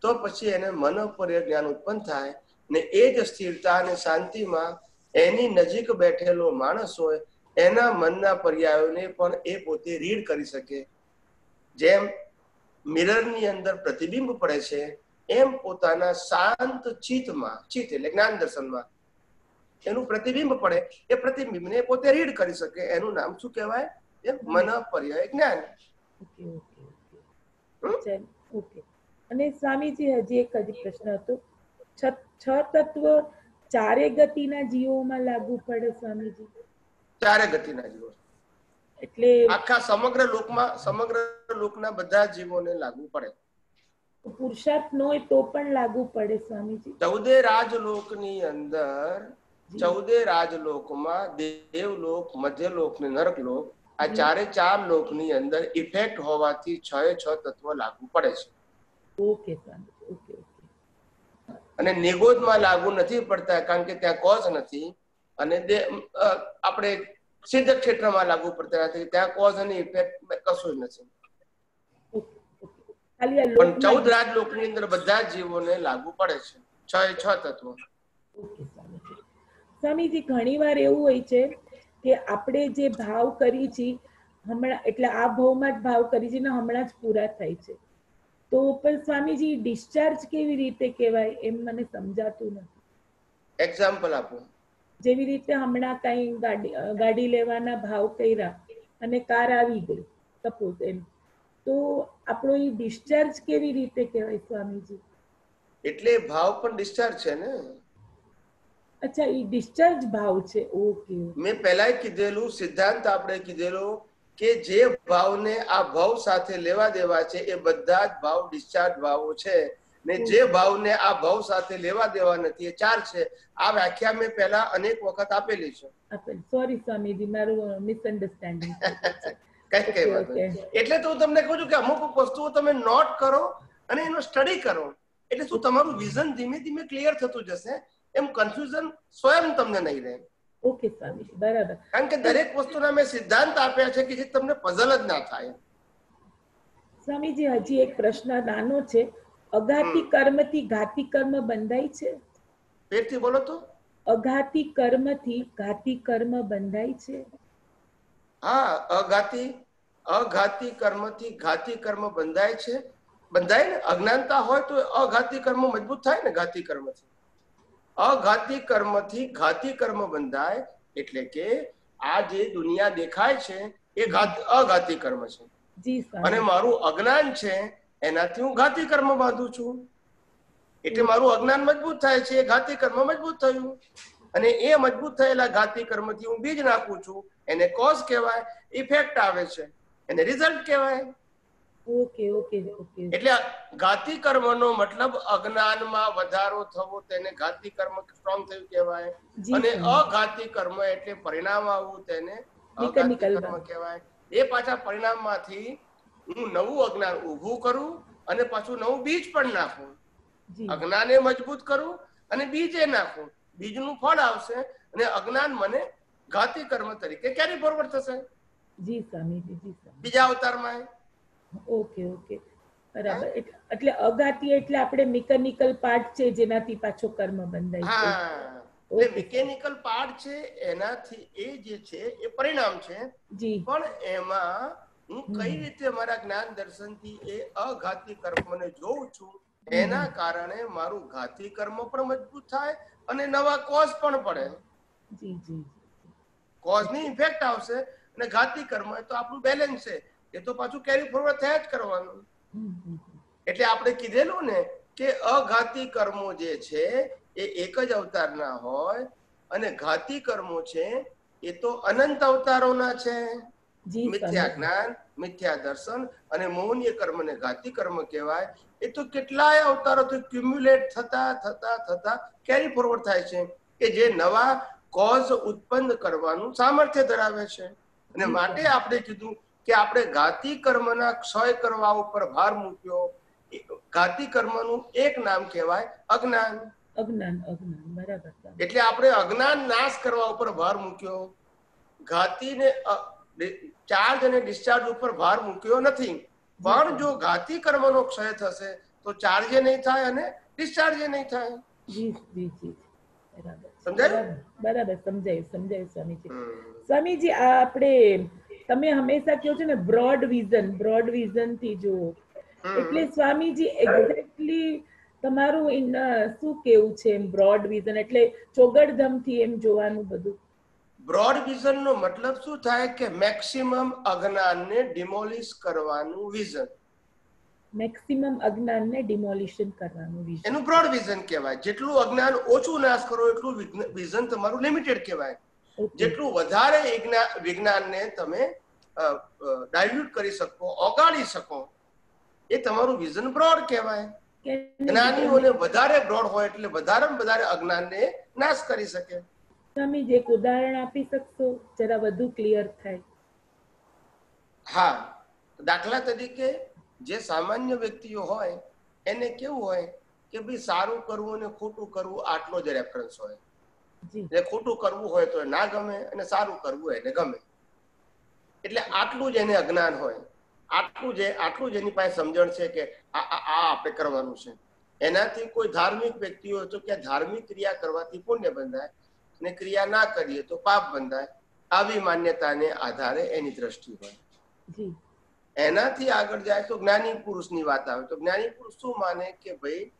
तो पछी एने मन पर ज्ञान उत्पन्न थाय ने एज स्थिरता ने शांति में एनी नजीक बैठेलो मानस होय एना मनना पर्यायोने पण ए पोते रीड करी सके। जेम मिरर नी अंदर प्रतिबिंब पड़े छे एम पोताना शांत चित्त में, चित्त एटले ज्ञान दर्शन में एनु प्रतिबिंब पड़े, ए प्रतिबिंब ने पोते रीड करी सके, एनु नाम शुं कहेवाय? मन पर्याय ज्ञान। Okay okay. અને સ્વામીજી હજી એક પ્રશ્ન હતો, છ તત્વ ચારે ગતિના જીવોમાં લાગુ પડે સ્વામીજી? ચારે ગતિના જીવો એટલે આખા સમગ્ર લોકમાં, સમગ્ર લોકના બધા જીવોને લાગુ પડે? પુરુષાર્થ નો તો પણ લાગુ પડે સ્વામીજી? ચૌદે રાજલોકની અંદર, ચૌદે રાજલોકમાં દેવલોક, મધ્યલોક ને નરકલોક, આ ચારે ચાર લોકની અંદર ઇફેક્ટ હોવાથી છ એ છ તત્વ લાગુ પડે છે। ओके स्वामी, ओके ओके। અને નિગોદમાં લાગુ નથી પડતા કારણ કે ત્યાં કોઝ નથી, અને આપણે સિદ્ધ ક્ષેત્રમાં લાગુ પડતા નથી, ત્યાં કોઝ અને ઇફેક્ટ કશું જ નથી। ખાલી આ લોક 14 રાજ લોકની અંદર બધા જીવોને લાગુ પડે છે 6 તત્વો। ઓકે સ્વામીજી, સ્વામીજી ઘણીવાર એવું હોય છે કે આપણે જે ભાવ કરી છે હમણા, એટલે આ ભાવમાં જ ભાવ કરી છે ને હમણાં જ પૂરા થાય છે, तो पर स्वामी जी डिस्चार्ज केवी रीते कहेवाय एम मने समजातुं नथी। एग्जाम्पल आपो। जेवी रीते हमणा काई गाड़ी लेवाना भाव कर्या अने कार आवी गई सपोज एम, तो आपणो ई डिस्चार्ज केवी रीते कहेवाय स्वामी जी? एटले भाव पण डिस्चार्ज छे ने। अच्छा, ई डिस्चार्ज भाव छे। ओके। मैं पहेला कीधेलुं सिद्धांत आपणे कीधेलो के जे भावने आ भाव साथे लेवा देवा छे ए बधा ज भाव डिस्चार्ज भावो छे ने जे भावने आ भाव साथे लेवा देवा नथी ए चार छे। आ व्याख्या में पहला अनेक वखत आपेली छे। आपेल, सॉरी स्वामी जी, मारू मिसअंडरस्टैंडिंग कई कई बात। એટલે તો હું તમને કહું છું કે અમુક વસ્તુઓ તમે નોટ કરો અને એનો સ્ટડી કરો એટલે શું તમારું વિઝન ધીમે ધીમે ક્લિયર થતું જશે, એમ કન્ફ્યુઝન સ્વયં તમને નહીં રહે। ओके स्वामी जी, बराबर। કારણ કે દરેક વસ્તુના મે સિદ્ધાંત આપ્યા છે કે જે તમને પઝલ જ ના થાય। સ્વામીજી હજી એક પ્રશ્ન નાનો છે, અઘાતી કર્મથી ઘાતી કર્મ બંધાય છે? ફેરથી બોલો તો। અઘાતી કર્મથી ઘાતી કર્મ બંધાય છે? હા, અઘાતી કર્મથી ઘાતી કર્મ બંધાય છે, બંધાય ને। અજ્ઞાનતા હોય તો અઘાતી કર્મ મજબૂત થાય ને ઘાતી કર્મથી। अघाती कर्म थी घाती कर्म बंधाय એટલે કે આ જે દુનિયા દેખાય છે એ અઘાતી કર્મ છે। જી સર। અને મારું અજ્ઞાન છે એનાથી હું ઘાતી કર્મ બાંધું છું, એટલે મારું અજ્ઞાન મજબૂત થાય છે, ઘાતી કર્મ મજબૂત થયું, અને એ મજબૂત થયેલા ઘાતી કર્મથી હું બીજ નાખું છું, એને કોઝ કહેવાય, ઇફેક્ટ આવે છે, એને રિઝલ્ટ કહેવાય। Okay okay okay. એટલે ઘાતી કર્મનો મતલબ અજ્ઞાનમાં વધારો થવો તેને ઘાતી કર્મ સ્ટ્રોંગ થયું કહેવાય, અને અઘાતી કર્મ એટલે પરિણામ આવવું તેને અઘાતી કર્મ કહેવાય। એ પાછા પરિણામમાંથી હું નવું અજ્ઞાન ઊભું કરું અને પાછું નવું બીજ પણ નાખું, અજ્ઞાનને મજબૂત કરું અને બીજે નાખું, બીજનું ફળ આવશે, અને અજ્ઞાન મને ઘાતી કર્મ તરીકે કેરી ફોરવર્ડ થશે। જી સ્વામીજી, જી સ્વામી, બીજા અવતારમાં। ओके ओके, बराबर। એટલે અઘાતી એટલે આપણે મિકેનિકલ પાર્ટ છે જેનાથી પાછો કર્મ બંધાય છે। હા, એટલે મિકેનિકલ પાર્ટ છે એનાથી એ જે છે એ પરિણામ છે। જી। પણ એમાં હું કઈ રીતે મારા જ્ઞાન દર્શનથી એ અઘાતી કર્મને જોઉં છું, એના કારણે મારું ઘાતી કર્મ પણ મજબૂત થાય અને નવા કોઝ પણ પડે। જી જી। કોઝની ઇફેક્ટ આવશે અને ઘાતી કર્મ તો આપણું બેલેન્સ છે। એ તો પાછું કેરી ફોરવર્ડ થયા જ કરવાનું। એટલે આપણે કીધેલું ને કે અઘાતી કર્મો જે છે એ એક જ અવતારના હોય, અને ઘાતી કર્મો છે એ તો અનંત અવતારોના છે। મિથ્યા જ્ઞાન, મિથ્યા દર્શન અને મોહનીય કર્મને ઘાતી કર્મ કહેવાય। એ તો કેટલાય અવતારોથી ક્યુમ્યુલેટ થતા થતા થતા કેરી ફોરવર્ડ થાય છે, કે જે નવા કોઝ ઉત્પન્ન કરવાનું સામર્થ્ય ધરાવે છે। અને માટે આપણે કીધું કે આપણે ઘાતી કર્મના ક્ષય કરવા ઉપર ભાર મૂક્યો। ઘાતી કર્મનું એક નામ કહેવાય અજ્ઞાન। અજ્ઞાન, અજ્ઞાન, બરાબર। એટલે આપણે અજ્ઞાન નાશ કરવા ઉપર ભાર મૂક્યો, ઘાતીને ચાર્જ અને ડિસ્ચાર્જ ઉપર ભાર મૂક્યો નથી, પણ જો ઘાતી કર્મનો ક્ષય થશે તો ચાર્જે નહીં થાય અને ડિસ્ચાર્જે નહીં થાય. જી જી જી, બરાબર સમજાય, બરાબર સમજાય સમજાય. સ્વામીજી સ્વામીજી આપણે તમે હંમેશા કહો છો ને બ્રોડ વિઝન, બ્રોડ વિઝન થી જુઓ. એટલે સ્વામીજી એક્ઝેક્ટલી તમારું ઇન શું કેવું છે એમ બ્રોડ વિઝન એટલે ચોગડધમથી એમ જોવાનું બધું. બ્રોડ વિઝન નો મતલબ શું થાય કે મેક્સિમમ અજ્ઞાનને ડિમોલિશ કરવાનું વિઝન, મેક્સિમમ અજ્ઞાનને ડિમોલિશન કરવાનું વિઝન, એનું બ્રોડ વિઝન કહેવાય. જેટલું અજ્ઞાન ઓછું નાશ કરો એટલું વિઝન તમારું લિમિટેડ કહેવાય. જેટલું વધારે વિજ્ઞાનને તમે ડાયલ્યુટ કરી શકો, ઓગાળી શકો, એ તમારું વિઝન બ્રોડ કહેવાય. જ્ઞાનીઓને વધારે બ્રોડ હોય એટલે વધારેમાં વધારે અજ્ઞાનને નાશ કરી શકે. તમે જે ઉદાહરણ આપી શકશો જરા વધુ ક્લિયર થાય? હા, દાખલા તરીકે જે સામાન્ય વ્યક્તિઓ હોય એને કેવું હોય કે ભઈ સારું કરવું અને ખોટું કરવું આટલો જ રેફરન્સ હોય. જે ખોટું કરવું હોય તો ના ગમે અને સારું કરવું એને ગમે, એટલે આટલું જ એને અજ્ઞાન હોય, આટલું જ એની પાસે સમજણ છે કે આ આપણે કરવાનું છે. એનાથી કોઈ ધાર્મિક વ્યક્તિ હોય તો કે ધાર્મિક ક્રિયા કરવાથી પુણ્ય બંધાય અને ક્રિયા ના કરીએ તો પાપ બંધાય, આવી માન્યતાને આધારે એની દ્રષ્ટિ હોય. એનાથી આગળ જાય તો જ્ઞાની પુરુષની વાત આવે તો જ્ઞાની પુરુષ શું માને કે ભાઈ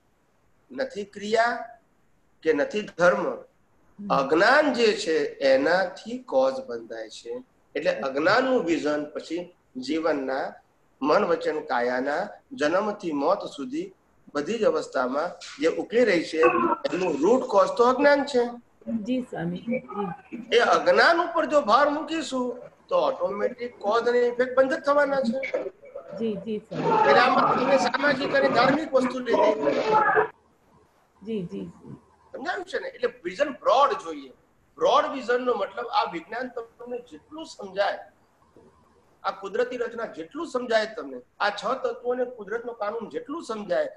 નથી ક્રિયા કે નથી ધર્મ, અજ્ઞાન જે છે એનાથી કોઝ બંધાય છે. એટલે અજ્ઞાનનું વિઝન પછી જીવનના મન વચન કાયાના જન્મથી મોત સુધી બધી જ અવસ્થામાં જે ઉકેલી રહી છે એનું રૂટ કોઝ તો અજ્ઞાન છે. જી સ્વામી, એ અજ્ઞાન ઉપર જો ભાર મૂકીશું તો ઓટોમેટિક કોઝ અને ઇફેક્ટ બંધ જ થવાના છે. જી જી સ્વામી, એનામાં તમે સામાજિક અને ધાર્મિક વસ્તુ લીધી. જી જી, સમજાયું છે ને? એટલે વિઝન બ્રોડ જોઈએ. બ્રોડ વિઝનનો મતલબ આ વિજ્ઞાન તમને જેટલું સમજાય, આ કુદરતી રચના જેટલું સમજાય તમને, આ 6 તત્વોને કુદરતનો કાનૂન જેટલું સમજાય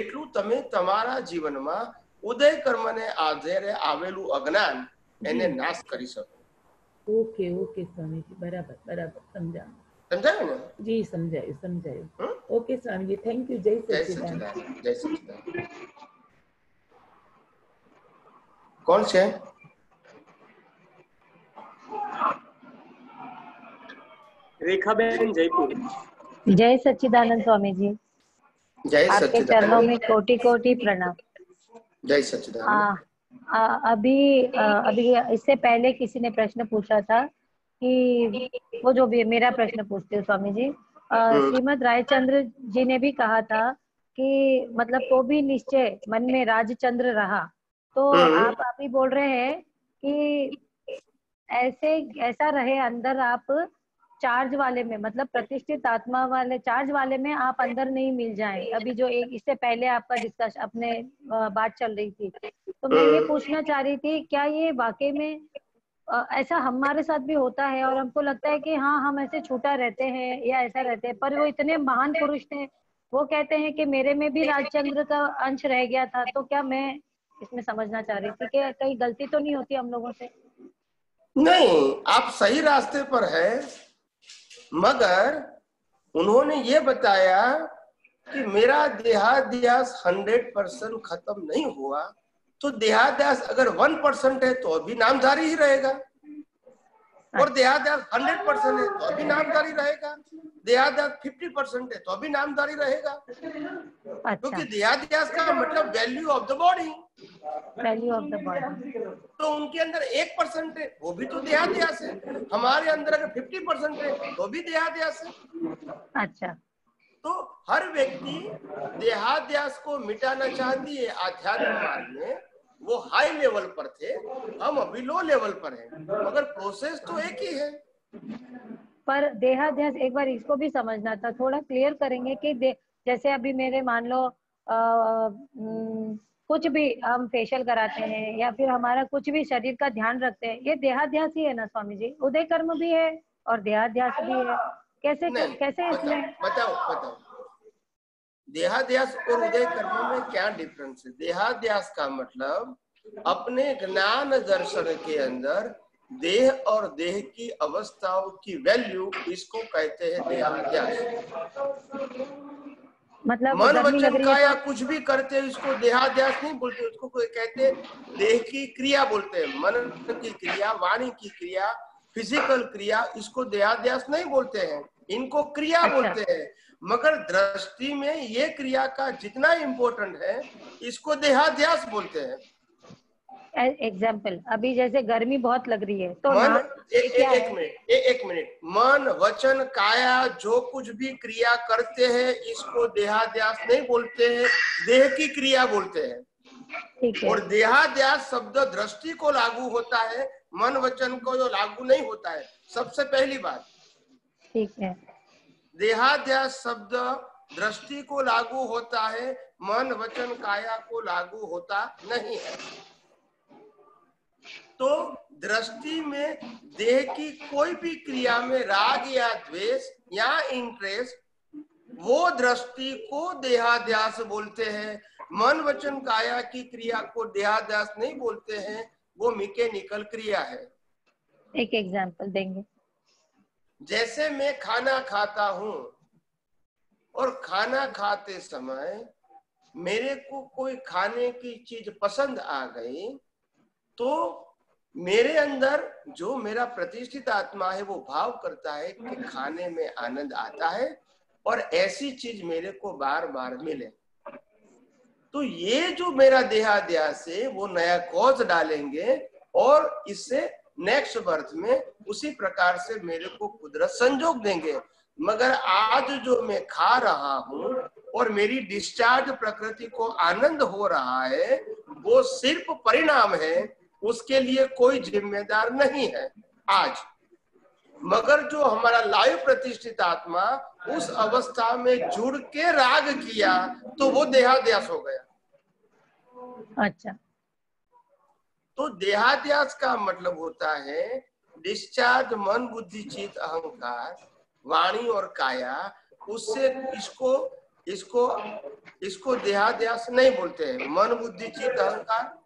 એટલું તમે તમારા જીવનમાં ઉદય કર્મને આધારે આવેલું અજ્ઞાન એને નાશ કરી શકો. ઓકે ઓકે સ્વામીજી, બરાબર બરાબર સમજાયું. સમજાયું ને? જી સમજાયું સમજાયું. Okay Swamiji, thank you. જય સચિદાનંદ. જય સચિદાનંદ. કોણ છે? रेखाबेन जयपुर। जय सच्चिदानंद स्वामी जी, जय सच्चिदानंद। आपके चरणों में कोटि कोटि प्रणाम। जय सच्चिदानंद। अभी इससे पहले किसी ने प्रश्न पूछा था कि वो जो भी मेरा प्रश्न पूछते हो स्वामी जी, श्रीमद रायचंद्र जी ने भी कहा था कि मतलब तो भी निश्चय मन में राजचंद्र रहा, तो आप अभी बोल रहे हैं कि ऐसा रहे अंदर, आप चार्ज वाले में मतलब प्रतिष्ठित आत्मा वाले चार्ज वाले में आप अंदर नहीं मिल जाएं। अभी जो एक इससे पहले आपका डिस्कशन अपने बात चल रही थी, तो मैं ये पूछना चाह रही थी क्या ये वाकई में ऐसा हमारे साथ भी होता है और हमको लगता है कि हाँ हम ऐसे छूटा रहते हैं या ऐसा रहते हैं, पर वो इतने महान पुरुष थे, वो कहते हैं कि मेरे में भी राजचंद्र का अंश रह गया था, तो क्या मैं इसमें समझना चाह रही थी कि कहीं गलती तो नहीं होती हम लोगों से? नहीं, आप सही रास्ते पर है, मगर उन्होंने ये बताया कि मेरा देहाध्यास 100% खत्म नहीं हुआ, तो देहाध्यास अगर 1% है तो अभी नामधारी ही रहेगा, और देहाध्यास 100% है तो अभी नामधारी रहेगा, देहाध्यास 50% है तो अभी नामधारी रहेगा, क्योंकि देहाध्यास का मतलब value of the body, value of the body. तो उनके अंदर 1% है वो भी तो देहाध्यास है, हमारे अंदर अगर 50% है तो भी देहाध्यास है। अच्छा, तो हर व्यक्ति देहाध्यास को मिटाना चाहती है। आध्यात्म मार्ग में वो हाई लेवल पर थे, हम अभी लो लेवल पर हैं, मगर प्रोसेस तो एक ही है। पर देहाध्यास एक बार इसको भी समझना था, थोड़ा क्लियर करेंगे कि जैसे अभी मेरे मान लो कुछ भी हम फेशियल कराते हैं या फिर हमारा कुछ भी शरीर का ध्यान रखते हैं, ये देहाध्यास ही है ना स्वामी जी? उदय कर्म भी है और देहाध्यास भी है, कैसे कैसे इसमें बताओ देहाध्यास और उदय कर्म में क्या डिफरेंस है? देहाध्यास का मतलब अपने ज्ञान दर्शन के अंदर देह और देह की अवस्थाओं की वैल्यू, इसको कहते हैं देहाध्यास। मतलब मन वचन काया कुछ भी करते इसको देहाध्यास नहीं बोलते, उसको कहते हैं देह की क्रिया बोलते हैं। मन की क्रिया, वाणी की क्रिया, फिजिकल क्रिया, इसको देहाध्यास नहीं बोलते हैं, इनको क्रिया बोलते हैं। मगर दृष्टि में ये क्रिया का जितना इम्पोर्टेंट है इसको देहाध्यास बोलते हैं। एग्जाम्पल अभी जैसे गर्मी बहुत लग रही है तो एक मिनट मन वचन काया जो कुछ भी क्रिया करते हैं इसको देहाध्यास नहीं बोलते हैं, देह की क्रिया बोलते हैं। ठीक है। और देहाध्यास शब्द दृष्टि को लागू होता है, मन वचन को जो लागू नहीं होता है। सबसे पहली बात ठीक है, देहाध्यास शब्द दृष्टि को लागू होता है, मन वचन काया को लागू होता नहीं है। तो दृष्टि में देह की कोई भी क्रिया में राग या द्वेष या इंटरेस्ट, वो दृष्टि को देहाध्यास बोलते हैं। मन वचन काया की क्रिया को देहाध्यास नहीं बोलते हैं, वो मैकेनिकल क्रिया है। एक एग्जांपल देंगे, जैसे मैं खाना खाता हूँ और खाना खाते समय मेरे को कोई खाने की चीज पसंद आ गई तो मेरे अंदर जो मेरा प्रतिष्ठित आत्मा है वो भाव करता है कि खाने में आनंद आता है और ऐसी चीज मेरे को बार बार मिले। तो ये जो मेरा देहाध्यास है वो नया कॉज डालेंगे और इससे नेक्स्ट बर्थ में उसी प्रकार से मेरे को कुदरत संजोग देंगे। मगर आज जो मैं खा रहा हूँ और मेरी डिस्चार्ज प्रकृति को आनंद हो रहा है वो सिर्फ परिणाम है, उसके लिए कोई जिम्मेदार नहीं है आज। मगर जो हमारा लाइव प्रतिष्ठित आत्मा उस अवस्था में जुड़ के राग किया तो वो देहाध्यास हो गया। अच्छा, तो देहाध्यास का मतलब होता है डिस्चार्ज मन बुद्धि चित अहंकार वाणी और काया, उससे इसको इसको इसको देहाध्यास नहीं बोलते हैं। मन बुद्धि चित अहंकार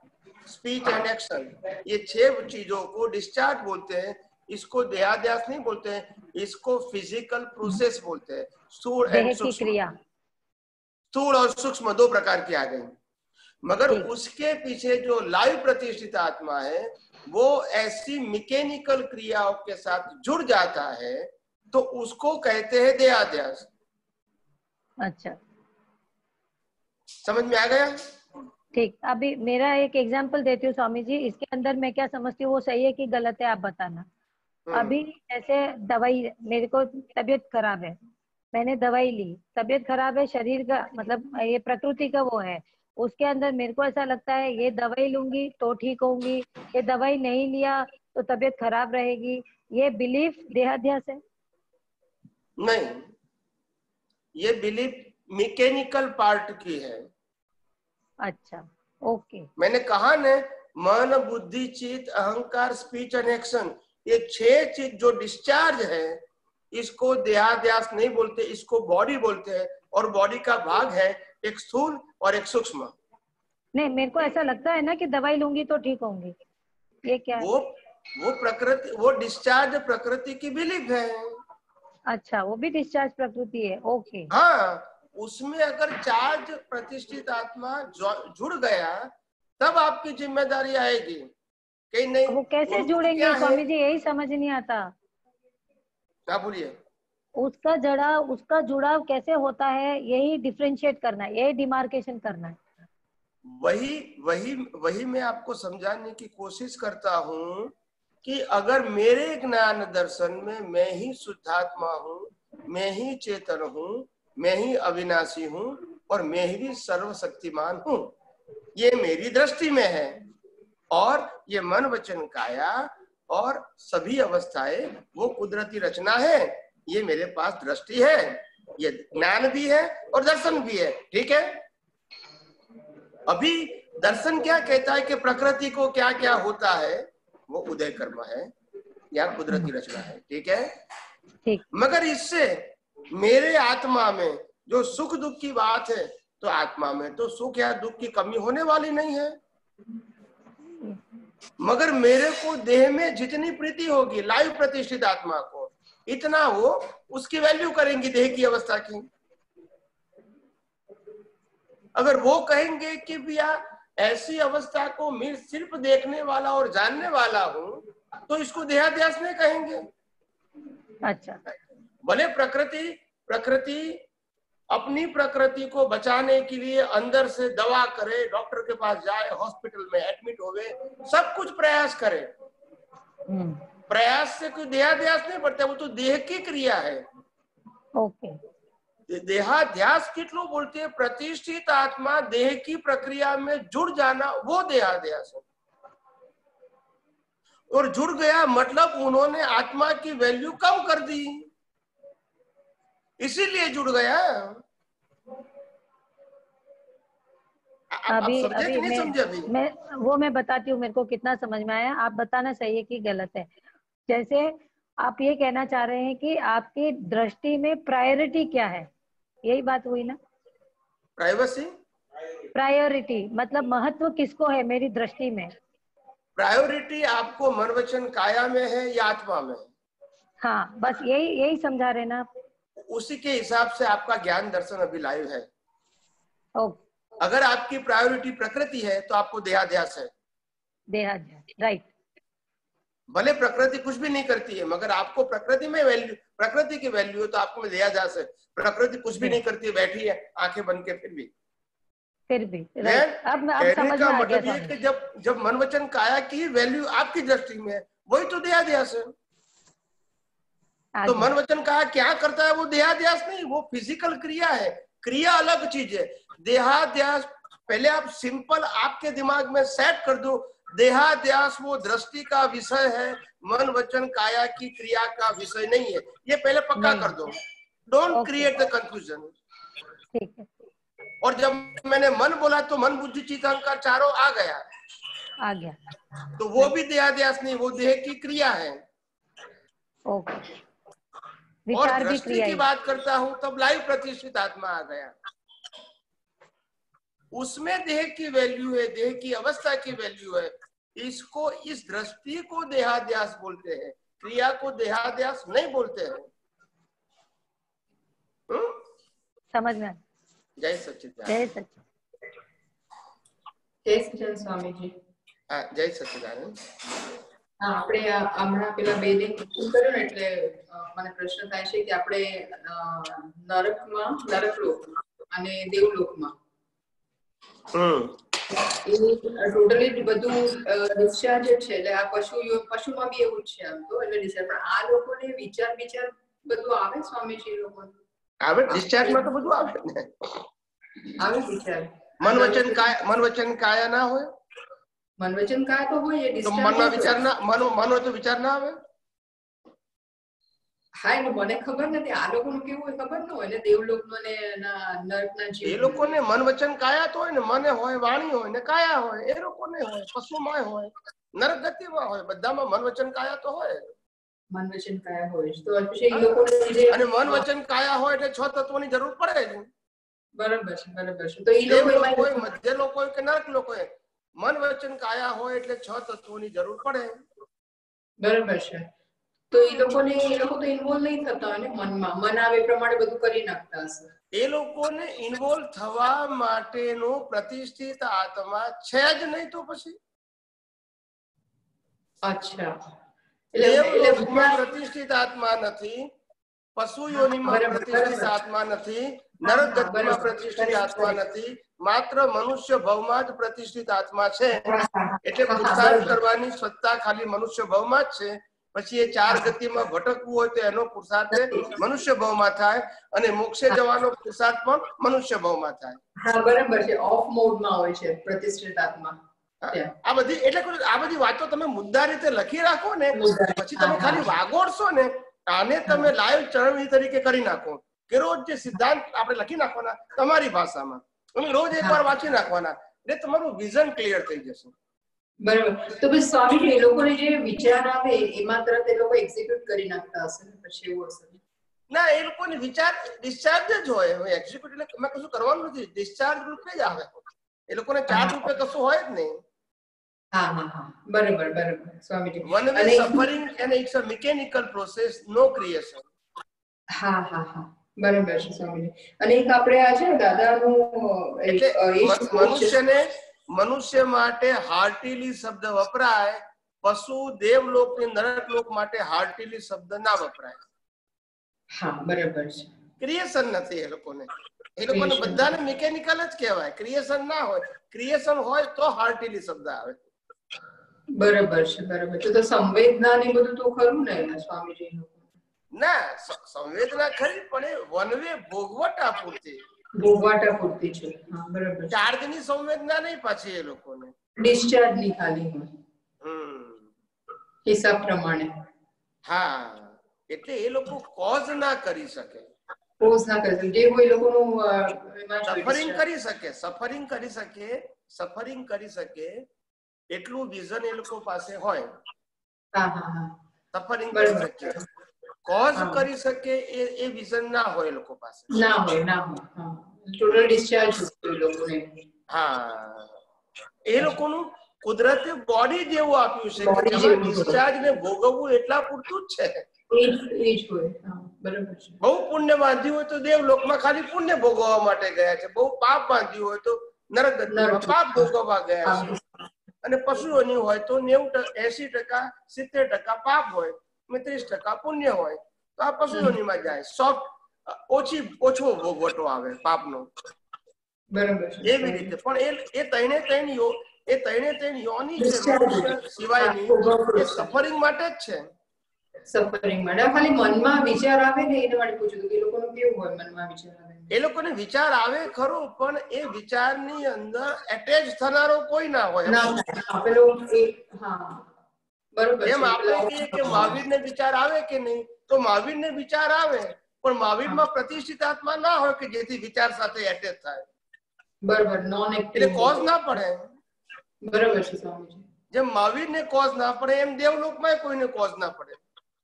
स्पीच एंड एक्शन, ये 6 चीजों को डिस्चार्ज बोलते हैं, इसको देहाध्यास नहीं बोलते हैं। इसको फिजिकल प्रोसेस बोलते हैं। स्थूल एंड सूक्ष्म क्रिया, स्थूल और सूक्ष्म 2 प्रकार की आ गई। मगर उसके पीछे जो लाइव प्रतिष्ठित आत्मा है वो ऐसी मैकेनिकल क्रियाओं के साथ जुड़ जाता है तो उसको कहते हैं देहाध्यास। अच्छा, समझ में आ गया? ठीक। अभी मेरा एक एग्जाम्पल देती हूँ स्वामी जी, इसके अंदर मैं क्या समझती हूँ वो सही है कि गलत है आप बताना। अभी जैसे दवाई, मेरे को तबीयत खराब है, मैंने दवाई ली, तबीयत खराब है, शरीर का मतलब ये प्रकृति का वो है, उसके अंदर मेरे को ऐसा लगता है ये दवाई लूंगी तो ठीक होंगी, ये दवाई नहीं लिया तो तबीयत खराब रहेगी, ये बिलीफ देहाध्यास है? नहीं, ये बिलीफ मैकेनिकल पार्ट की है। अच्छा, ओके। मैंने कहा ना मन बुद्धि चित्त अहंकार स्पीच एंड एक्शन, ये 6 चीज जो डिस्चार्ज है इसको देहाध्यास नहीं बोलते, इसको बॉडी बोलते हैं। और बॉडी का भाग है एक स्थूल और एक सूक्ष्म। नहीं, मेरे को ऐसा लगता है ना कि दवाई लूंगी तो ठीक होंगी, ये क्या है? वो प्रकृति, वो डिस्चार्ज प्रकृति की बिलीफ है। अच्छा, वो भी डिस्चार्ज प्रकृति है, ओके। हाँ, उसमें अगर चार्ज प्रतिष्ठित आत्मा जुड़ गया तब आपकी जिम्मेदारी आएगी। कहीं नहीं, वो कैसे जुड़ेंगे स्वामी जी, यही समझ नहीं आता। क्या बोलिए, उसका जड़ा, उसका जुड़ाव कैसे होता है, यही डिफरेंशिएट करना है, यही डिमार्केशन करना है। वही मैं आपको समझाने की कोशिश करता हूँ कि अगर मेरे ज्ञान दर्शन में मैं ही शुद्धात्मा हूँ, मैं ही चेतन हूँ, मैं ही अविनाशी हूँ और मैं ही सर्वशक्तिमान हूँ, ये मेरी दृष्टि में है। और ये मन वचन काया और सभी अवस्थाएं वो कुदरती रचना है, ये मेरे पास दृष्टि है, ये ज्ञान भी है और दर्शन भी है। ठीक है, अभी दर्शन क्या कहता है कि प्रकृति को क्या क्या होता है, वो उदय कर्म है या कुदरती रचना है। ठीक है, ठीक। मगर इससे मेरे आत्मा में जो सुख दुख की बात है, तो आत्मा में तो सुख या दुख की कमी होने वाली नहीं है। मगर मेरे को देह में जितनी प्रीति होगी लाइव प्रतिष्ठित आत्मा को इतना हो, उसकी वैल्यू करेंगी देह की अवस्था की। अगर वो कहेंगे कि भैया ऐसी अवस्था को मैं सिर्फ देखने वाला और जानने वाला हूँ, तो इसको देहाध्यास नहीं कहेंगे। अच्छा, भले प्रकृति अपनी प्रकृति को बचाने के लिए अंदर से दवा करे, डॉक्टर के पास जाए, हॉस्पिटल में एडमिट होवे, सब कुछ प्रयास करे, प्रयास से कोई देहाध्यास नहीं पड़ता, वो तो देह की क्रिया है। ओके। देहाध्यास कितलो बोलते हैं, प्रतिष्ठित आत्मा देह की प्रक्रिया में जुड़ जाना, वो देहाध्यास है। और जुड़ गया मतलब उन्होंने आत्मा की वैल्यू कम कर दी, इसीलिए जुड़ गया। अभी नहीं समझे? मैं बताती हूँ मेरे को कितना समझ में आया, आप बताना चाहिए कि गलत है। जैसे आप ये कहना चाह रहे हैं कि आपकी दृष्टि में प्रायोरिटी क्या है, यही बात हुई ना? प्रायोरिटी मतलब महत्व किसको है मेरी दृष्टि में? प्रायोरिटी आपको मन वचन काया में है या आत्मा में? हाँ, बस यही समझा रहे ना आप। उसी के हिसाब से आपका ज्ञान दर्शन अभी लाइव है। अगर आपकी प्रायोरिटी प्रकृति है तो आपको देहाध्यास है। देहाध्यास, राइट। भले प्रकृति कुछ भी नहीं करती है, मगर आपको प्रकृति में वैल्यू, प्रकृति की वैल्यू है तो आपको देहाध्यास है। प्रकृति कुछ भी नहीं करती है, बैठी है आंखें बंद के, फिर भी कहने का मतलब ये कि जब मन वचन काया की वैल्यू आपकी दृष्टि में है, वही तो देहाध्यास है। तो मन वचन कहा क्या करता है, वो देहाध्यास नहीं, वो फिजिकल क्रिया है। क्रिया अलग चीज है। देहाध्यास पहले आप सिंपल आपके दिमाग में सेट कर दो, देहाध्यास वो दृष्टि का विषय है, मन वचन काया की क्रिया का विषय नहीं है। ये पहले पक्का कर दो, डोंट क्रिएट द कंफ्यूजन। और जब मैंने मन बोला तो मन बुद्धि चित्त अहंकार चारों आ गया, तो वो भी देहाध्यास नहीं, वो देह की क्रिया है। और दृष्टि की बात करता हूं तब लाइव प्रतिष्ठित आत्मा आ गया, उसमें देह की वैल्यू है, देह की अवस्था की वैल्यू है। इसको, इस दृष्टि को देहाध्यास बोलते हैं, क्रिया को देहाध्यास नहीं बोलते हैं। समझ में? जय सच्चिदानंद। जय सच्चिदानंद। जय स्वामी जी। हाँ, जय सच्चिदानंद। આપણે હમણાં પેલા બે ને કીધું કર્યું ને, એટલે મને પ્રશ્ન થાય છે કે આપણે નરકલોક અને દેવલોકમાં એ ટોટલી જ બધું ડિસ્ચાર્જ છે, એટલે આ પશુમાં બી એવું છે આમ તો, એટલે ડિસ્ચાર્જ. પણ આ લોકોને વિચાર બધું આવે સ્વામીજી, એ લોકોને આવે ડિસ્ચાર્જમાં તો બધું આવે વિચાર. મન વચન કાયા ના હોય, मनोवचन का तो वो ये मनो तो विचार ना आवे। हाय न मने खबर न ते आलोक न केवो खबर न होय ने देवलोक नो ने नरक ना जीव ए लोको ने मनवचन काया तो होय ने मने होय वाणी होय ने काया होय ए लोको ने होय पशुमय होय नरक गति में होय बद्दा में मनवचन काया तो होय मनवचन काया होय तो अछे ई लोको ने અને मनवचन काया होय એટલે છ તત્વોની જરૂર પડે છે। બરાબર છે, તો ઈ લોકો કોઈ મધ્ય લોકો કે નરક લોકો એ मन वचन काया हो એટલે 6 તત્વોની જરૂર પડે। બરાબર છે, તો એ લોકો તો ઇન્વોલ્વ નહીં થતા અને મનમાં મન આવે પ્રમાણે બધું કરી નાખતા હશે। એ લોકોને ઇન્વોલ્વ થવા માટેનો પ્રતિષ્ઠિત આત્મા છે જ નહીં તો પછી। અચ્છા, એટલે ભગવાન પ્રતિષ્ઠિત આત્મા નથી, પશુ યોનિમાં પ્રતિષ્ઠિત આત્મા નથી, નરક ગતિમાં પ્રતિષ્ઠિત આત્મા નથી, માત્ર મનુષ્ય ભવમાં જ પ્રતિષ્ઠિત આત્મા છે। એટલે પુરુષાર્થ કરવાની સત્તા ખાલી મનુષ્ય ભવમાં જ છે। પછી એ ચાર ગતિમાં ભટકવું હોય તો એનો પુરુષાર્થ મનુષ્ય ભવમાં થાય, અને મોક્ષે જવાનો પુરુષાર્થ પણ મનુષ્ય ભવમાં થાય। બરાબર છે, ઓફ મોડમાં હોય છે પ્રતિષ્ઠિત આત્મા। આ બધી, એટલે આ બધી વાતો તમે મુદ્દા રીતે લખી રાખો ને, પછી તમે ખાલી વાગોડશો ને, આને તમે લાઈવ ચરણી તરીકે કરી નાખો કે રોજ જે સિદ્ધાંત આપણે લખી નાખવાના તમારી ભાષામાં, તમે રોજ એકવાર વાંચી નાખવાના, એટલે તમારું વિઝન ક્લિયર થઈ જશે। બરાબર, તો બસ સ્વામી, એ લોકોને જે વિચાર આવે એમાં તરત એ લોકો એક્ઝિક્યુટ કરી નાખતા હશે ને, પછી એવું હશે ના? એ લોકોને વિચાર ડિસ્ચાર્જ જ હોય, એક્ઝિક્યુટ એટલે મેં કશું કરવાનું નથી, ડિસ્ચાર્જ રૂપે જ આવે। એ લોકોને ચાર્જ રૂપે કશું હોય જ નહીં। बरोबर बरोबर स्वामीजी one is suffering and it's a mechanical process no creation बरोबर છે સ્વામીજી અને એક આપણે આ છે દાદાનું એટલે મનુષ્યને મનુષ્ય માટે હાર્ટીલી શબ્દ વપરાય પશુ દેવલોક કે નરકલોક માટે હાર્ટીલી શબ્દ ના વપરાય હા બરોબર છે ક્રિએશન નથી એ લોકોને બધાને મિકેનિકલ જ કહેવાય ક્રિએશન ના હોય ક્રિએશન હોય તો હાર્ટીલી શબ્દ આવે બરોબર છે બરોબર તો સંવેદના ને બધું તો ખરું ને સ્વામીજી ના સંવેદના ખરી પણ વનવે ભોગવટા પૂરતી ભોગવટા પૂરતી છે હા બરાબર ચાર દિની સંવેદના નહીં પાછી એ લોકોને ડિસ્ચાર્જ ની ખાલી હિસાબ પ્રમાણે હા એટલે એ લોકો કોઝ ના કરી શકે કોઝ ના કરી શકે જે કોઈ લોકોનું સફરિંગ કરી શકે સફરિંગ કરી શકે સફરિંગ કરી શકે એટલું વિઝન એ લોકો પાસે હોય હા હા સફરિંગ કરી શકે કોઝ કરી શકે એ વિઝન ના હોય લોકો પાસે ના હોય ટોટલ ડિસ્ચાર્જ હોય લોકોને હા એ લોકોનું કુદરતે બોડી જેવું આપ્યું છે કે જે ડિસ્ચાર્જ ને ભોગવવું એટલા પૂરતું જ છે એ જ હોય બરાબર છે બહુ પુણ્ય બાંધ્યું હોય તો દેવલોકમાં ખાલી પુણ્ય ભોગવવા માટે ગયા છે બહુ પાપ બાંધ્યું હોય તો નરક ગતિમાં પાપ ભોગવવા ગયા છે અને પશુઓની હોય તો 90 80% 70% પાપ હોય 30% પુણ્ય હોય તો આ પશુઓનીમાં જાય સોફ્ટ ઓછો ભોગવટો આવે પાપનો બરાબર છે એવી રીતે પણ એ તૈણે તૈણ યોની છે સિવાયની એ સફરિંગ માટે જ છે સફરિંગ માટે ખાલી મનમાં વિચાર આવે ને એને માટે પૂછું કે લોકોનો કેવું હોય મનમાં વિચાર આવે એ લોકોને વિચાર આવે ખરો પણ એ વિચારની અંદર એટેચ થનારો કોઈ ના હોય ના પેલો એ હા બરોબર એમ આપણે કે મહાવીરને વિચાર આવે કે નહીં તો મહાવીરને વિચાર આવે પણ મહાવીરમાં પ્રતિષ્ઠિત આત્મા ના હોય કે જેથી વિચાર સાથે એટેચ થાય બરોબર નોન એટલે કોઝ ના પડે બરોબર છે સ્વામીજી જે મહાવીરને કોઝ ના પડે એમ દેવલોકમાં કોઈને કોઝ ના પડે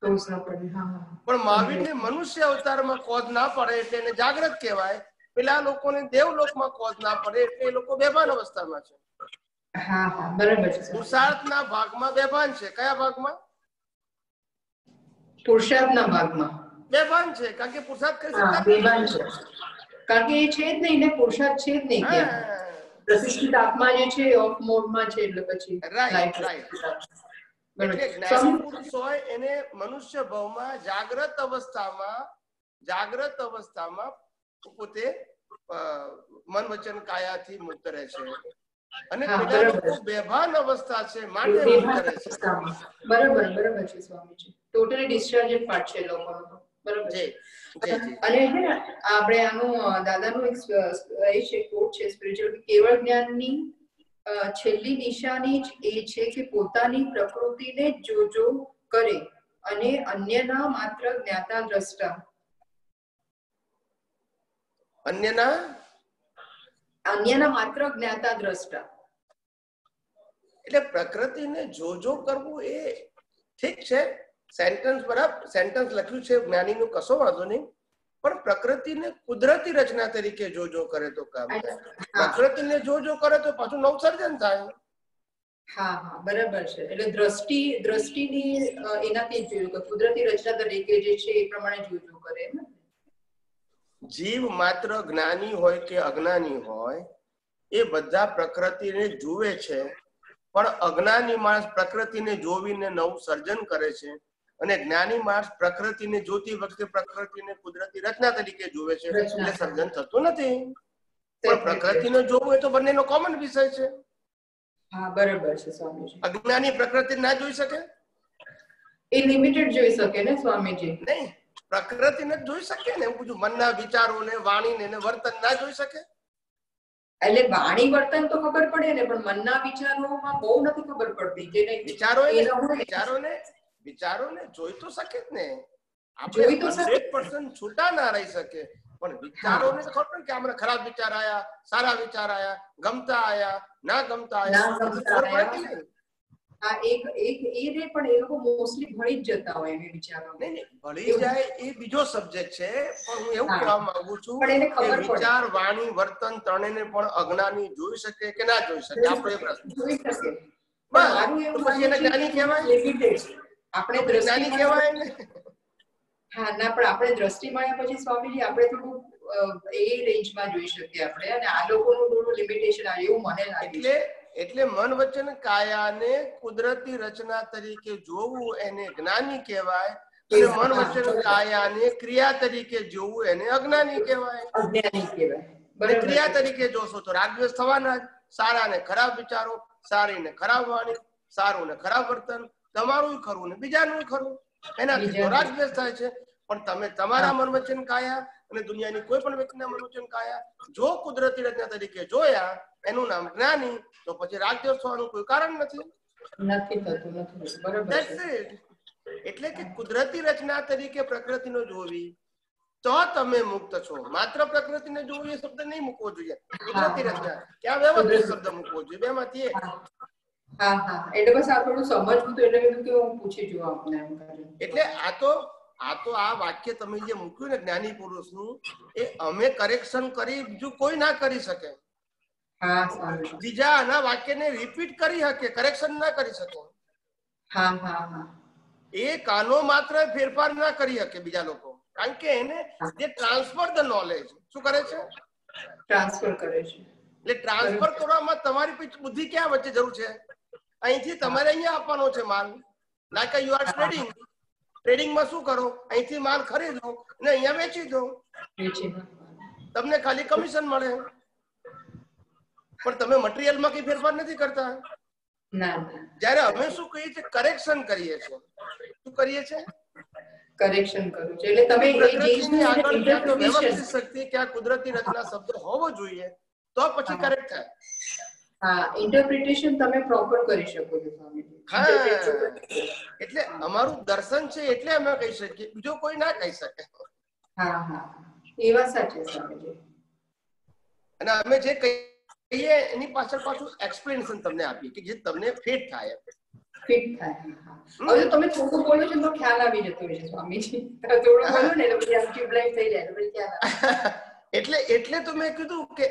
પણ મહાવીરને મનુષ્ય અવતારમાં કોઝ ના પડે એટલે એને જાગૃત કહેવાય પેલા લોકોને દેવલોકમાં કોઝ ના પડે એટલે એ લોકો બેભાન અવસ્થામાં છે હા બરાબર છે પુરુષાર્થના ભાગમાં બેભાન છે કયા ભાગમાં પુરુષાર્થના ભાગમાં બેભાન છે કારણ કે પુરુષાર્થ કરી શકતા બેભાન છે કારણ કે એ છે જ નહીં ને પુરુષાર્થ છે જ નહીં કે પ્રતિષ્ઠિત આત્મા જે છે ઓફ મોડમાં છે એટલે પછી રાઈટ રાઈટ એટલે સમ પુરુષ હોય એને મનુષ્ય ભવમાં જાગૃત અવસ્થામાં પોતે મન વચન કાયાથી મુક્ત રહે છે અને પેલા બેભાન અવસ્થા છે માટે મુક્ત રહે છે બરાબર છે સ્વામીજી ટોટલી ડિસ્ચાર્જ પાર્ટ છે લોકોનો બરાબર છે અને હે આપણે આનું દાદાનું એક કોટ છે સ્પિરિચ્યુઅલ કેવળ જ્ઞાનની છેલ્લી નિશાની જ એ છે કે પોતાની પ્રકૃતિને જોજો કરે અને અન્યના માત્ર જ્ઞાતા દ્રષ્ટા અન્યના માત્ર જ્ઞાતા દ્રષ્ટા એટલે પ્રકૃતિને જોજો કરવું એ ઠીક છે સેન્ટેન્સ લખ્યું છે જ્ઞાનીનું કશો વાંધો નહીં પણ પ્રકૃતિને કુદરતી રચના તરીકે જોજો કરે તો કામ થાય પ્રકૃતિને જોજો કરે તો પાછું નવસર્જન થાય હા બરાબર છે એટલે દ્રષ્ટિની એનાથી જોજો કરે કુદરતી રચના તરીકે જે છે એ પ્રમાણે જોજો કરે ને જીવ માત્ર જ્ઞાની હોય કે અજ્ઞાની હોય એ બધા પ્રકૃતિને જુએ છે પણ અજ્ઞાની માણસ પ્રકૃતિને જોવીને નવું સર્જન કરે છે અને જ્ઞાની માણસ પ્રકૃતિને જોતી વખતે પ્રકૃતિને કુદરતી રચના તરીકે જુએ છે એટલે સર્જન થતું નથી પણ પ્રકૃતિને જોવું એ તો બંનેનો કોમન વિષય છે હા બરાબર છે સ્વામીજી અજ્ઞાની પ્રકૃતિ ના જોઈ શકે એ લિમિટેડ જોઈ શકે ને સ્વામીજી નહીં प्रकृति ने જોઈ શકે ને એવું બધું મનના વિચારોને વાણીને ને વર્તન ના જોઈ શકે એટલે વાણી વર્તન તો ખબર પડે ને પણ મનના વિચારોમાં બહુ નથી ખબર પડતી જે નહીં વિચારોને જોઈ તો શકે જ ને આપણે 100% છૂટા ના રહી શકે પણ વિચારોને તો ખબર કે આપણે ખરાબ વિચાર આયા સારા વિચાર આયા ગમતા આયા ના ગમતા આયા આ એક એ રે પણ એ લોકો મોસ્ટલી ભળી જ જતા હોય એ વિચારો ને ભળી જાય એ બીજો સબ્જેક્ટ છે પણ હું એવું કહેવા માંગુ છું કે વિચાર વાણી વર્તન ત્રણેયને પણ અજ્ઞાની જોઈ શકે કે ના જોઈ શકે આપણો એ પ્રશ્ન જોઈ શકે मन वचन काया ने कुदरती रचना तरीके जोवू एने ज्ञानी कहेवाय, मन वचन काया ने क्रिया तरीके जोवू एने अज्ञानी कहेवाय। क्रिया तरीके जोशो तो रागद्वेष थवाना ज, सारा ने खराब विचारो, सारी ने खराब वाणी, सारू ने खराब वर्तन, तमारुं खरू ने बीजानुं खरू, एनाथी तो रागद्वेष थाय छे। पण तमे तमारा मन वचन काया अने दुनियानी कोई पण व्यक्तिना मन वचन काया जो कुदरती रचना तरीके जोया एनु नाम ज्ञानी, तो पछी रागद्वेष थवानुं कोई कारण नथी। एटले के कुदरती रचना तरीके प्रकृति नो जोवी तो तमे मुक्त छो। मात्र प्रकृति ने जो ये शब्द नहीं मुकवो જોઈએ, કુદરતી રચના કે આ વ્યવસ્થિત શબ્દ મુકવો જોઈએ, બેમાંથી એક। હા હા, એટલે બસ આ થોડું સમજવું તો એટલે કે હું પૂછી જો આપને એમ કરે। એટલે આ તો આ વાક્ય તમે જે મૂક્યું ને જ્ઞાની પુરુષનું, એ અમે કરેક્શન કરી બીજું કોઈ ના કરી શકે। હા સારું, બીજા ના વાક્યને રીપીટ કરી શકે, કરેક્શન ના કરી શકે। હા હા હા, એ કાનો માત્ર ફેરફાર ના કરી શકે બીજા લોકો। ट्रांसफर द नॉलेज शू करे छे, ट्रांसफर करे छे। ले ट्रांसफर करवामां तमारी पीछे बुद्धि क्या वच्चे जरूर छे। અહીંથી તમારે અહીંયા આપવાનો છે માલ, like you are trading. Trading માં શું કરો, અહીંથી માલ ખરીદો ને અહીંયા વેચી દો, તમને ખાલી કમિશન મળે। પણ તમે મટીરીયલ માં કઈ ફેરફાર નથી કરતા ના। જ્યારે અમે શું કહીએ છીએ, કરેક્શન કરીએ છીએ। શું કરીએ છીએ, करेक्शन करो। એટલે તમે એ જીની આગળ ક્યાં તો વ્યવસ્થિત શક્તિ ક્યાં કુદરતી રચના શબ્દ હોવો જોઈએ તો પછી કરેક્ટ થાય। હા, ઇન્ટરપ્રિટેશન તમે પ્રોપર કરી શકો છો સ્વામીજી। હા, એટલે અમારું દર્શન છે એટલે અમે કહી શકીએ, બીજો કોઈ ના કહી શકે। હા હા, એ વાત સાચી સ્વામીજી। અને અમે જે કહીએ એની પાછળ પાછું એક્સપ્લેનેશન તમને આપીએ કે જે તમને ફિટ થાય, ફિટ થાય। હા, હવે તમે થોડું બોલો છો તો ખ્યાલ આવી જતો છે સ્વામીજી, થોડું બોલો ને એટલે પછી આખી બ્લેન્ક થઈ જાય એટલે ખ્યાલ આવે। એટલે તો મેં કીધું કે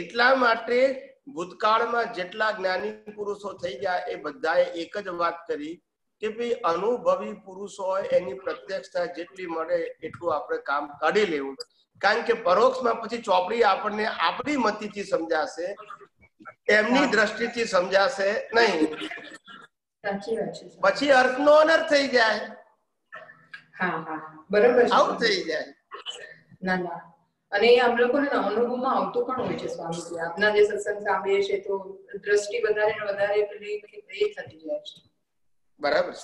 એટલા માટે ભૂતકાળમાં જેટલા જ્ઞાની પુરુષો થઈ ગયા એ બધાએ એક જ વાત કરી કે ભઈ અનુભવી પુરુષો હોય એની પ્રત્યક્ષતા જેટલી મળે એટલું આપણે કામ કાઢી લેવું, કારણ કે પરોક્ષમાં પછી ચોપડી આપણને આપણી મતિથી સમજાશે, એમની દ્રષ્ટિથી સમજાશે નહીં। પછી અર્થનો અનર્થ થઈ જાય। હા હા, બરાબર છે, આઉટ થઈ જાય। ના ના, અને આમ લોકોને અનુભવમાં આવતું પણ હોય છે સ્વામીજી। આપના જે સત્સંગ સાંભળે છે તો દ્રષ્ટિ વધારે ને વધારે પેલી એ થતી જાય છે। બરાબર છે, બરાબર।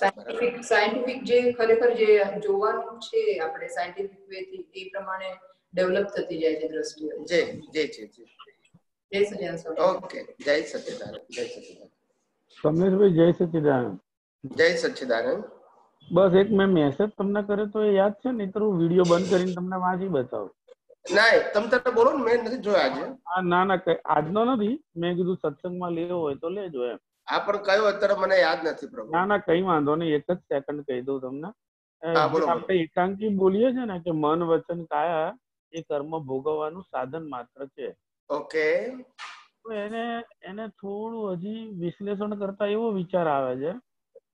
સાયન્ટિફિક જે ખરેખર જે જોવાનું છે આપણે સાયન્ટિફિક વેથી એ પ્રમાણે ડેવલપ થતી જાય છે દ્રષ્ટિ। જે જે છે જે જય સચિદાનંદ સ્વામી। ઓકે, જય સચિદાનંદ, જય સચિદાનંદ समीर भाई, जय सच्चिदानंद, जय सच्चिदानंद। बस एक मैं मैसेज तुमने करे तो याद छे, नहीं तो वीडियो बंद करीने तुमने वांची बताओ। नहीं, तुम तो बोलो ने, मैं नहीं जो आज। हां ना ना, आज नो नहीं, मैं कीधु सत्संग में लेयो होय तो लेजो एम। आ पर कयो अत्यारे मने याद नथी प्रभु। ना ना, कई वांधो नहीं, एक ज सेकंड कही दो तुमने। आपने एकांकी बोलिए छे ने के मन वचन काया ए कर्म भोगवानु साधन मात्र छे। ओके, तो एने एने थोड़ू हजी विश्लेषण करता एवो विचार आवे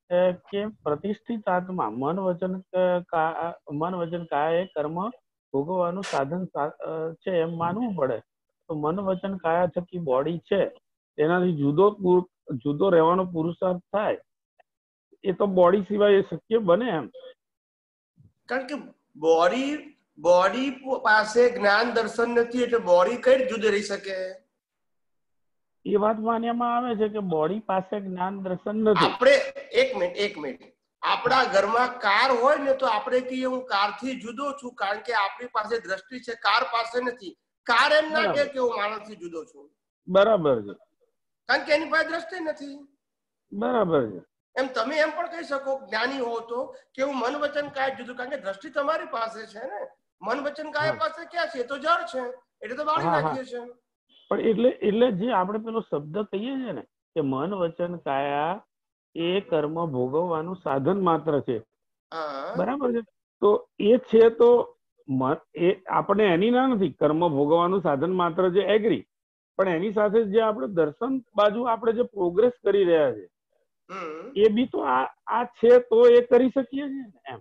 छे के प्रतिष्ठित आत्मा मन वचन काया कर्म भोगवानुं साधन छे एम मानवुं पड़े। तो मन वचन काया थकी बॉडी छे तेनाथी जुदो रहेवानो पुरुषार्थ थाय ए तो बॉडी सिवाय शक्य बने एम, कारण के बॉडी पासे ज्ञान दर्शन नथी एटले बॉडी कई जुदे रही सके। ये बात मान्यमां आवे छे के बॉडी पासे ज्ञान दर्शन नथी। आपणे एक मिनिट आपड़ा घर में कार होय ने तो आपणे कहीए हूं कार थी जुदो छुं, कारण के आपणी पासे दृष्टि छे, कार पासे नथी। कार एम ना कहे के हूं मानवथी जुदो छुं, बराबर छे, कारण के एनी पासे दृष्टि नथी, बराबर छे। एम तमे एम पण कही शको ज्ञानी हो तो के हूं मन वचन काया जुदो, कारण के दृष्टि तमारी पासे छे ने। मन वचन काया पासे क्या छे, तो जड़ छे, एटले तो बाळी नाखीए छे। પણ એટલે જે આપણે પેલો શબ્દ કહીએ છે ને કે મન વચન કાયા એ કર્મ ભોગવવાનું સાધન માત્ર છે, બરાબર છે। તો એ છે તો એ આપણે એની ના નથી, કર્મ ભોગવવાનું સાધન માત્ર છે, એગ્રી। પણ એની સાથે જે આપણે દર્શન બાજુ આપણે જે પ્રોગ્રેસ કરી રહ્યા છે ये भी तो आ छे तो ये करी सकिए छे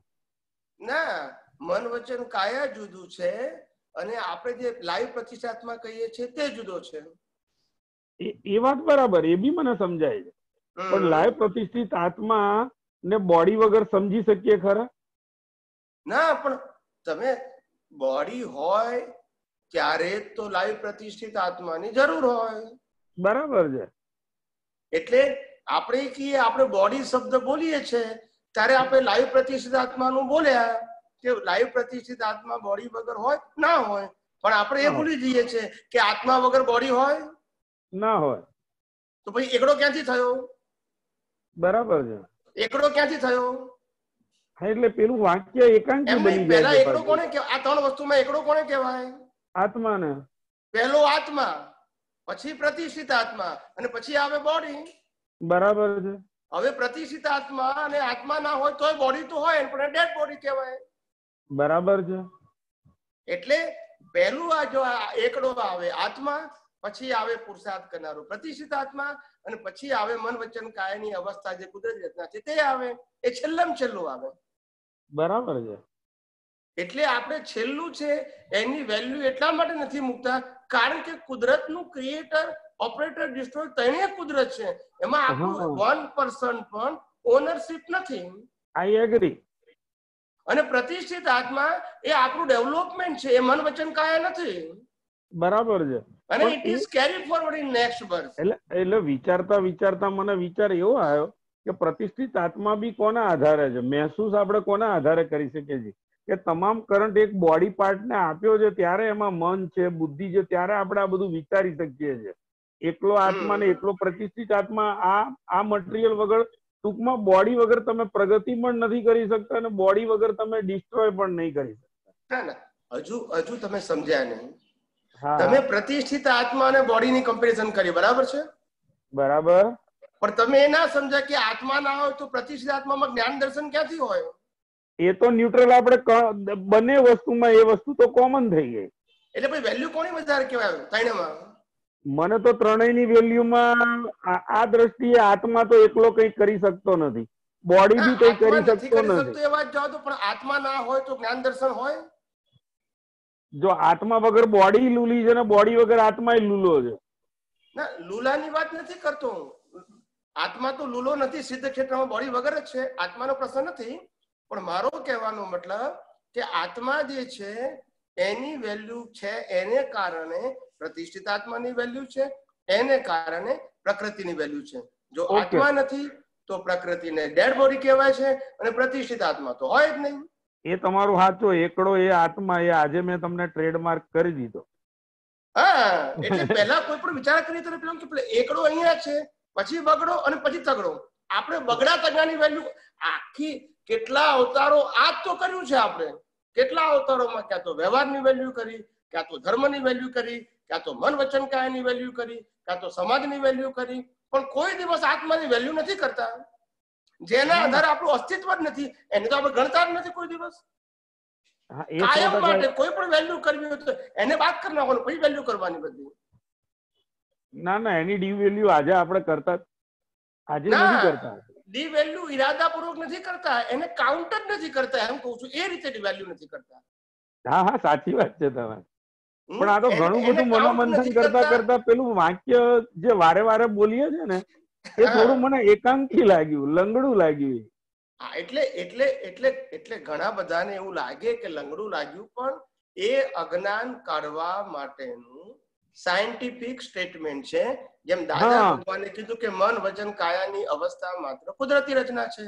ना मन वचन काया जुदू छे अने आपणे जे लाइव प्रतिष्ठात्मा कहीए छे ते जुदो छे ए वात बराबर ए भी मने समजाय छे पण लाइव प्रतिष्ठित आत्मा ने बॉडी वगर समझी सकिए खरा ना पण तमे बॉडी होय त्यारे तो लाइव प्रतिष्ठित आत्मा नी जरूर होय बराबर छे एटले आपणे की आपणे बॉडी शब्द बोलीए छे त्यारे आपणे लाइव प्रतिष्ठित आत्मा नु बोल्या के लाइव प्रतिष्ठित आत्मा बॉडी वगर होय ना होय पण आपणे ए बोली दीए छे के आत्मा वगर बॉडी होय ना होय तो भाई एकड़ो क्यांथी थयो बराबर छे एकड़ो क्यांथी थयो એટલે પેલું વાક્ય એકાંકી બની જાય પહેલા એકડો કોને કહેવાય આ ત્રણ વસ્તુમાં એકડો કોને કહેવાય આત્માને પહેલો આત્મા પછી પ્રતિષ્ઠિત આત્મા અને પછી આવે બોડી બરાબર છે હવે પ્રતિષ્ઠિત આત્મા અને આત્મા ના હોય તોય બોડી તો હોય પણ ડેડ બોડી કહેવાય બરાબર છે એટલે પહેલું આ જો એકડો આવે આત્મા પછી આવે પુરુષાર્થ કરનારો પ્રતિષ્ઠિત આત્મા અને પછી આવે મન વચન કાયાની અવસ્થા જે કુદરતી રચના છે તે આવે એ છેલ્લમ છેલ્લું આવે बराबर है એટલે આપણે છેલ્લું છે એની વેલ્યુ એટલા માટે નથી મુકતા કારણ કે કુદરતનું ક્રિએટર ઓપરેટર ડિસ્ટ્રોયર તણે કુદરત છે એમાં આપણું 1% પણ ઓનરશિપ નથી આઈ એગ્રી અને પ્રતિષ્ઠિત આત્મા એ આપણું ડેવલપમેન્ટ છે એ મન વચન કાયા નથી બરાબર છે અને it is carry forward in next birth એટલે વિચારતા વિચારતા મને વિચાર એવો આવ્યો કે પ્રતિષ્ઠિત આત્મા બી કોના આધારે છે મહેસૂસ આપણે કોના આધારે કરી શકીએ છીએ કે તમામ કરંટ એક બોડી પાર્ટને આપ્યો છે ત્યારે એમાં મન છે બુદ્ધિ છે ત્યારે આપણે આ બધું વિચારી શકીએ છીએ એકલો આત્માને એકલો પ્રતિષ્ઠિત આત્મા આ મટીરિયલ વગર ટૂંકમાં બોડી વગર તમે પ્રગતિ પણ નથી કરી શકતા અને બોડી વગર તમે ડિસ્ટ્રોય પણ નહીં કરી શકતા ના હજુ તમે સમજ્યા નહીં તમે પ્રતિષ્ઠિત આત્મા અને બોડીની કમ્પેરિઝન કરી બરાબર છે બરાબર पर तमे ना समझा कि आत्मा ना हो तो प्रतिष्ठित आत्मा में ज्ञान दर्शन क्या थी होय ये तो न्यूट्रल आपणे बने वस्तु में ये वस्तु तो कॉमन થઈ ગઈ એટલે ભઈ વેલ્યુ કોની વધારે કહેવાય ત્રણેયમાં મને તો ત્રણેયની વેલ્યુમાં આ દ્રષ્ટિએ આત્મા તો એકલો કંઈ કરી શકતો નથી બોડી ભી કંઈ કરી શકતો નથી તો એ વાત જાવ તો પણ આત્મા ના હોય તો જ્ઞાન દર્શન હોય જો આત્મા વગર બોડી લૂલી છે ને બોડી વગર આત્મા એ લૂલો છે ના લૂલાની વાત નથી કરતો आत्मा तो लूलो नहीं सिद्ध क्षेत्र में बॉडी वगर है आत्मा नो प्रश्न नहीं पण मारो कहेवानो मतलब के आत्मा जे छे एनी वेल्यू छे एने कारणे प्रतिष्ठित आत्मा नी वेल्यू छे एने कारणे प्रकृति नी वेल्यू छे जो आत्मा नहीं तो प्रकृति ने डेड बॉडी कहेवाय छे अने प्रतिष्ठित आत्मा तो होय ज नहीं ए तमारो हाचो एकड़ो ए आत्मा ए आजे मैं तमने ट्रेडमार्क करी दीधो हां એટલે પહેલા કોઈ પણ વિચાર કરી તો પેલું કે એકડો અહીંયા છે પછી બગડો અને પછી તગડો આપણે બગડા તગડાની વેલ્યુ આખી કેટલા અવતારો આજ તો કર્યું છે આપણે કેટલા અવતારોમાં ક્યાં તો વ્યવહારની વેલ્યુ કરી ક્યાં તો ધર્મની વેલ્યુ કરી ક્યાં તો મન વચન કાયાની વેલ્યુ કરી ક્યાં તો સમાજની વેલ્યુ કરી પણ કોઈ દિવસ આત્માની વેલ્યુ નથી કરતા જેના આધાર આપણું અસ્તિત્વ જ નથી એને તો આપણે ગણતા જ નથી કોઈ દિવસ હા એ કાયમ માટે કોઈ પણ વેલ્યુ કરવી હોય તો એને વાત કરના હોય પછી વેલ્યુ કરવાની બધી ना ना एनी डी वेल्यू आज आपने करता आज नहीं करता डी वेल्यू इरादा पूर्वक नहीं करता एने काउंट ज नहीं करता हम कहू छु ए रीते डी वेल्यू नहीं करता हां हां साची बात छे तमे पण आ तो घणो बधु मनोमंथन करता करता पेलू वाक्य जे वारे-वारे बोलिए छे ने ए थोड़ू मने एकांकी लाग्यू लंगड़ू लाग्यू हां એટલે એટલે એટલે એટલે ઘણા બધાને એવું લાગે કે લંગડું લાગ્યું પણ એ અજ્ઞાન કાઢવા માટેનું साइंटिफिक स्टेटमेंट छे जेम दादा भगवाने कीधुं के मन वचन कायानी अवस्था मात्र कुदरती रचना छे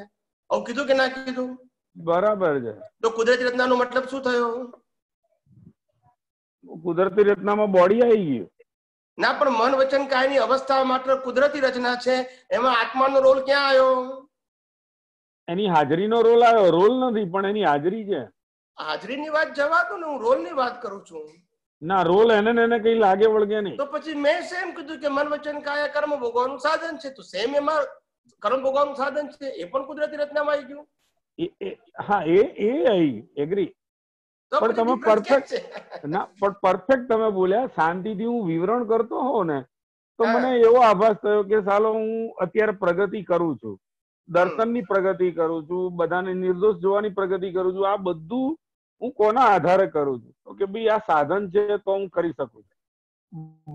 और कीधुं के ना कीधुं बराबर छे तो कुदरती रचनानो मतलब शुं थयो कुदरती रचनामां बॉडी आई गई ना पण मन वचन कायानी अवस्था मात्र कुदरती रचना छे एमां आत्मानो रोल क्यां आव्यो एनी हाजरीनो रोल आव्यो रोल नथी पण एनी हाजरी छे हाजरीनी वात जवा दो ने हूं रोलनी वात करूं छुं ना रोल एने ने कई लागे वळगे नहीं तो પછી મે સેમ કીધું કે મન વચન કાયા કર્મ ભોગવાનું સાધન છે તો સેમ એમાં કર્મ ભોગવાનું સાધન છે એ પણ કુદરતી રચનામાં આવી ગયું એ હા એ આવી એગ્રી પણ તમે પરફેક્ટ ના પણ પરફેક્ટ તમે બોલ્યા શાંતિથી હું વિવરણ કરતો હો ને તો મને એવો આભાસ થયો કે સાલો હું અત્યારે પ્રગતિ કરું છું दर्शननी प्रगति करू छू, बधाने निर्दोष जोवानी प्रगति करू छू। आ बधुं हूँ कोना आधारे करू छू? तो के भाई आ साधन छे तो हूँ करी सकू।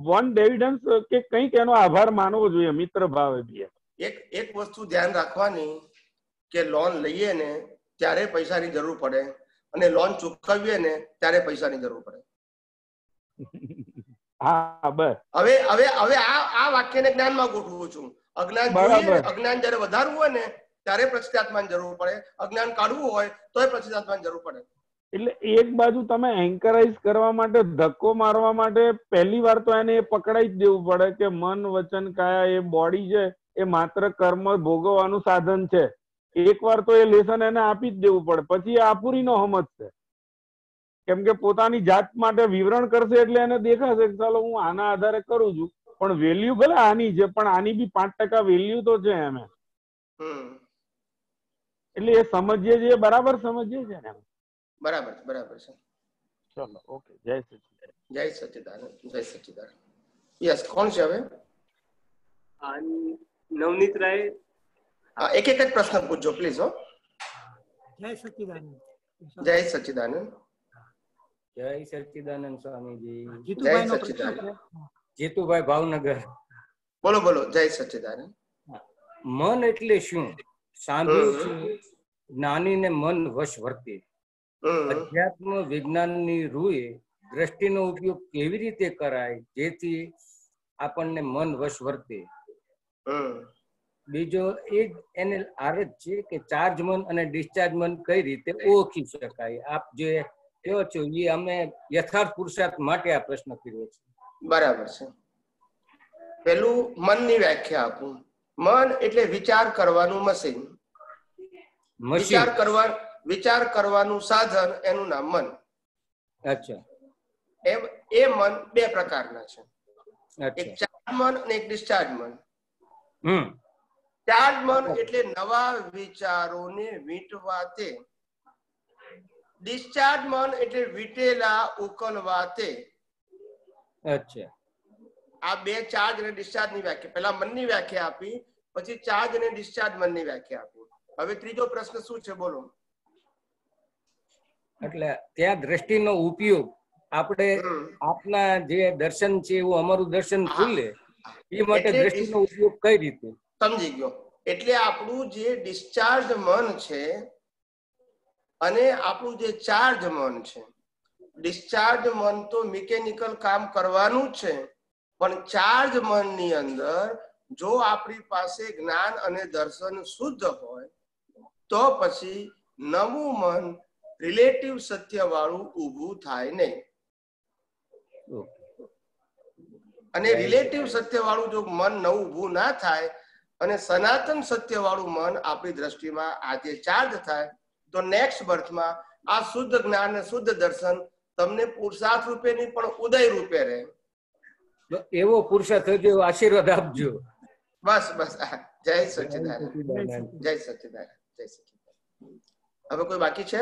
वन एविडेंस के कई केनो आभार मानवो जोईए मित्र भावे। भी एक एक वस्तु ध्यान राखवानी के लोन लईए ने त्यारे पैसानी जरूर पड़े अने लोन चूकवीए ने त्यारे पैसानी जरूर पड़े। हाँ बस हवे हवे हवे आ आ वाक्यने ज्ञानमां गोठवुं छुं। अज्ञान જોઈએ અજ્ઞાન જ્યારે વધારવું હોય ને ત્યારે પ્રતિષ્ઠાત્માની જરૂર પડે, અજ્ઞાન કાઢવું હોય તોય પ્રતિષ્ઠાત્માની જરૂર પડે। એટલે એક બાજુ તમે એન્કરેજ કરવા માટે, ધક્કો મારવા માટે પહેલી વાર તો એને પકડાઈ જ દેવું પડે કે મન, વચન, કાયા એ બોડી છે, એ માત્ર કર્મ ભોગવવાનું સાધન છે। એકવાર તો એ લેસન એને આપી જ દેવું પડે, પછી આ પૂરીનો સમજશે। કેમ કે પોતાની જાત માટે વિવરણ કરશે એટલે એને દેખાશે કે ચાલો હું આના આધારે કરું છું, पण वेल्यू भले आनी जे पण आनी भी 5% वेल्यू तो छे। एम એટલે એ સમજીએ જે બરાબર સમજીએ છે ને, બરાબર બરાબર છે। ચલો ઓકે, જય સચિદાન, જય સચિદાન, જય સચિદાન। યસ, કોણ છે હવે? આ નવનીત રાય। આ એક એક જ પ્રશ્ન પૂછજો પ્લીઝ। હો, જય સચિદાન, જય સચિદાન, જય સચિદાનંદ સ્વામીજી, જય સચિદાન। जेतु भाई भावनगर, बोलो बोलो। जय सच्चिदानंद। मन એટલે શું? સાંભળ્યું છે જ્ઞાનીને મન વશ વર્તે। અધ્યાત્મ વિજ્ઞાનની રૂએ દ્રષ્ટિનો ઉપયોગ કેવી રીતે કરાય જેથી આપણને મન વશ વર્તે? બીજો એ એને આરજ છે કે ચાર્જ મન અને ડિસ્ચાર્જ મન કઈ રીતે ઓળખી શકાય? આપ જે કહો છો એ અમે યથાર્થ પુરુષાર્થ માટે આ પ્રશ્ન કર્યો છે। बराबर से। पेलू मन नी व्याख्या आपू। मन एटले विचार करवानू मशीन, विचार करवानू साधन, एनु नाम मन। अच्छा। ए मन बे प्रकारना छे। अच्छा। एक चार्ज मन ने एक डिस्चार्ज मन। चार्ज मन एटले नवा विचारों ने वीटवाते, डिस्चार्ज मन एटले वीटेला उकलवाते। अच्छा। आप बे चार्ज ने डिस्चार्ज ની વ્યાખ્યા, પહેલા મન ની વ્યાખ્યા આપી, પછી ચાર્જ અને ડિસ્ચાર્જ મન ની વ્યાખ્યા આપી। હવે ત્રીજો પ્રશ્ન શું છે બોલો? એટલે ત્યાં દ્રષ્ટિનો ઉપયોગ આપણે આપના જે દર્શન છે એવું અમારું દર્શન ખુલે એ માટે દ્રષ્ટિનો ઉપયોગ કઈ રીતે? સમજી ગયો। એટલે આપણું જે ડિસ્ચાર્જ મન છે અને આપણું જે ચાર્જ મન છે, डिस्चार्ज मन तो मिकेनिकल काम करवानू छे, पण चार्ज मन नी अंदर जो आपणी पासे ज्ञान अने दर्शन शुद्ध होय तो पछी नवू मन रिलेटिव सत्य वाळू ऊभू थाय नहीं। अने रिलेटिव सत्य वाळू जो मन नवू ऊभू ना थाय अने सनातन सत्य वाळू मन आपणी दृष्टि में आजे चार्ज थाय तो नेक्स्ट बर्थ में आ शुद्ध ज्ञान ने शुद्ध दर्शन તમને પુરુષાર્થ રૂપે ની પણ ઉદય રૂપે રહે એવો પુરુષાર્થ જે આશીર્વાદ આપજો। બસ બસ। જય સચ્ચિદાનંદ, જય સચ્ચિદાનંદ, જય સચ્ચિદાનંદ। હવે કોઈ બાકી છે?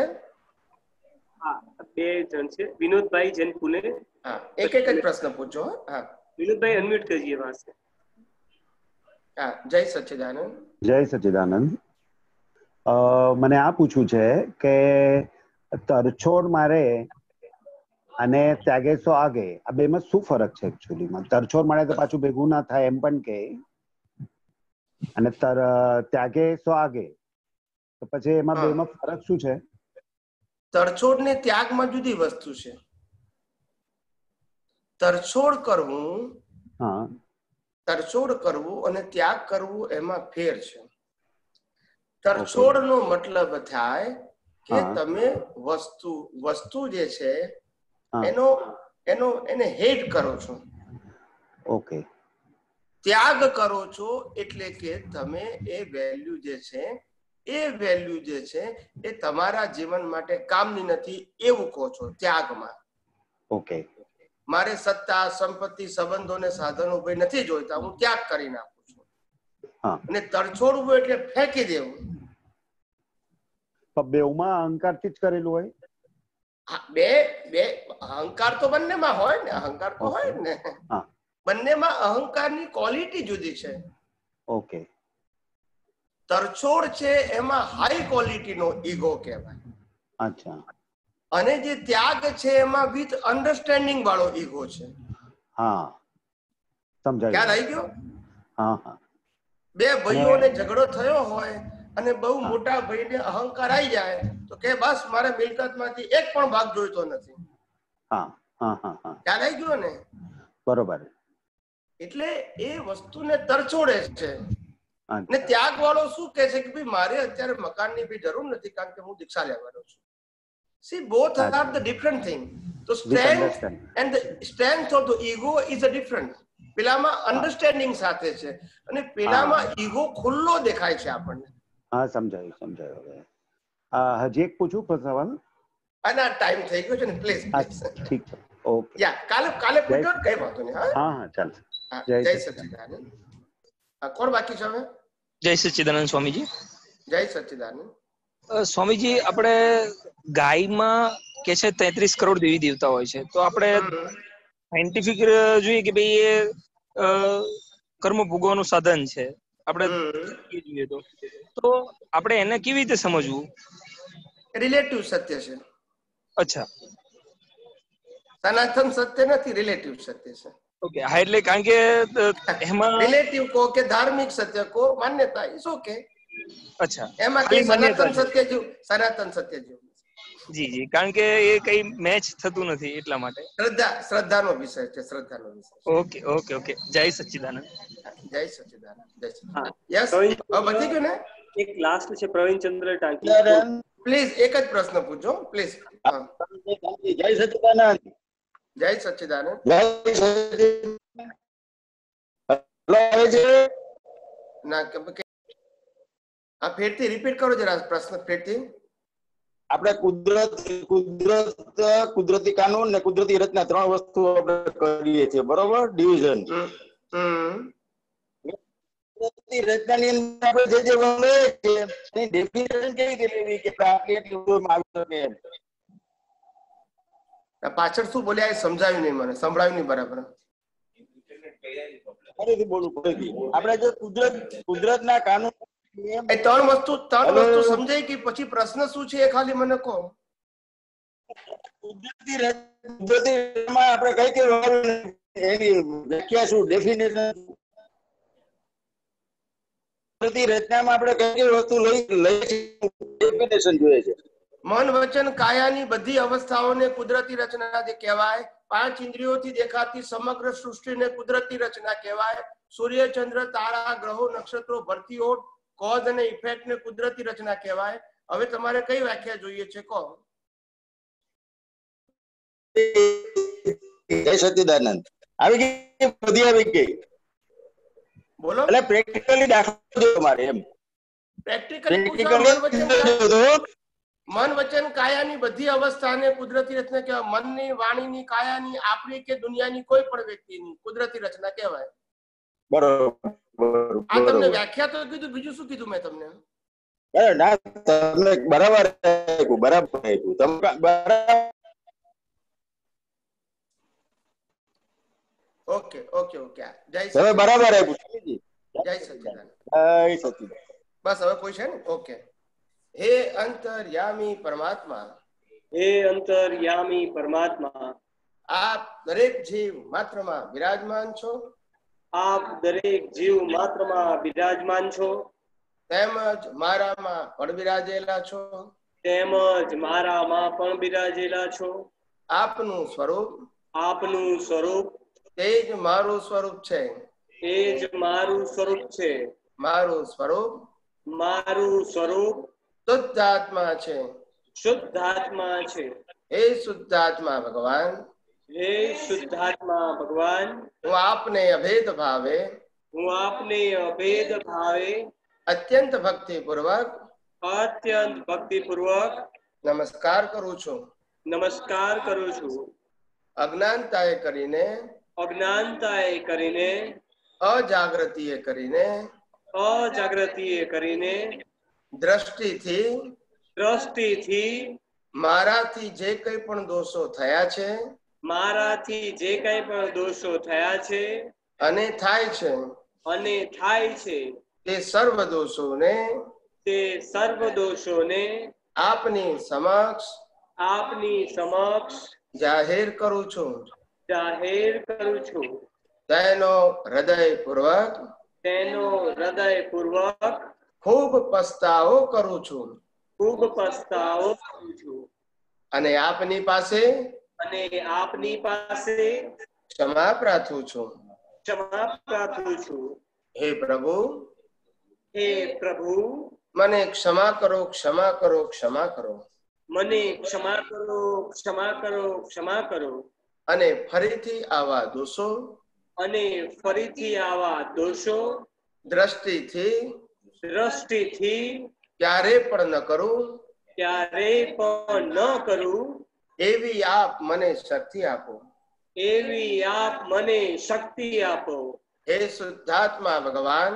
હા, બે જણ છે। વિનોદભાઈ જૈન પુણે। હા, એક એક જ પ્રશ્ન પૂછો। હા વિનોદભાઈ અનમ્યુટ કરીએ વાસે। હા, જય સચ્ચિદાનંદ, જય સચ્ચિદાનંદ। મને આ પૂછવું છે કે તરછોડ મારે અને ત્યાગેશો આગે આ બે માં શું ફરક છે? એક્ચ્યુઅલી માં તરછોડ મળે તો પાછું ભેગું ના થાય એમ પણ કે, અને ત્યાગેશો આગે તો પછી એમાં બે માં ફરક શું છે? તરછોડ ને ત્યાગ માં જુદી વસ્તુ છે। તરછોડ કરવું, હા તરછોડ કરવું અને ત્યાગ કરવું એમાં ફેર છે। તરછોડ નો મતલબ થાય કે તમે વસ્તુ જે છે એનો એને હેટ કરો છો। ઓકે। ત્યાગ કરો છો એટલે કે તમે એ વેલ્યુ જે છે એ તમારા જીવન માટે કામની નથી એવું કહો છો ત્યાગમાં। ઓકે। મારે સત્તા, સંપત્તિ, સંબંધોને સાધનો ભાઈ નથી જોઈતા, હું ત્યાગ કરી નાખું છું। હા, અને તરછોડવું એટલે ફેંકી દેવું। પણ બેઉમાં અહંકારથી જ કરેલું હોય। બે બે અહંકાર તો બંનેમાં હોય ને, અહંકાર તો હોય ને બંનેમાં, અહંકારની ક્વોલિટી જુદી છે। ઓકે। तरछोड़ छे एमा हाई क्वॉलिटी नो ईगो कहेवाय। अच्छा। अने जे त्याग छे एमा विथ अंडरस्टैंडिंग वालो ईगो छे। हाँ। समझाय। क्या रही गयो? हाँ हाँ। बे भाईओ ने झगड़ो थयो होय अने बहु मोटा भाईने अहंकार आई जाए तो के बस मारे मिलकतमांथी एक पण भाग जोईतो नथी। हाँ हाँ हाँ हाँ। क्या रही गयो ने? बरोबर। इतले ए वस्तुने तरछोड़े छे। ने त्याग वालों शू कहे छे कि भाई मारे अत्यारे मकाननी भी जरूर नथी कारण के हूँ दीक्षा लेवानो छुं। See, both are the different thing. The strength and the strength of the ego is a different. पेलामा understanding साथे छे अने पेलामा ego खुल्लो देखाय छे आपने। हाँ समझायो समझायो। हजी एक पूछूं प्रश्न। अना time थे क्यों चने please please। ठीक है okay। या काले काले पूछो कई बातों ने हाँ। हाँ हाँ चल। जय सच्चिदानंद। कौन बाकी सब है? जय सच्चिदानंद स्वामी जी। जय सच्चिदानंद। स्वामी जी अपने गाय में कैसे 33 करोड़ देवी देवता होय छे तो अपने साइंटिफिक जो है कि भाई ये कर्म भोगवानुं साधन छे अपने ये जुए तो अपने एने केवी रीते समझवुं रिलेटिव सत्य छे। अच्छा सनातन सत्य नथी रिलेटिव सत्य छे। ओके हां એટલે કારણ કે એમાં રિલેટિવ કો કે ધાર્મિક સત્ય કો માન્યતા इज ओके। अच्छा एमा के सनातन सत्य जो जी जी कारण के ये कई मैच થતું નથી એટલા માટે શ્રદ્ધાનો વિષય છે શ્રદ્ધાનો વિષય। ઓકે ઓકે ઓકે જય સચ્ચિદાનંદ। જય સચ્ચિદાનંદ। જય સચ્ચિદાનંદ। યસ હવે બધી ગયું ને એક લાસ્ટ છે પ્રવીણ ચંદ્ર ટાંકી પ્લીઝ એક જ પ્રશ્ન પૂછો પ્લીઝ। જય સચ્ચિદાનંદ। જય સચ્ચિદાનંદ। જય સચ્ચિદાનંદ। હેલો આવે છે ના आप फिरती रिपीट करो जरा प्रश्न फिरती। आपने कुदरती कानून ने कुदरती रचना त्रण वस्तु आपने करी है बराबर डिवीजन। कुदरती रचना ने आपने जो बोले कि डेफिनेशन क्या ही देने की प्राप्ति लोगों मालूम है। तो पाचर तू बोले आये समझायू नहीं माने समझायू नहीं बराबर। अरे तो बोलो कोई आपने जो कुदरत ना कानून એ ત્રણ વસ્તુ સમજાય કે પછી પ્રશ્ન શું છે એ ખાલી મને કહો। કુદરતી માં આપણે કઈ કઈ વાળું એની વ્યાખ્યા શું ડેફિનેશન કુદરતી રચનામાં આપણે કઈ કઈ વસ્તુ લઈ ડેફિનેશન જોઈએ છે। મન વચન કાયાની બધી અવસ્થાઓને કુદરતી રચના જે કહેવાય। 5 ઇન્દ્રિયોથી દેખાતી સમગ્ર સૃષ્ટિને કુદરતી રચના કહેવાય। સૂર્ય ચંદ્ર તારા ગ્રહો નક્ષત્રો ભરતીઓ कॉज અને ઇફેક્ટ ને કુદરતી રચના કહેવાય। હવે તમારે કઈ વ્યાખ્યા જોઈએ છે કહો। જય સચ્ચિદાનંદ। આવી ગઈ બધી આવી ગઈ બોલો એટલે પ્રેક્ટિકલી દાખલો જો તમારે એમ પ્રેક્ટિકલી જો મન વચન કાયાની બધી અવસ્થાને કુદરતી રચના કહેવાય। મનની વાણીની કાયાની આપણી કે દુનિયાની કોઈ પણ વ્યક્તિની કુદરતી રચના કહેવાય। બરોબર। આ તમને વ્યાખ્યા તો કીધું બીજું શું કીધું મેં તમને? અરે ના તમે બરાબર આપ્યું બરાબર આપ્યું તમે બરાબર। ઓકે ઓકે ઓકે જય સચ્ચિદાનંદ। હવે બરાબર આપ્યું સમજી જય સચ્ચિદાનંદ। જય સચ્ચિદાનંદ। બસ હવે કોઈ છે ને ઓકે। હે અંતર્યામી પરમાત્મા હે અંતર્યામી પરમાત્મા આપ દરેક જીવ માત્રમાં વિરાજમાન છો। आप दरेक जीव मात्र में विराजमान छो। તેમજ મારામાં પણ બિરાજેલા છો। તેમજ મારામાં પણ બિરાજેલા છો। આપનું સ્વરૂપ તેજ મારું સ્વરૂપ છે। તેજ મારું સ્વરૂપ છે। મારું સ્વરૂપ શુદ્ધ આત્મા છે। શુદ્ધ આત્મા છે। હે શુદ્ધ આત્મા ભગવાન हे शुद्धात्मा भगवान हूँ आपने अभेद भावे अत्यंत भक्ति पूर्वक नमस्कार करू छू अज्ञानताए करीने अजागृतिए करीने दृष्टि थी माराथी जे कई पण दोषो थया छे મારાથી જે કઈ પણ દોષો થયા છે અને થાય છે ते सर्व दोषों ने आपनी समक्ष जाहिर करू छू तेनो हृदय पूर्वक खूब पछतावो करू छू અને આપની પાસે ક્ષમા પ્રાર્થું છું હે પ્રભુ મને ક્ષમા કરો અને ફરીથી આવા દોષો દ્રષ્ટિથી ક્યારે પણ ન કરું एवी आप मने शक्ति आपो हे शुद्धात्मा भगवान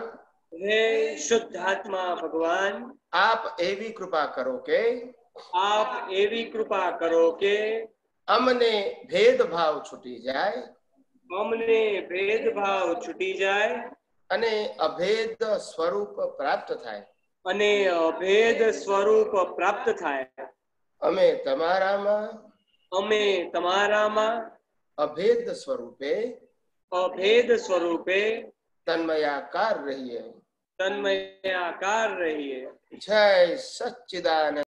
आप एवी कृपा करो के हमने भेदभाव छूटी जाए अने अभेद स्वरूप प्राप्त थाय અમે તમારામાં અભેદ સ્વરૂપે તન્મયાકાર રહીએ. જય સચ્ચિદાનંદ.